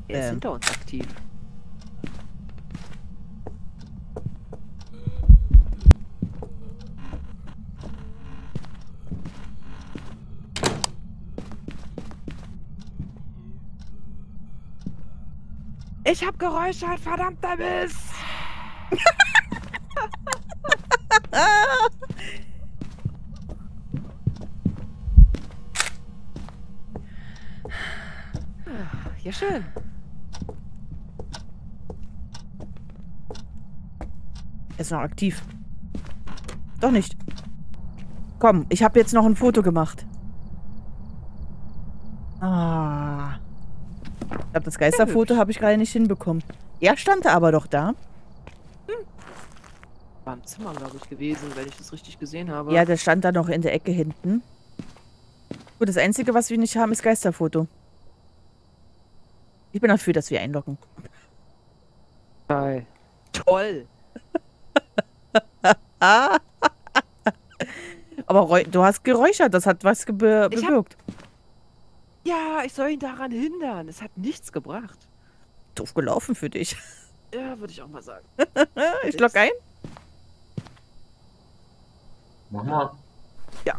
Er ist hinter uns aktiv. Ich hab geräuschert, verdammter Mist! Ja, schön. Er ist noch aktiv. Doch nicht. Komm, ich habe jetzt noch ein Foto gemacht. Ah. Ich glaube, das Geisterfoto habe ich gerade nicht hinbekommen. Er stand aber doch da. War im Zimmer, glaube ich, gewesen, wenn ich das richtig gesehen habe. Ja, der stand da noch in der Ecke hinten. Gut, das Einzige, was wir nicht haben, ist Geisterfoto. Ich bin dafür, dass wir einloggen. Geil. Toll. Aber du hast geräuchert, das hat was bewirkt. Ja, ich soll ihn daran hindern. Es hat nichts gebracht. Doof gelaufen für dich. Ja, würde ich auch mal sagen. Ich logge ein. Mach mal. Ja,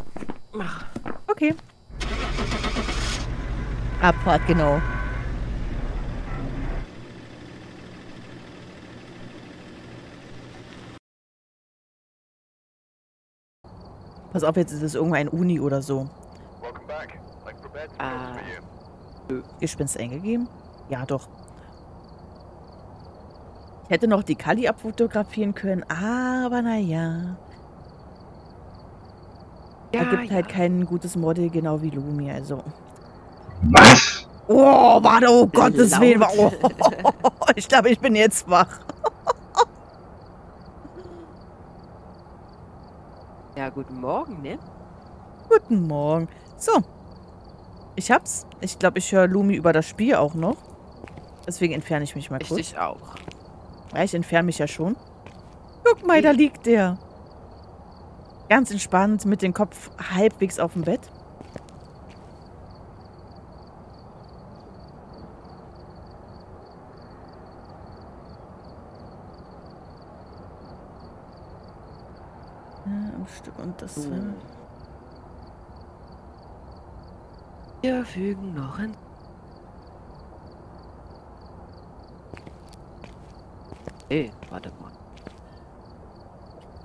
mach. Okay. Abfahrt, genau. Pass auf, jetzt ist es irgendein Uni oder so. Ah. Gespenst eingegeben? Ja, doch. Ich hätte noch die Kali abfotografieren können, aber naja. Ja, da gibt halt kein gutes Model, genau wie Lumi, also. Was? Oh, warte, oh Gottes Willen. Oh, ich glaube, ich bin jetzt wach. Ja, guten Morgen, ne? Guten Morgen. So. Ich hab's. Ich glaube, ich höre Lumi über das Spiel auch noch. Deswegen entferne ich mich mal kurz. Ich auch. Ja, ich entferne mich ja schon. Guck mal, da liegt der. Ganz entspannt, mit dem Kopf halbwegs auf dem Bett. Und das wir fügen noch hin. Hey, warte mal.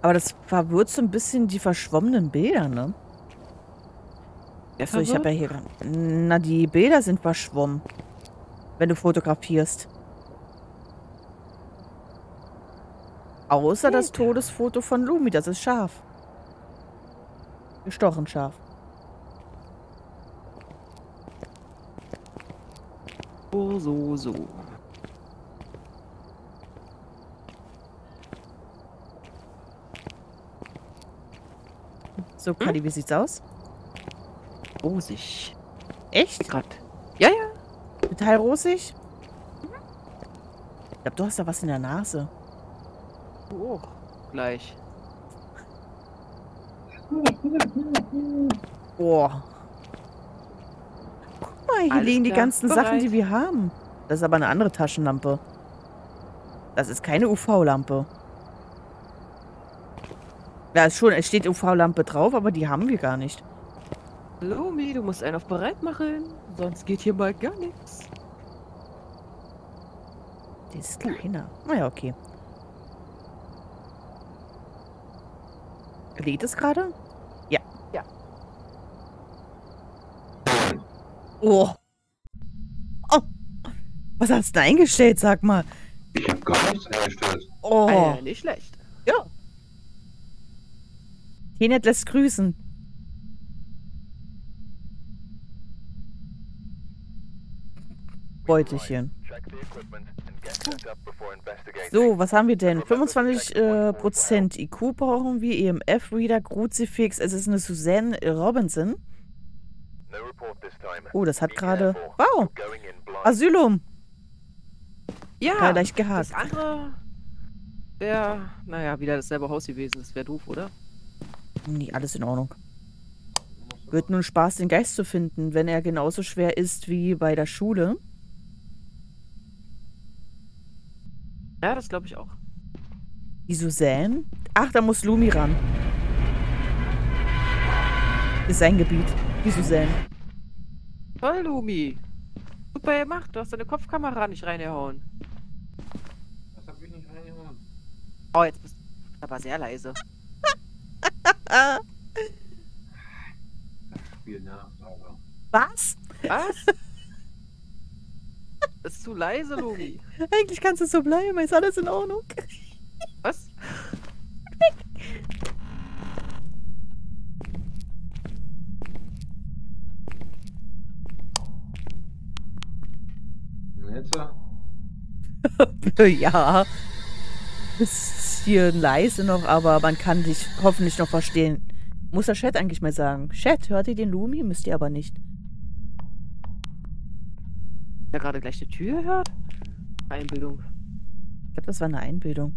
Aber das verwirrt so ein bisschen die verschwommenen Bilder, ne? Also ich habe ja hier... Na, die Bilder sind verschwommen. Wenn du fotografierst. Außer das Todesfoto von Lumi, das ist scharf. Gestochen scharf. Oh, so, so. So, Kali, wie sieht's aus? Rosig. Echt? Grad. Ja, ja. Total rosig? Ich glaube, du hast da was in der Nase. Oh, gleich. Boah. Guck mal, hier alles liegen die ganzen Sachen, die wir haben. Das ist aber eine andere Taschenlampe. Das ist keine UV-Lampe. Ja, ist schon, es steht UV-Lampe drauf, aber die haben wir gar nicht. Lumi, du musst einen auf bereit machen. Sonst geht hier bald gar nichts. Die ist kleiner. Naja, okay. Lädt es gerade? Ja. Ja. Oh. Oh. Was hast du denn eingestellt, sag mal? Ich hab gar nichts eingestellt. Oh. Alter, nicht schlecht. Ja. Tenet lässt grüßen. Beutelchen. So, was haben wir denn? 25% IQ brauchen wir, EMF-Reader, Kruzifix, es ist eine Suzanne Robinson. Oh, das hat gerade... Wow! Asylum! Ja, leicht gehakt. Das andere wäre, naja, wieder dasselbe Haus gewesen. Das wäre doof, oder? Nee, alles in Ordnung. Wird nun Spaß, den Geist zu finden, wenn er genauso schwer ist wie bei der Schule. Ja, das glaube ich auch. Die Suzanne? Ach, da muss Lumi ran. Ist sein Gebiet. Die Suzanne. Toll, Lumi. Super gemacht. Du hast deine Kopfkamera nicht reingehauen. Was hab ich nicht reingehauen? Oh, jetzt bist du aber sehr leise. Ich spiel nach, aber. Was? Was? Das ist zu leise, Logi. Eigentlich kannst du so bleiben, ist alles in Ordnung. Was? Ja, ist hier leise noch, aber man kann dich hoffentlich noch verstehen. Muss der Chat eigentlich mal sagen. Chat, hört ihr den Lumi? Müsst ihr aber nicht. Wer gerade gleich die Tür hört? Einbildung. Ich glaube, das war eine Einbildung.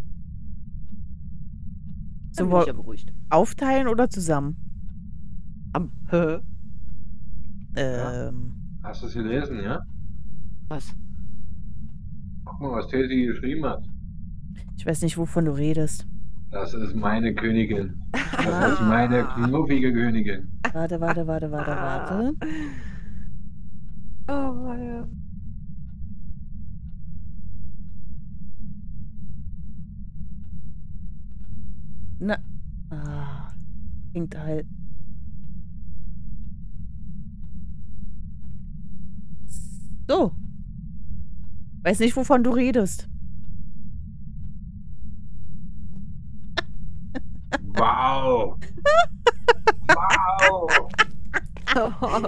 So, bin ich ja beruhigt. Aufteilen oder zusammen? Ja. Hast du es gelesen, ja? Was? Guck mal, was Tessie geschrieben hat. Ich weiß nicht, wovon du redest. Das ist meine Königin. Das ist meine knuffige Königin. Warte. Oh, Mann. Na. Ah. Klingt halt. So. Weiß nicht, wovon du redest. Wow. Wow.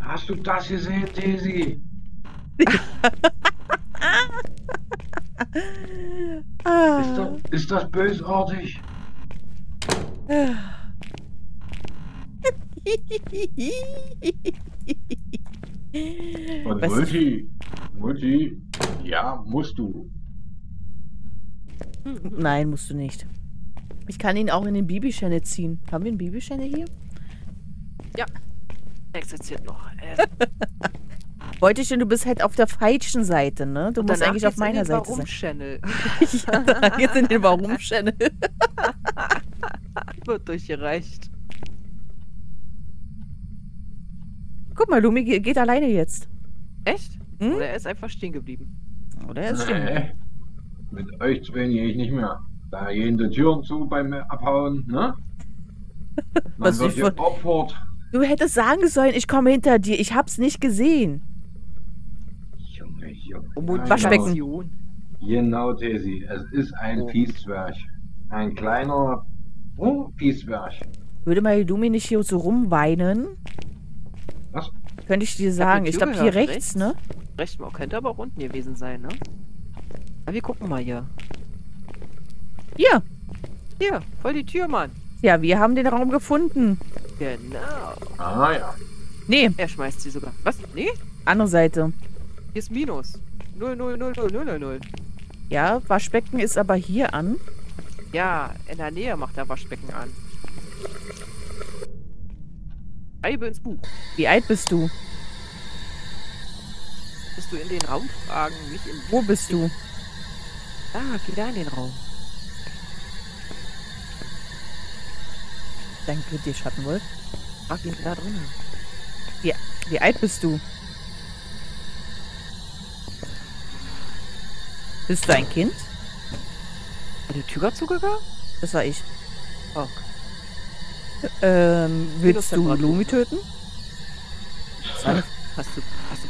Hast du das gesehen, Tessie? Ist das bösartig? Und Mutti, ja, musst du. Nein, musst du nicht. Ich kann ihn auch in den Bibi-Channel ziehen. Haben wir einen Bibi-Channel hier? Ja. Existiert noch. Wollte ich denn, du bist halt auf der falschen Seite, ne? Du musst eigentlich auf meiner Seite sein. Warum-Channel. Ja, jetzt in den Warum-Channel. Wird durchgereicht. Guck mal, Lumi geht alleine jetzt. Echt? Hm? Oder er ist einfach stehen geblieben. Oder er ist stehen geblieben. Mit euch zwei gehe ich nicht mehr. Da gehen die Türen zu beim Abhauen, ne? Man wird geopfert. Du hättest sagen sollen, ich komme hinter dir. Ich hab's nicht gesehen. Junge. Waschbecken. Genau, Tessie. Es ist ein Fieszwerg. Ein kleiner Fieszwerg. Würde mal Lumi nicht hier so rumweinen? Was? Könnte ich dir sagen. Ich glaube, hier rechts, ne? Rechts, könnte aber auch unten gewesen sein, ne? Aber wir gucken mal hier. Hier! Hier, voll die Tür, Mann. Ja, wir haben den Raum gefunden. Genau. Ah, ja. Nee. Er schmeißt sie sogar. Was? Nee? Andere Seite. Hier ist Minus. 0, 0, 0, 0, 0, 0. Ja, Waschbecken ist aber hier an. Ja, in der Nähe macht er Waschbecken an. Schreibe ins Buch. Wie alt bist du? Bist du in den Raum fragen, nicht im Buch. Wo bist du? Ah, geh da in den Raum. Danke dir, Schattenwolf. Ach, geh da drinnen. Ja, wie alt bist du? Bist du ein Kind? Hat die Tür zugegangen? Das war ich. Oh. Willst du Lumi töten? Hast du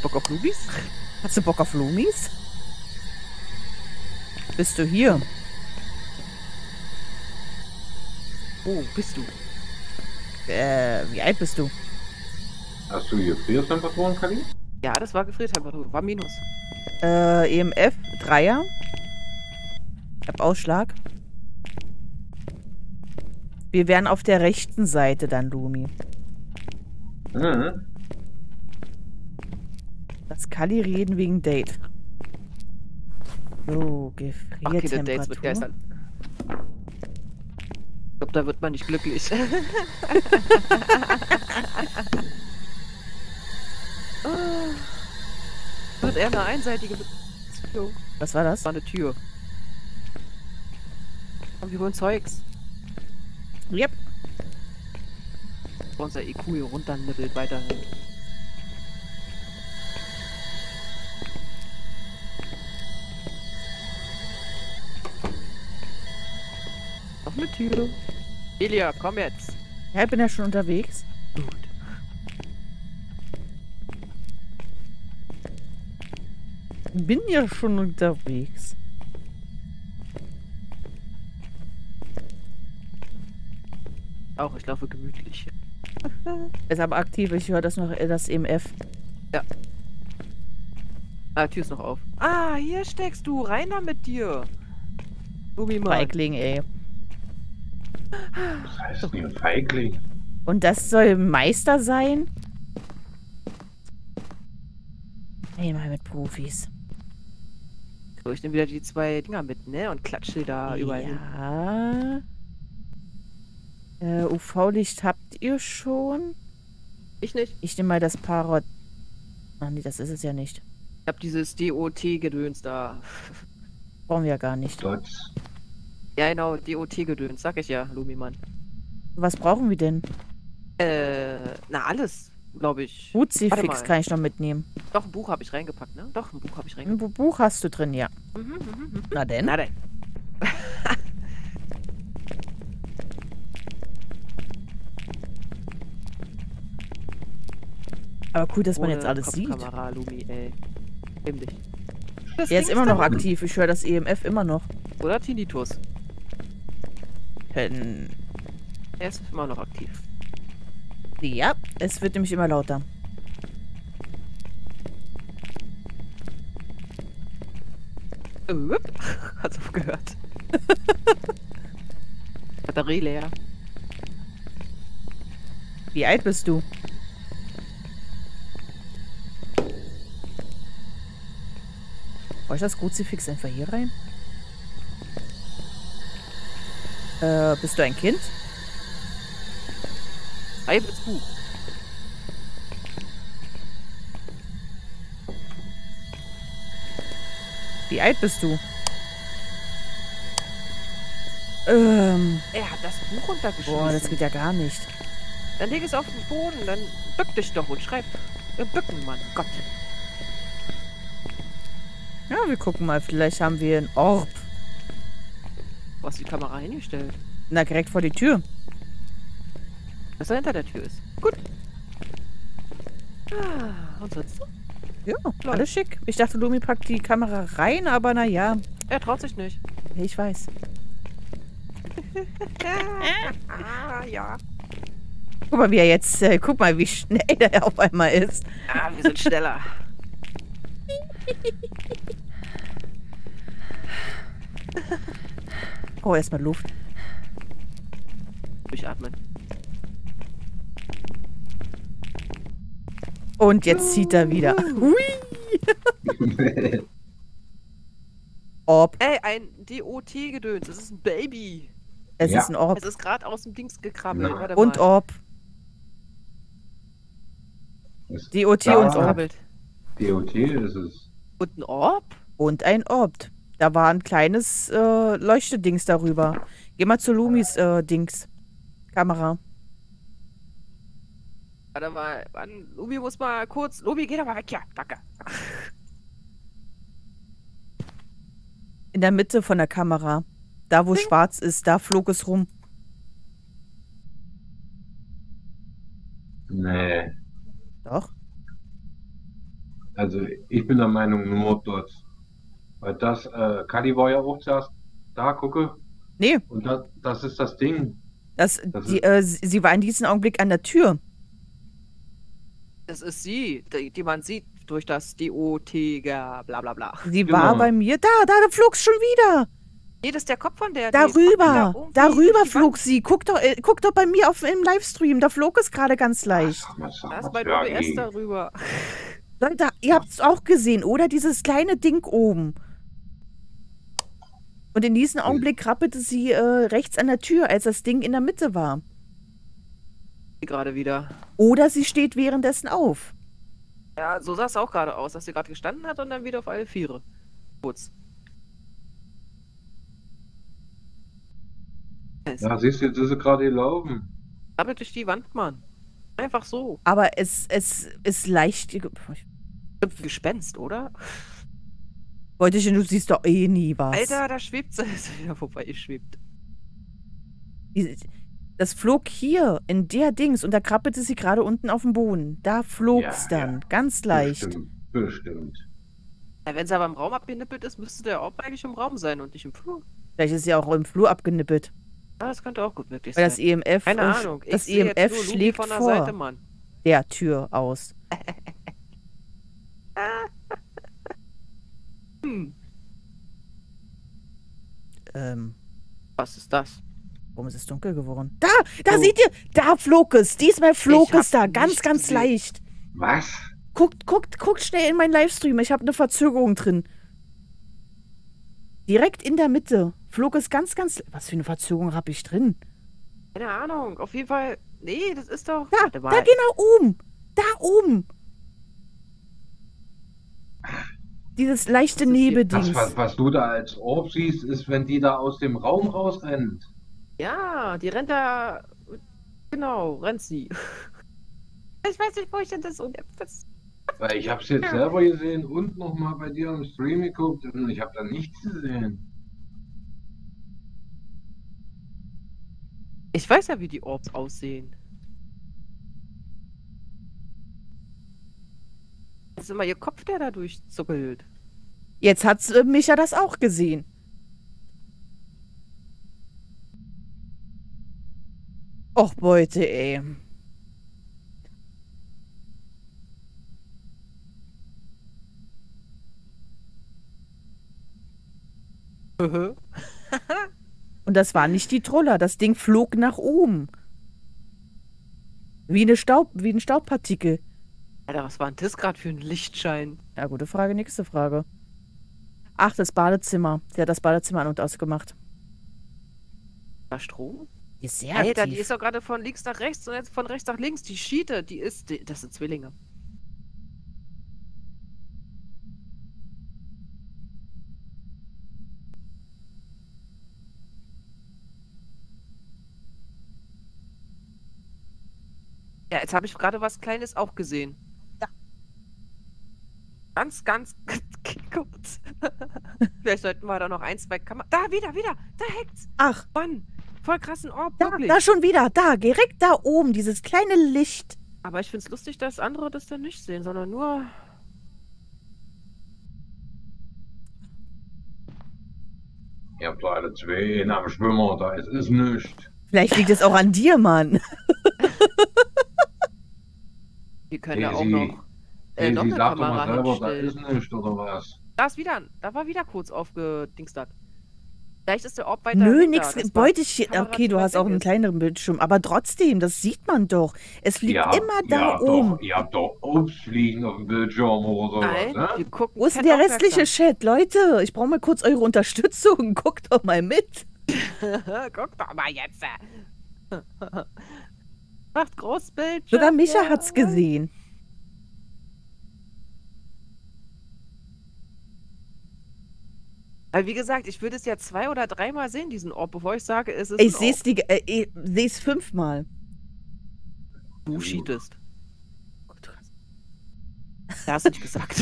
Bock auf Lumis? Hast du Bock auf Lumis? Bist du hier? Wo bist du? Wie alt bist du? Hast du Gefriertemperaturen, Kali? Ja, das war Gefriertemperatur. War Minus. EMF, 3er. Ich hab Ausschlag. Wir wären auf der rechten Seite dann, Lumi. Mhm. Lass Kali reden wegen Date. So, Gefriertemperatur. Okay, ich glaube, da wird man nicht glücklich. Oh, wird eher eine einseitige Beziehung. Was war das? Das war eine Tür. Und wir holen Zeugs. Yep. Unser EQ hier runternippelt weiterhin. offene Tür. Ilja, komm jetzt. Ja, ich bin ja schon unterwegs. Gut. Bin ja schon unterwegs. Auch, ich laufe gemütlich. Ist aber aktiv, ich höre das noch, das EMF. Ja. Ah, Tür ist noch auf. Ah, hier steckst du, Rainer mit dir. Feigling, ey. Was heißt denn Feigling? Und das soll Meister sein? Ey, mal mit Profis. So, ich nehme wieder die zwei Dinger mit, ne? Und klatsche da überall hin. Ja. UV-Licht habt ihr schon? Ich nicht. Ich nehme mal das Parod. Ach nee, das ist es ja nicht. Ich hab dieses DOT-Gedöns da. Brauchen wir ja gar nicht. Deutsch. Ja genau, DOT-Gedöns, sag ich ja, Lumimann. Was brauchen wir denn? Na alles, glaube ich. Uzifix kann ich noch mitnehmen. Doch, ein Buch habe ich reingepackt, ne? Doch, ein Buch habe ich reingepackt. Ein Buch hast du drin, ja. Na denn? Na denn. Aber cool, dass man jetzt alles sieht. Kamera, Lumi, ey. Er ist immer noch aktiv. Ich höre das EMF immer noch. Oder Tinnitus. Er ist immer noch aktiv. Ja, es wird nämlich immer lauter. Hat's aufgehört. Batterie leer. Wie alt bist du? Brauche ich das Kruzifix einfach hier rein? Bist du ein Kind? Ei, bist du. Wie alt bist du? Er hat das Buch runtergeschmissen. Boah, das geht ja gar nicht. Dann leg es auf den Boden, dann bück dich doch und schreib. Bücken, Mann. Gott. Ja, wir gucken mal. Vielleicht haben wir einen Orb. Wo hast du die Kamera hingestellt? Na, direkt vor die Tür. Was da hinter der Tür ist. Gut. Ah, und sonst? Ja, alles schick. Ich dachte, Lumi packt die Kamera rein, aber naja. Er traut sich nicht. Ich weiß. Ah, ja. Guck mal, wie er jetzt... guck mal, wie schnell er auf einmal ist. Ah, wir sind schneller. Oh, erstmal Luft. Durchatmen. Und jetzt zieht er wieder. Hui! Orb. Ey, ein DOT-Gedöns. Das ist ein Baby. Es ist ein Orb. Es ist gerade aus dem Dings gekrabbelt. Ja. Und Orb. DOT und Orb. DOT ist es. Und ein Orb? Und ein Orb. Da war ein kleines Leuchtedings darüber. Geh mal zu Lumis Dings. Kamera. Warte mal, Lumi muss mal kurz. Lumi, geh doch mal weg, ja. Danke. In der Mitte von der Kamera. Da, wo schwarz ist, da flog es rum. Nee. Doch. Also ich bin der Meinung, nur dort, weil das Kali war ja auch zuerst da, gucke. Nee. Und das ist das Ding. Sie war in diesem Augenblick an der Tür. Das ist sie, die man sieht durch das DOT, bla bla bla. Sie war bei mir, da flog es schon wieder. Nee, das ist der Kopf von der. Darüber flog sie. Guck doch bei mir im Livestream, da flog es gerade ganz leicht. Das ist bei OBS darüber. Leute, ihr habt es auch gesehen, oder? Dieses kleine Ding oben. Und in diesem Augenblick krabbelte sie rechts an der Tür, als das Ding in der Mitte war. Gerade wieder. Oder sie steht währenddessen auf. Ja, so sah es auch gerade aus, dass sie gerade gestanden hat und dann wieder auf alle Viere. Kurz. Ja, siehst du, jetzt ist sie gerade gelaufen. Krabbelt durch die Wand, Mann. Einfach so. Aber es ist leicht... Gespenst, oder? Wollte ich, du siehst doch eh nie was. Alter, da schwebt sie. Ist wieder vorbei, schwebt. Das flog hier in der Dings und da krabbelte sie gerade unten auf dem Boden. Da flog es dann, ganz leicht. Bestimmt, bestimmt. Ja, wenn sie aber im Raum abgenippelt ist, müsste der Orb eigentlich im Raum sein und nicht im Flur. Vielleicht ist sie auch im Flur abgenippelt. Ja, das könnte auch gut möglich sein. Weil das EMF, das EMF schlägt von der Seite, Mann. Der Tür aus. Was ist das? Warum ist es dunkel geworden? Da! Da seht ihr! Da flog es! Diesmal flog es da! Ganz, ganz leicht! Was? Guckt schnell in meinen Livestream. Ich habe eine Verzögerung drin. Direkt in der Mitte flog es ganz, ganz... Was für eine Verzögerung habe ich drin? Keine Ahnung. Auf jeden Fall... Nee, das ist doch... Da, da genau oben! Da oben! Dieses leichte Nebeldings. Was du da als Orb siehst, ist, wenn die da aus dem Raum rausrennt. Ja, die rennt da... Genau, rennt sie. Ich weiß nicht, wo ich denn das... Weil ich hab's jetzt selber gesehen und nochmal bei dir im Stream geguckt und ich habe da nichts gesehen. Ich weiß ja, wie die Orbs aussehen. Das ist immer ihr Kopf, der da durchzuckelt. Jetzt hat Micha das auch gesehen. Och, Beute, ey. Und das war nicht die Troller. Das Ding flog nach oben. Wie eine Staubpartikel. Alter, was war denn das gerade für ein Lichtschein? Ja, gute Frage, nächste Frage. Ach, das Badezimmer. Sie hat das Badezimmer an und ausgemacht. War Strom? Die ist sehr aktiv. Alter, die ist doch gerade von links nach rechts und jetzt von rechts nach links. Die Schiete, die ist... Das sind Zwillinge. Ja, jetzt habe ich gerade was Kleines auch gesehen. Ja. Ganz, ganz kurz. Vielleicht sollten wir da noch ein, zwei Kameras... Da, wieder! Da hängt. Ach! Mann! Voll krassen Orb, wirklich. Da schon wieder! Da! Direkt da oben! Dieses kleine Licht! Aber ich find's lustig, dass andere das dann nicht sehen, sondern nur... Ihr habt doch alle zwei am Schwimmer, da ist nichts. Vielleicht liegt es auch an dir, Mann. Wir können ja auch noch eine Kamera ranstellen. Da ist nichts, oder was? Da war wieder kurz aufgedingstert. Vielleicht ist der Orb weiter. Nö, nix. Okay, du hast auch einen kleineren Bildschirm, aber trotzdem, das sieht man doch. Es fliegt immer da oben. Ihr habt doch Obst fliegen auf dem Bildschirm oder sowas, ne? Wir gucken. Wo ist denn der restliche Chat? Leute, ich brauche mal kurz eure Unterstützung. Guckt doch mal mit. Guckt doch mal jetzt. Macht Großbildschirm. Sogar Micha hat's gesehen. Aber wie gesagt, ich würde es ja 2- oder 3-mal sehen, diesen Orb, bevor ich sage, es ist. Ich sehe es 5-mal. Du cheatest. Gut. Das hast du nicht gesagt.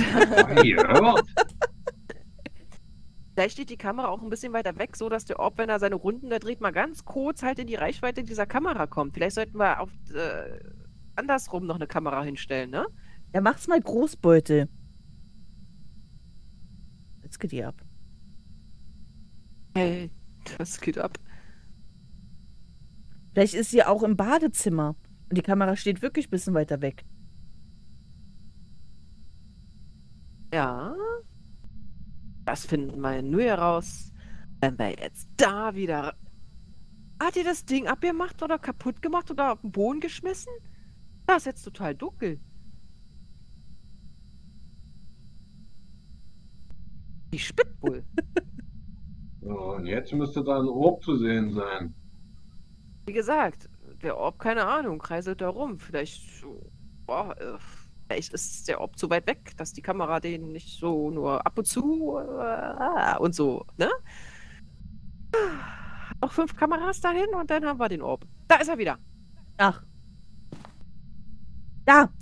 Vielleicht steht die Kamera auch ein bisschen weiter weg, so dass der Orb, wenn er seine Runden da dreht, mal ganz kurz halt in die Reichweite dieser Kamera kommt. Vielleicht sollten wir auf, andersrum noch eine Kamera hinstellen, ne? Ja, macht's mal Großbeute. Jetzt geht die ab. Hey, das geht ab. Vielleicht ist sie auch im Badezimmer und die Kamera steht wirklich ein bisschen weiter weg. Ja. Das finden wir nur heraus, wenn wir jetzt da wieder... Hat ihr das Ding abgemacht oder kaputt gemacht oder auf den Boden geschmissen? Das ist jetzt total dunkel. Die spitzt wohl. So, und jetzt müsste da ein Orb zu sehen sein. Wie gesagt, der Orb, keine Ahnung, kreiselt da rum. Vielleicht ist der Orb zu weit weg, dass die Kamera den nicht so nur ab und zu und so, ne? Noch 5 Kameras dahin und dann haben wir den Orb. Da ist er wieder. Ach. Da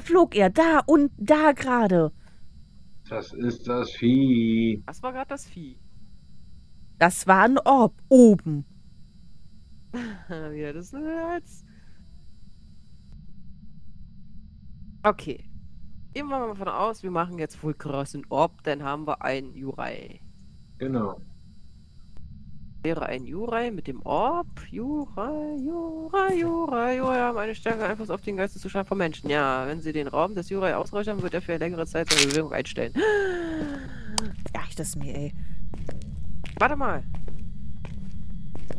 flog er. Da und da gerade. Das ist das Vieh. Das war gerade das Vieh. Das war ein Orb oben. Ja, das ist... Okay. Gehen wir mal davon aus, wir machen jetzt Vulcrossen Orb, dann haben wir einen Jurai. Genau. Wäre ein Jurai mit dem Orb. Jurai haben eine stärkere Einfluss auf den Geisteszustand von Menschen. Ja, wenn sie den Raum des Jurai ausräuchern, wird er für eine längere Zeit seine Bewegung einstellen. Ach, das mir, ey. Warte mal.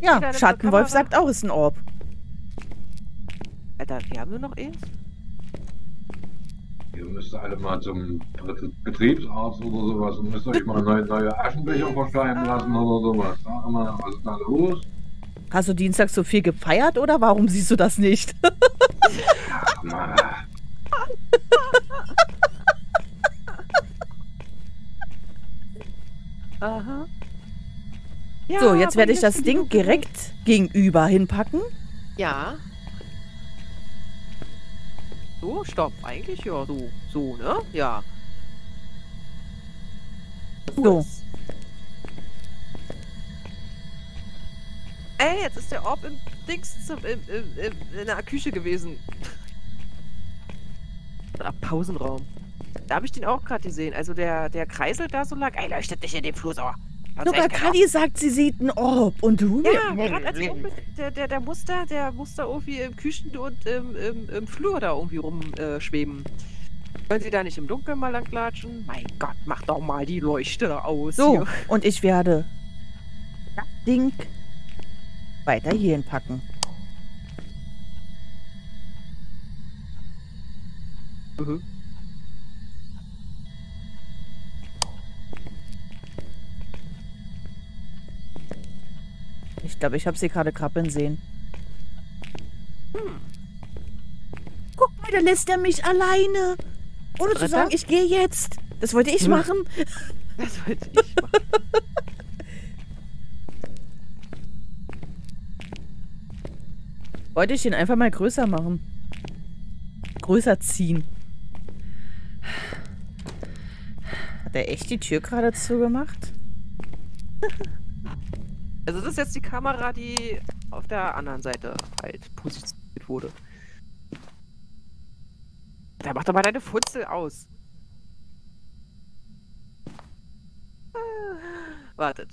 Ja, Schattenwolf sagt auch, ist ein Orb. Alter, wir haben nur noch eins. Ihr müsst alle mal zum Betriebsarzt oder sowas und müsst euch mal neue Aschenbecher verschreiben lassen oder sowas. Sag mal, was ist da los? Hast du Dienstag so viel gefeiert oder warum siehst du das nicht? Ach, Mann. Aha. Ja, so, jetzt werde ich das Ding direkt gegenüber hinpacken. Ja. So, stopp. Eigentlich ja, so. So, ne? Ja. So. Ey, jetzt ist der Orb im Dings in der Küche gewesen. Oder Pausenraum. Da habe ich den auch gerade gesehen. Also der Kreisel da so lag. Ey, leuchtet nicht in dem Flusor. Sogar Kali sagt, sie sieht einen Orb und du? Ja, gerade als der Muster irgendwie im Küchen und im Flur da irgendwie rumschweben. Können Sie da nicht im Dunkeln mal langlatschen? Mein Gott, mach doch mal die Leuchte da aus. So, hier. Und ich werde das Ding weiter hier hinpacken. Mhm. Ich glaube, ich habe sie gerade krabbeln sehen. Hm. Guck mal, da lässt er mich alleine. Ohne zu sagen, ich gehe jetzt. Das wollte ich machen. Das wollte ich machen. Wollte ich ihn einfach mal größer machen. Größer ziehen. Hat er echt die Tür gerade zugemacht? Also das ist jetzt die Kamera, die auf der anderen Seite halt positioniert wurde. Da mach doch mal deine Futzel aus. Wartet.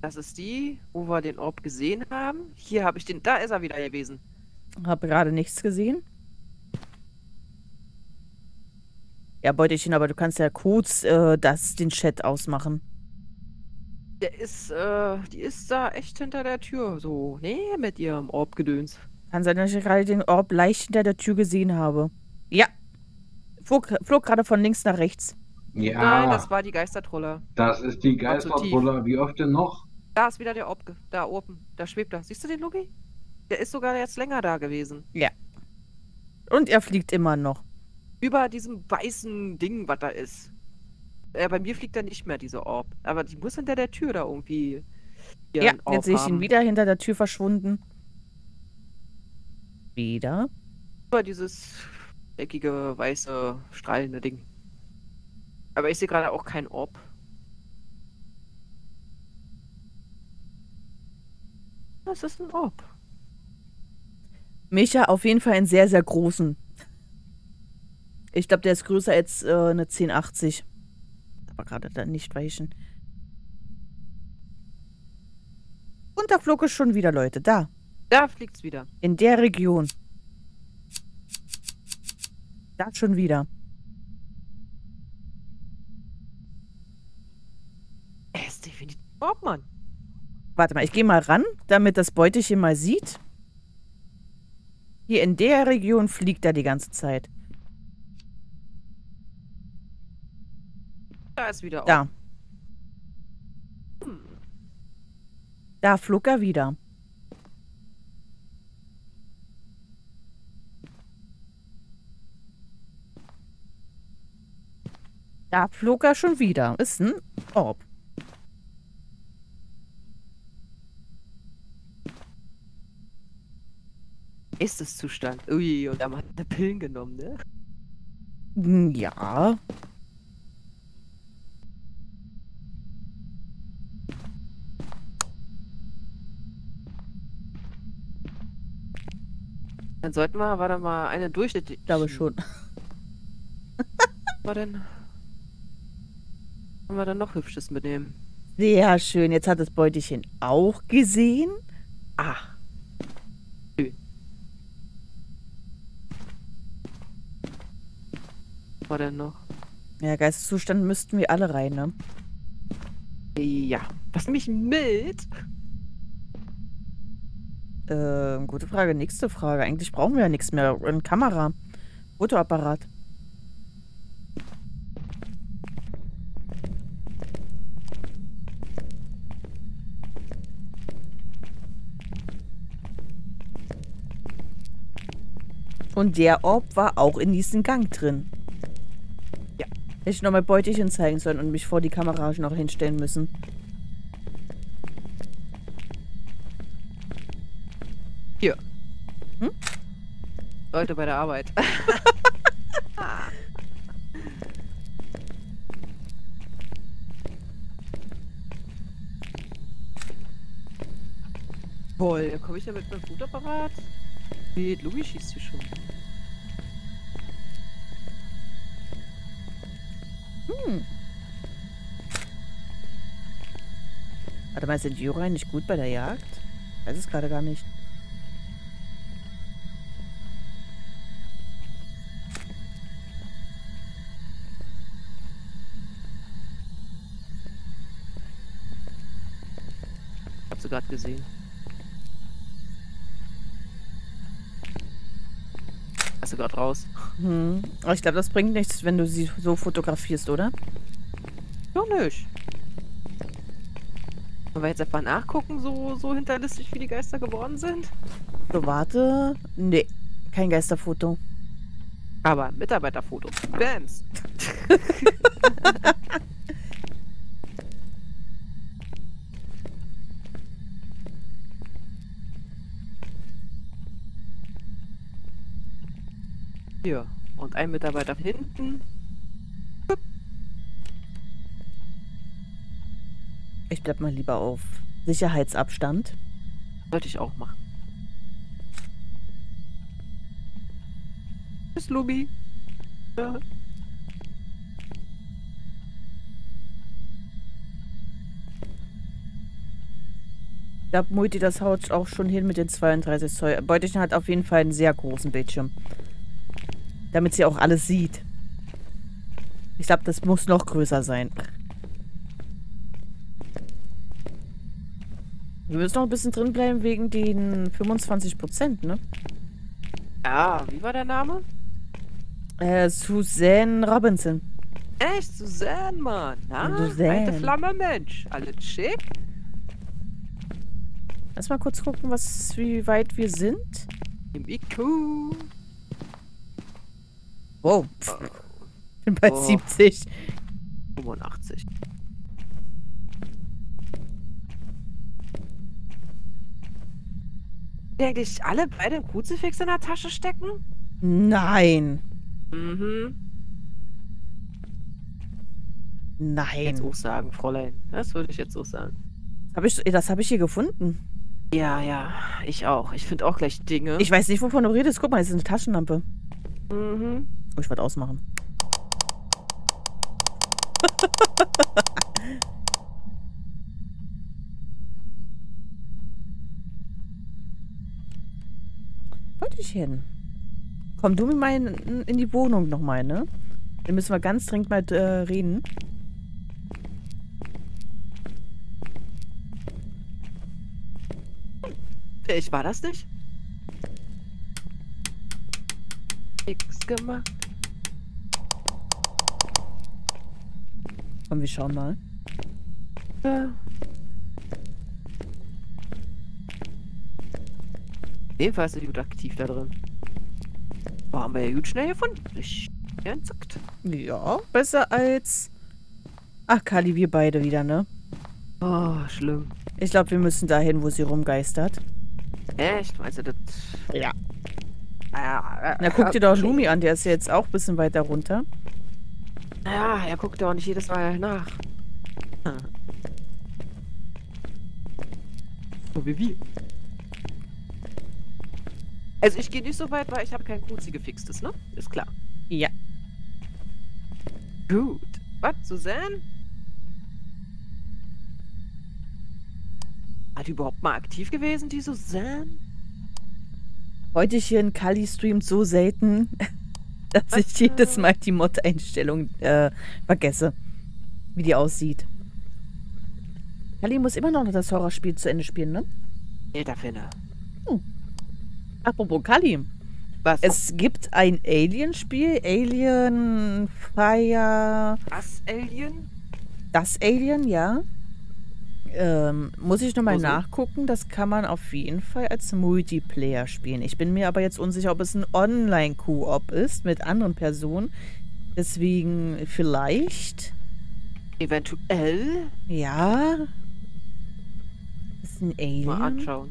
Das ist die, wo wir den Orb gesehen haben. Hier habe ich den, da ist er wieder gewesen. Habe gerade nichts gesehen. Ja, Beutelchen, aber du kannst ja kurz den Chat ausmachen. Die ist da echt hinter der Tür, so, ne, mit ihrem Orb-Gedöns. Kann sein, dass ich gerade den Orb leicht hinter der Tür gesehen habe. Ja, flog gerade von links nach rechts. Ja. Nein, das war die Geistertrolle. Das ist die Geistertrolle, wie oft denn noch? Da ist wieder der Orb, da oben, da schwebt er. Siehst du den, Logi? Der ist sogar jetzt länger da gewesen. Ja. Und er fliegt immer noch. Über diesem weißen Ding, was da ist. Bei mir fliegt da nicht mehr dieser Orb. Aber die muss hinter der Tür da irgendwie. Ja, jetzt sehe ich ihn wieder hinter der Tür verschwunden. Wieder. Über dieses eckige, weiße, strahlende Ding. Aber ich sehe gerade auch keinen Orb. Das ist ein Orb. Micha, auf jeden Fall einen sehr, sehr großen. Ich glaube, der ist größer als eine 1080. Aber gerade dann nicht weichen. Und da flog es schon wieder, Leute. Da. Da fliegt's wieder. In der Region. Da schon wieder. Er ist definitiv Orb, Mann. Warte mal, ich gehe mal ran, damit das Beutelchen mal sieht. Hier in der Region fliegt er die ganze Zeit. Da ist wieder da. Da flog er wieder. Da flog er schon wieder. Ist ein Orb. Ist es Zustand. Ui, und da hat er Pillen genommen, ne? Ja. Dann sollten wir, war da mal eine durchschnittliche... Ich glaube schon. Was war denn? Haben wir dann noch Hübsches mitnehmen? Sehr schön, jetzt hat das Beutelchen auch gesehen. Ah. Was war denn noch? Ja, Geisteszustand müssten wir alle rein, ne? Ja. Was mich mit? Gute Frage, nächste Frage. Eigentlich brauchen wir ja nichts mehr. Eine Kamera. Fotoapparat. Und der Orb war auch in diesem Gang drin. Ja. Hätte ich noch mein Beutelchen zeigen sollen und mich vor die Kamera noch hinstellen müssen. Hier. Hm? Leute bei der Arbeit. Boah, komme ich ja mit meinem Fotoapparat? Nee, Louis schießt hier schon. Hm. Warte mal, sind Juraj nicht gut bei der Jagd? Ich weiß es gerade gar nicht. Hab sie gerade gesehen. Hast du gerade raus? Hm. Aber ich glaube, das bringt nichts, wenn du sie so fotografierst, oder? Doch nicht. Wollen wir jetzt einfach nachgucken, so hinterlistig wie die Geister geworden sind? So, warte. Nee, kein Geisterfoto. Aber Mitarbeiterfoto. Bams! Hier. Und ein Mitarbeiter hinten. Ich bleib mal lieber auf Sicherheitsabstand. Sollte ich auch machen. Tschüss, Lobby. Ja. Ich glaube, Multi, das haut auch schon hin mit den 32 Zoll. Beutelchen hat auf jeden Fall einen sehr großen Bildschirm. Damit sie auch alles sieht. Ich glaube, das muss noch größer sein. Wir müssen noch ein bisschen drin bleiben wegen den 25%, ne? Ah, wie war der Name? Suzanne Robinson. Echt? Suzanne, Mann. Na, Suzanne. Alte Flamme, Mensch. Alles schick. Lass mal kurz gucken, wie weit wir sind. Im IQ. Wow. Ich bin bei 70. 85. Eigentlich alle beide einen Kruzifix in der Tasche stecken? Nein. Mhm. Nein. Das würde ich jetzt auch sagen, Fräulein. Das würde ich jetzt auch sagen. Das habe ich hier gefunden. Ja, ja. Ich auch. Ich finde auch gleich Dinge. Ich weiß nicht, wovon du redest. Guck mal, das ist eine Taschenlampe. Mhm. Ich werde ausmachen. Beutelchen. Komm du mit meinen in die Wohnung nochmal, ne? Dann müssen wir ganz dringend mal reden. Ich war das nicht. Nix gemacht. Komm, wir schauen mal. Ja. Jedenfalls sind die gut aktiv da drin. Boah, haben wir ja gut schnell gefunden. Ich zackt. Ja, besser als... Ach, Kali, wir beide wieder, ne? Oh, schlimm. Ich glaube, wir müssen dahin, wo sie rumgeistert. Echt? Meinst du das? Ja. Na, guck dir doch Lumi an. Der ist ja jetzt auch ein bisschen weiter runter. Ja, er guckt ja auch nicht jedes Mal nach. So wie wir. Also ich gehe nicht so weit, weil ich habe kein Kruzi gefixtes, ne? Ist klar. Ja. Gut. Was, Suzanne? Hat die überhaupt mal aktiv gewesen, die Suzanne? Heute hier in Kali streamt so selten, dass ich jedes Mal die Mod-Einstellung vergesse, wie die aussieht. Kali muss immer noch das Horrorspiel zu Ende spielen, ne? Elterfinne. Hm. Apropos Kali. Was? Es gibt ein Alien-Spiel. Alien Fire... Das Alien? Das Alien, ja. Muss ich nochmal nachgucken. Das kann man auf jeden Fall als Multiplayer spielen. Ich bin mir aber jetzt unsicher, ob es ein Online-Koop ist mit anderen Personen. Deswegen vielleicht... Eventuell? Ja. Das ist ein Alien. Mal anschauen.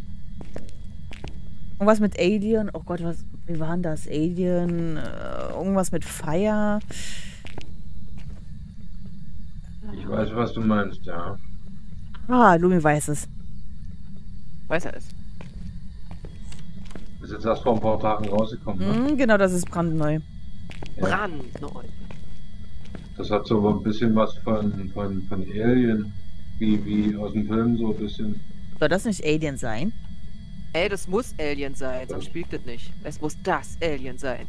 Irgendwas mit Alien. Oh Gott, was... Wie war denn das? Alien... irgendwas mit Fire. Ich weiß, was du meinst, ja. Ah, Lumi weiß es. Weiß er es. Ist jetzt erst vor ein paar Tagen rausgekommen, ne? Mm, genau, das ist brandneu. Ja. Brandneu. Das hat so ein bisschen was von Alien, wie aus dem Film so ein bisschen. Soll das nicht Alien sein? Ey, das muss Alien sein, sonst spielt das nicht. Es muss das Alien sein.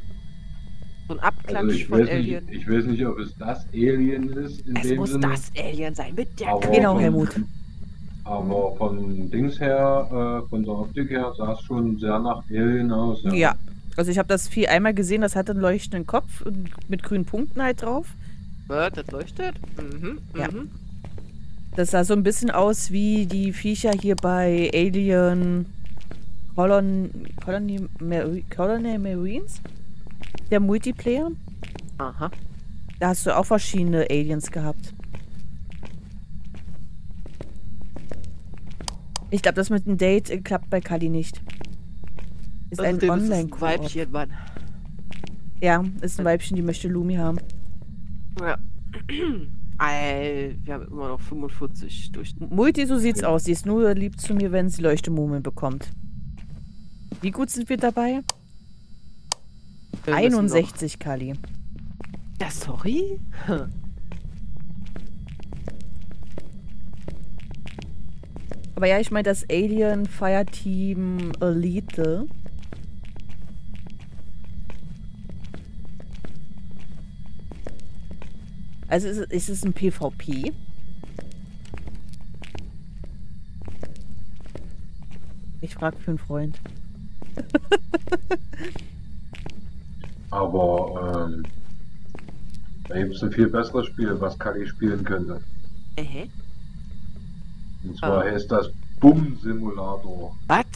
So ein Abklatsch also von Alien. Nicht, ich weiß nicht, ob es das Alien ist. Es muss Sinne. Das Alien sein, mit der Genau, Helmut. Aber von Dings her, von der Optik her, sah es schon sehr nach Alien aus. Ja, ja. Also ich habe das Vieh einmal gesehen, das hatte einen leuchtenden Kopf mit grünen Punkten halt drauf. Was, das leuchtet? Mhm, ja. Mhm. Das sah so ein bisschen aus wie die Viecher hier bei Alien Colony Marines. Der Multiplayer. Aha. Da hast du auch verschiedene Aliens gehabt. Ich glaube, das mit dem Date klappt bei Kali nicht. Ist also ein Online-Koop. Weibchen, Mann. Ja, ist ein Weibchen, die möchte Lumi haben. Ja. Wir haben immer noch 45 durch. Multi, so sieht's aus. Sie ist nur lieb zu mir, wenn sie Leuchtemurmeln bekommt. Wie gut sind wir dabei? 61, Kali. Ja, sorry. Hm. Aber ja, ich meine das Alien Fire Team Elite. Also ist es ein PvP? Ich frage für einen Freund. Aber da gibt es ein viel besseres Spiel, was Kali spielen könnte. Und zwar heißt das BUM-Simulator. Was?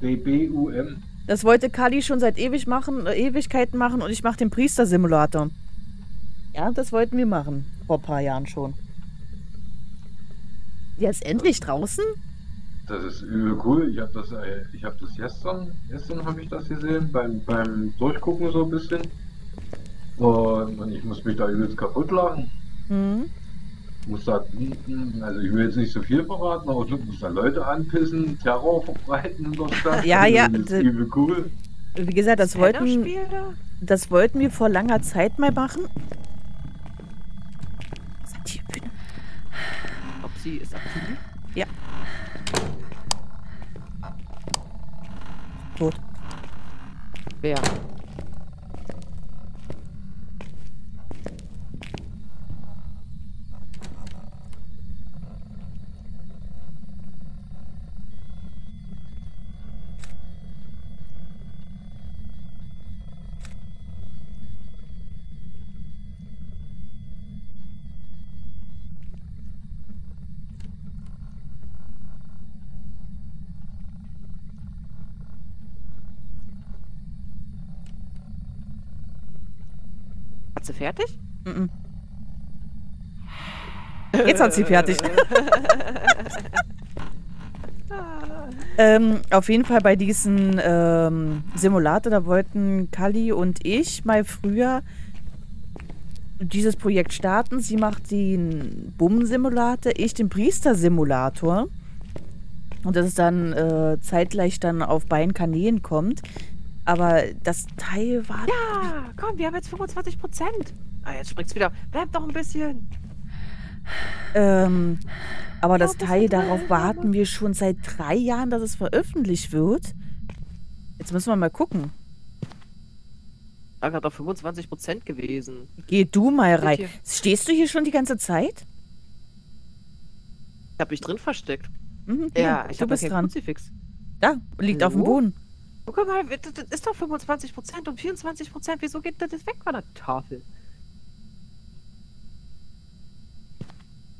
BBUM. Das wollte Kali schon seit Ewigkeiten machen und ich mache den Priester-Simulator. Ja, das wollten wir machen. Vor ein paar Jahren schon. Jetzt endlich draußen? Das ist übel cool. Ich habe das, gestern habe ich das gesehen, beim Durchgucken so ein bisschen. Und ich muss mich da übelst kaputt lachen. Mhm. Muss da, also ich will jetzt nicht so viel verraten, aber du musst da Leute anpissen, Terror verbreiten in der Stadt. Ja, ja. Das ist übel cool. Wie gesagt, das wollten wir vor langer Zeit mal machen. Was hat die Bühne? Ob sie ist aktiv? Ja. Tot. Wer? Fertig? Mm-mm. Jetzt hat sie fertig. Auf jeden Fall bei diesem Simulator, da wollten Kali und ich mal früher dieses Projekt starten. Sie macht den BUM-Simulator, ich den Priester-Simulator. Und dass es dann zeitgleich dann auf beiden Kanälen kommt. Aber das Teil war... Ja, komm, wir haben jetzt 25%. Ah, jetzt springt's wieder. Bleibt noch ein bisschen. Aber das Teil, darauf warten wir schon seit 3 Jahren, dass es veröffentlicht wird. Jetzt müssen wir mal gucken. Da hat doch 25% gewesen. Geh du mal rein. Stehst du hier schon die ganze Zeit? Ich hab mich drin versteckt. Mhm, ja, ich habe keinen Kruzifix. Da, liegt auf dem Boden. Oh, guck mal, das ist doch 25% und 24%. Wieso geht das weg von der Tafel?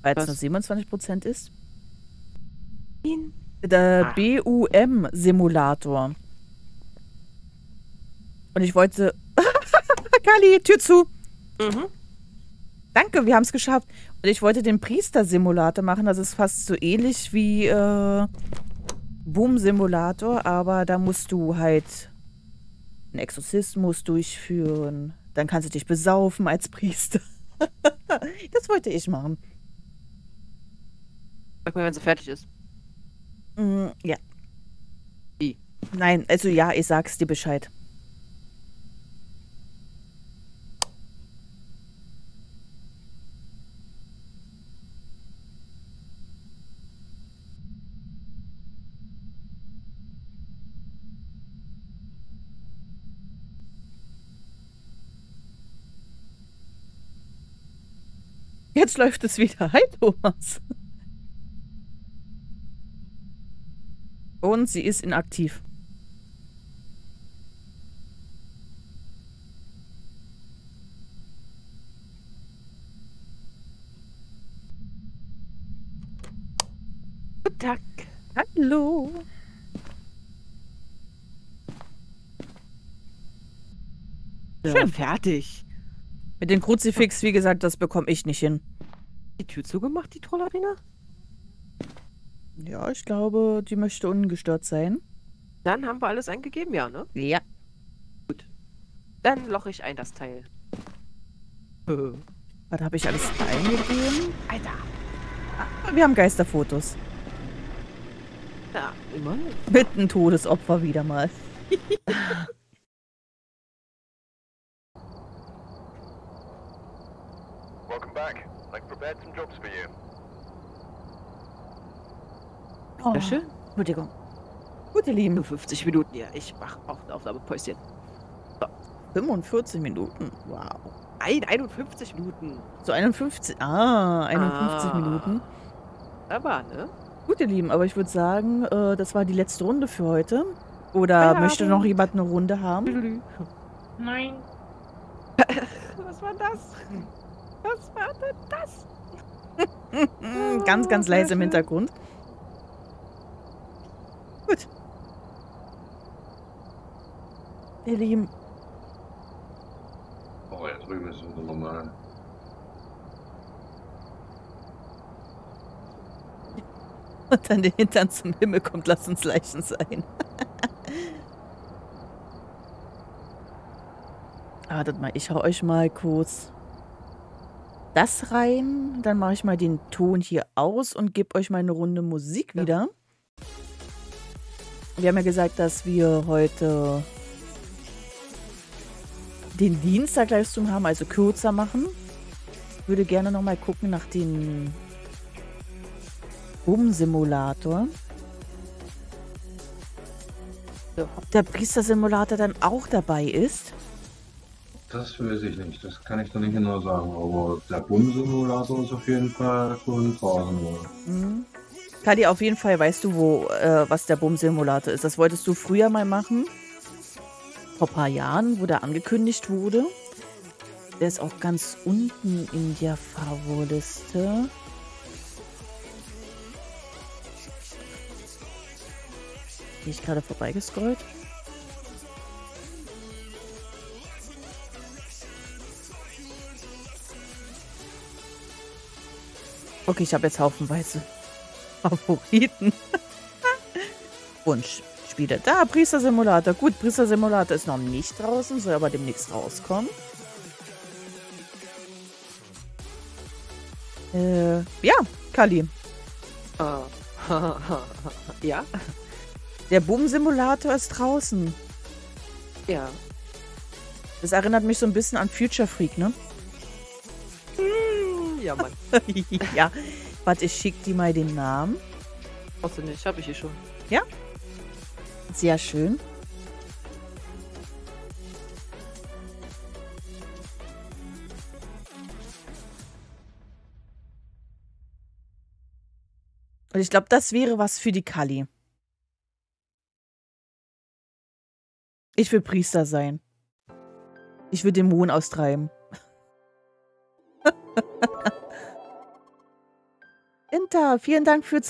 Weil es nur 27% ist. Der BUM-Simulator. Und ich wollte... Kali, Tür zu! Mhm. Danke, wir haben es geschafft. Und ich wollte den Priester-Simulator machen. Das ist fast so ähnlich wie BUM-Simulator. Aber da musst du halt einen Exorzismus durchführen. Dann kannst du dich besaufen als Priester. Das wollte ich machen. Sag mir, wenn sie fertig ist. Ja. Wie? Nein, also ja, ich sag's dir Bescheid. Jetzt läuft es wieder. Hi, Thomas. Und sie ist inaktiv. Guten Tag. Hallo. Ja. Schön fertig. Mit dem Kruzifix, wie gesagt, das bekomme ich nicht hin. Die Tür zugemacht, die Trollarina? Ja, ich glaube, die möchte ungestört sein. Dann haben wir alles eingegeben, ja, ne? Ja. Gut. Dann loche ich ein, das Teil. Warte, habe ich alles eingegeben? Alter. Ah, wir haben Geisterfotos. Ja, immer. Mit einem Todesopfer wieder mal. Welcome back. I've prepared some jobs for you. Oh. Ja, schön. Entschuldigung. Gut, ihr Lieben. 50 Minuten, ja. Ich mache auch eine Aufnahme, Päuschen. So. 45 Minuten? Wow. Nein, 51 Minuten. So 51? Ah, 51 Minuten. Aber, ne? Gut, ihr Lieben, aber ich würde sagen, das war die letzte Runde für heute. Oder möchte noch jemand eine Runde haben? Nein. Was war das? Was war denn das? Ganz, ganz leise im Hintergrund. Gut. Ihr Lieben. Oh, ja, drüben ist unser normal. Und dann den Hintern zum Himmel kommt, lass uns Leichen sein. Wartet mal, ich hau euch mal kurz das rein. Dann mache ich mal den Ton hier aus und gebe euch mal eine Runde Musik wieder. Wir haben ja gesagt, dass wir heute den Dienstag-Livestream haben, also kürzer machen. Ich würde gerne nochmal gucken nach dem BUM-Simulator. Ob der Priester-Simulator dann auch dabei ist? Das weiß ich nicht, das kann ich noch nicht genau sagen, aber der BUM-Simulator ist auf jeden Fall schon draußen. Mhm. Kadi, auf jeden Fall weißt du, wo was der BUM-Simulator ist. Das wolltest du früher mal machen. Vor ein paar Jahren, wo der angekündigt wurde. Der ist auch ganz unten in der Favorliste. Bin ich gerade vorbeigescrollt? Okay, ich habe jetzt haufenweise Favoriten. Wunschspiele. Da, Priester-Simulator. Gut, Priester-Simulator ist noch nicht draußen, soll aber demnächst rauskommen. Ja, Kali. Ja? Der BUM-Simulator ist draußen. Ja. Das erinnert mich so ein bisschen an Future Freak, ne? Ja, Mann. Ja. Warte, ich schick dir mal den Namen. Brauchst du nicht, hab ich hier schon. Ja? Sehr schön. Und ich glaube, das wäre was für die Kali. Ich will Priester sein. Ich will Dämonen austreiben. Inter, vielen Dank fürs